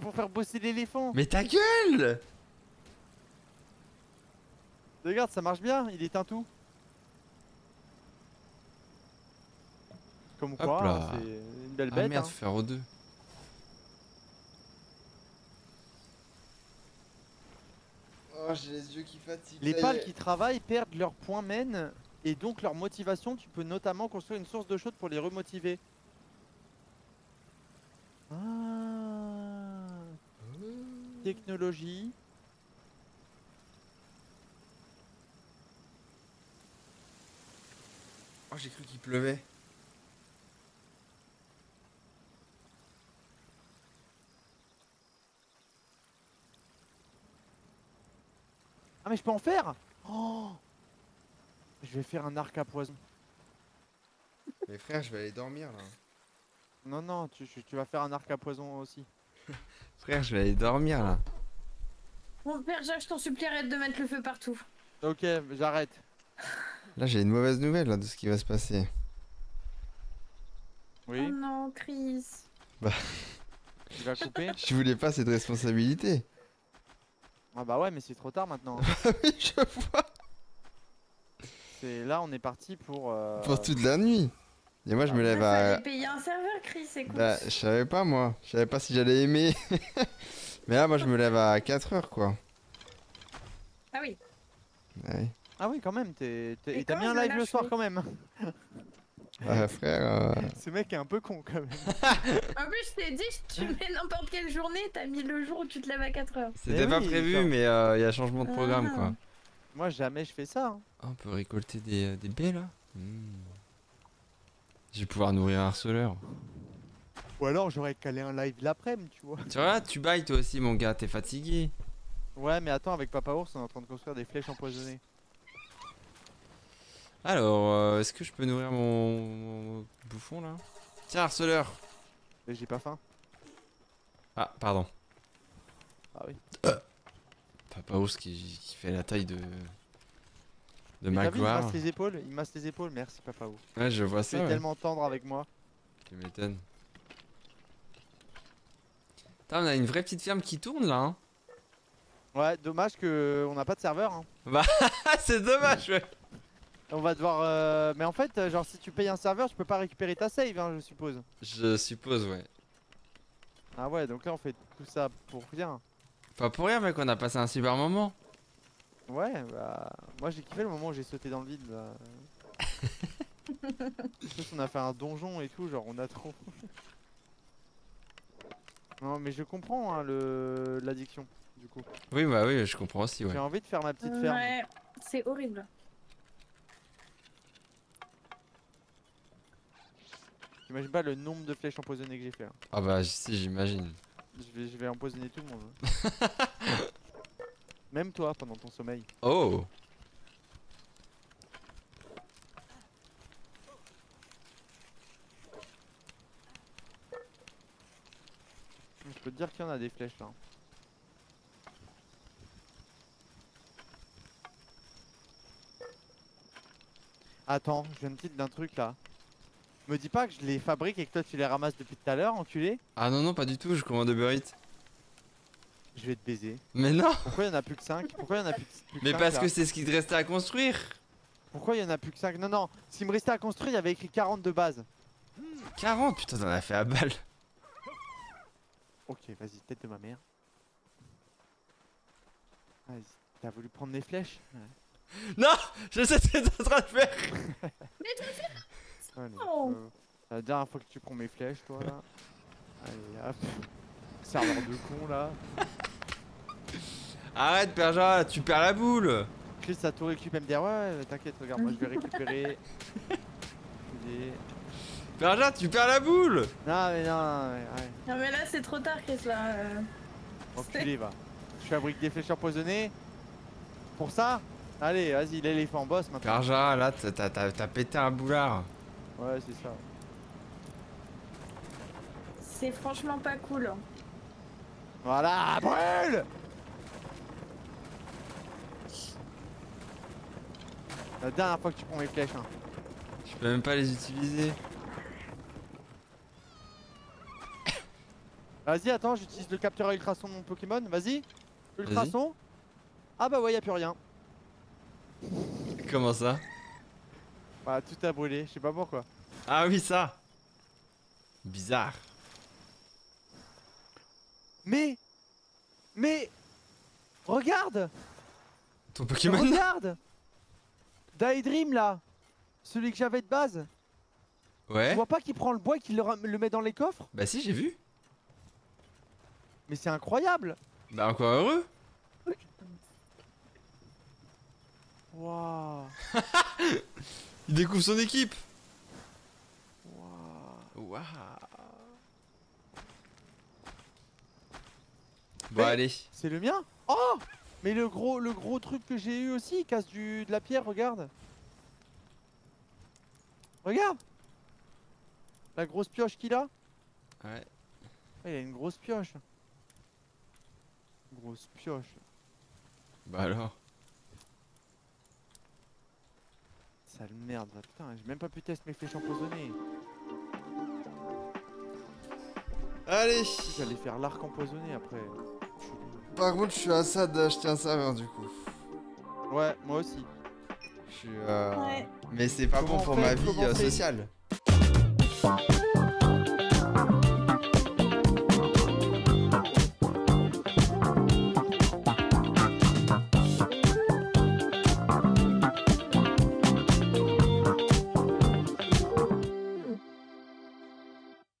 pour faire bosser l'éléphant. Mais ta gueule. Regarde, ça marche bien, il éteint tout. Comme quoi, c'est une belle bête. Ah merde, hein. Faire aux deux. Oh, j'ai les yeux qui fatiguent. Les pales qui travaillent perdent leurs points mène et donc leur motivation. Tu peux notamment construire une source d'eau chaude pour les remotiver. Ah. Technologie. Oh, j'ai cru qu'il pleuvait. Ah mais je peux en faire. Oh, je vais faire un arc à poison. Mais frère, je vais aller dormir là. Non non, tu vas faire un arc à poison aussi. Frère, je vais aller dormir là. Mon père, je t'en supplie, arrête de mettre le feu partout. Ok, j'arrête. Là, j'ai une mauvaise nouvelle là de ce qui va se passer. Oui. Oh non, Chris. Bah. Tu vas couper. Je voulais pas cette responsabilité. Ah bah ouais mais c'est trop tard maintenant. Oui je vois. C'est là on est parti pour toute la nuit. Et moi je me lève à... T'avais payé un serveur Chris, écoute. Bah je savais pas moi, je savais pas si j'allais aimer. Mais là moi je me lève à 4 h quoi. Ah oui. Ouais. Ah oui quand même, t'as mis un live le soir quand même. Ouais frère... Ce mec est un peu con quand même. En plus je t'ai dit, tu mets n'importe quelle journée, t'as mis le jour où tu te lèves à 4 h. C'était pas prévu mais il y a changement de programme quoi. Moi jamais je fais ça hein. Ah, on peut récolter des baies là. Je vais pouvoir nourrir un harceleur. Ou alors j'aurais calé un live l'après-midi tu vois. Tu vois tu bailles toi aussi mon gars, t'es fatigué. Ouais mais attends avec Papa Ours on est en train de construire des flèches empoisonnées. Alors, est-ce que je peux nourrir mon bouffon là? Tiens, harceleur! Mais j'ai pas faim. Ah, pardon. Ah oui. Papa Ours qui fait la taille de ma gloire. Il masse les épaules, il masse les épaules, merci Papa Ours. Ouais, je vois ça. Il est tellement tendre avec moi. Tu m'étonnes. Putain, on a une vraie petite ferme qui tourne là, hein. Ouais, dommage qu'on n'a pas de serveur, hein. Bah, c'est dommage, ouais. On va devoir... Mais en fait, genre si tu payes un serveur, tu peux pas récupérer ta save, hein, je suppose. Je suppose, ouais. Ah ouais, donc là on fait tout ça pour rien. Pas pour rien, mec, on a passé un super moment. Ouais, bah... Moi j'ai kiffé le moment où j'ai sauté dans le vide, là. En plus, on a fait un donjon et tout, genre on a trop... Non mais je comprends hein, l'addiction du coup. Oui bah oui je comprends aussi ouais. J'ai envie de faire ma petite ferme. Ouais, c'est horrible. J'imagine pas le nombre de flèches empoisonnées que j'ai fait. Hein. Ah bah si j'imagine. Je vais empoisonner tout le monde. Même toi pendant ton sommeil. Oh. Je peux te dire qu'il y en a des flèches là. Attends, je viens de titre d'un truc là. Me dis pas que je les fabrique et que toi tu les ramasses depuis tout à l'heure, enculé. Ah non non pas du tout, je commande Uber Eats. Je vais te baiser. Mais non. Pourquoi il y en a plus que 5? Pourquoi il y en a plus que 5? Mais parce que c'est ce qui te restait à construire. Pourquoi il y en a plus que 5? Non non, s'il me restait à construire, il y avait écrit 40 de base. 40 putain, t'en as fait à balle. Ok, vas-y, tête de ma mère. Vas-y, t'as voulu prendre les flèches? Ouais. Non, je sais ce que t'es en train de faire. Mais je sais pas. Allez, la dernière fois que tu prends mes flèches, toi, là. Allez, hop. Serveur de con, là. Arrête, Pearja, tu perds la boule. Chris, ça tout récupère, elle me dit, ouais, t'inquiète, regarde, moi, je vais récupérer. Et... Pearja, tu perds la boule! Non, mais non, ouais. Non, mais là, c'est trop tard, Chris, là. Enculé, va. Je fabrique des flèches empoisonnées. Pour ça? Allez, vas-y, l'éléphant boss maintenant. Pearja, là, t'as pété un boulard. Ouais, c'est ça. C'est franchement pas cool. Hein. Voilà, brûle! La dernière fois que tu prends mes flèches, hein. Je peux même pas les utiliser. Vas-y, attends, j'utilise le capteur ultrason de mon Pokémon. Vas-y, ultrason. Ah bah ouais, y'a plus rien. Comment ça? Bah, tout a brûlé, je sais pas pourquoi. Ah oui, ça. Bizarre. Mais regarde ton Pokémon. Regarde Daydream là. Celui que j'avais de base. Ouais. Tu vois pas qu'il prend le bois et qu'il le met dans les coffres? Bah si, j'ai vu. Mais c'est incroyable! Bah encore heureux! Waouh! Il découvre son équipe! Waouh! Waouh! Bon allez! C'est le mien? Oh! Mais le gros truc que j'ai eu aussi, il casse de la pierre, regarde! Regarde! La grosse pioche qu'il a! Ouais. Il a une grosse pioche! Grosse pioche. Bah alors. Sale merde, là. Putain, j'ai même pas pu tester mes flèches empoisonnées. Allez. J'allais faire l'arc empoisonné après. Par contre, je suis à ça d'acheter un serveur du coup. Ouais, moi aussi. Je suis. Ouais. Mais c'est pas bon pour ma vie sociale.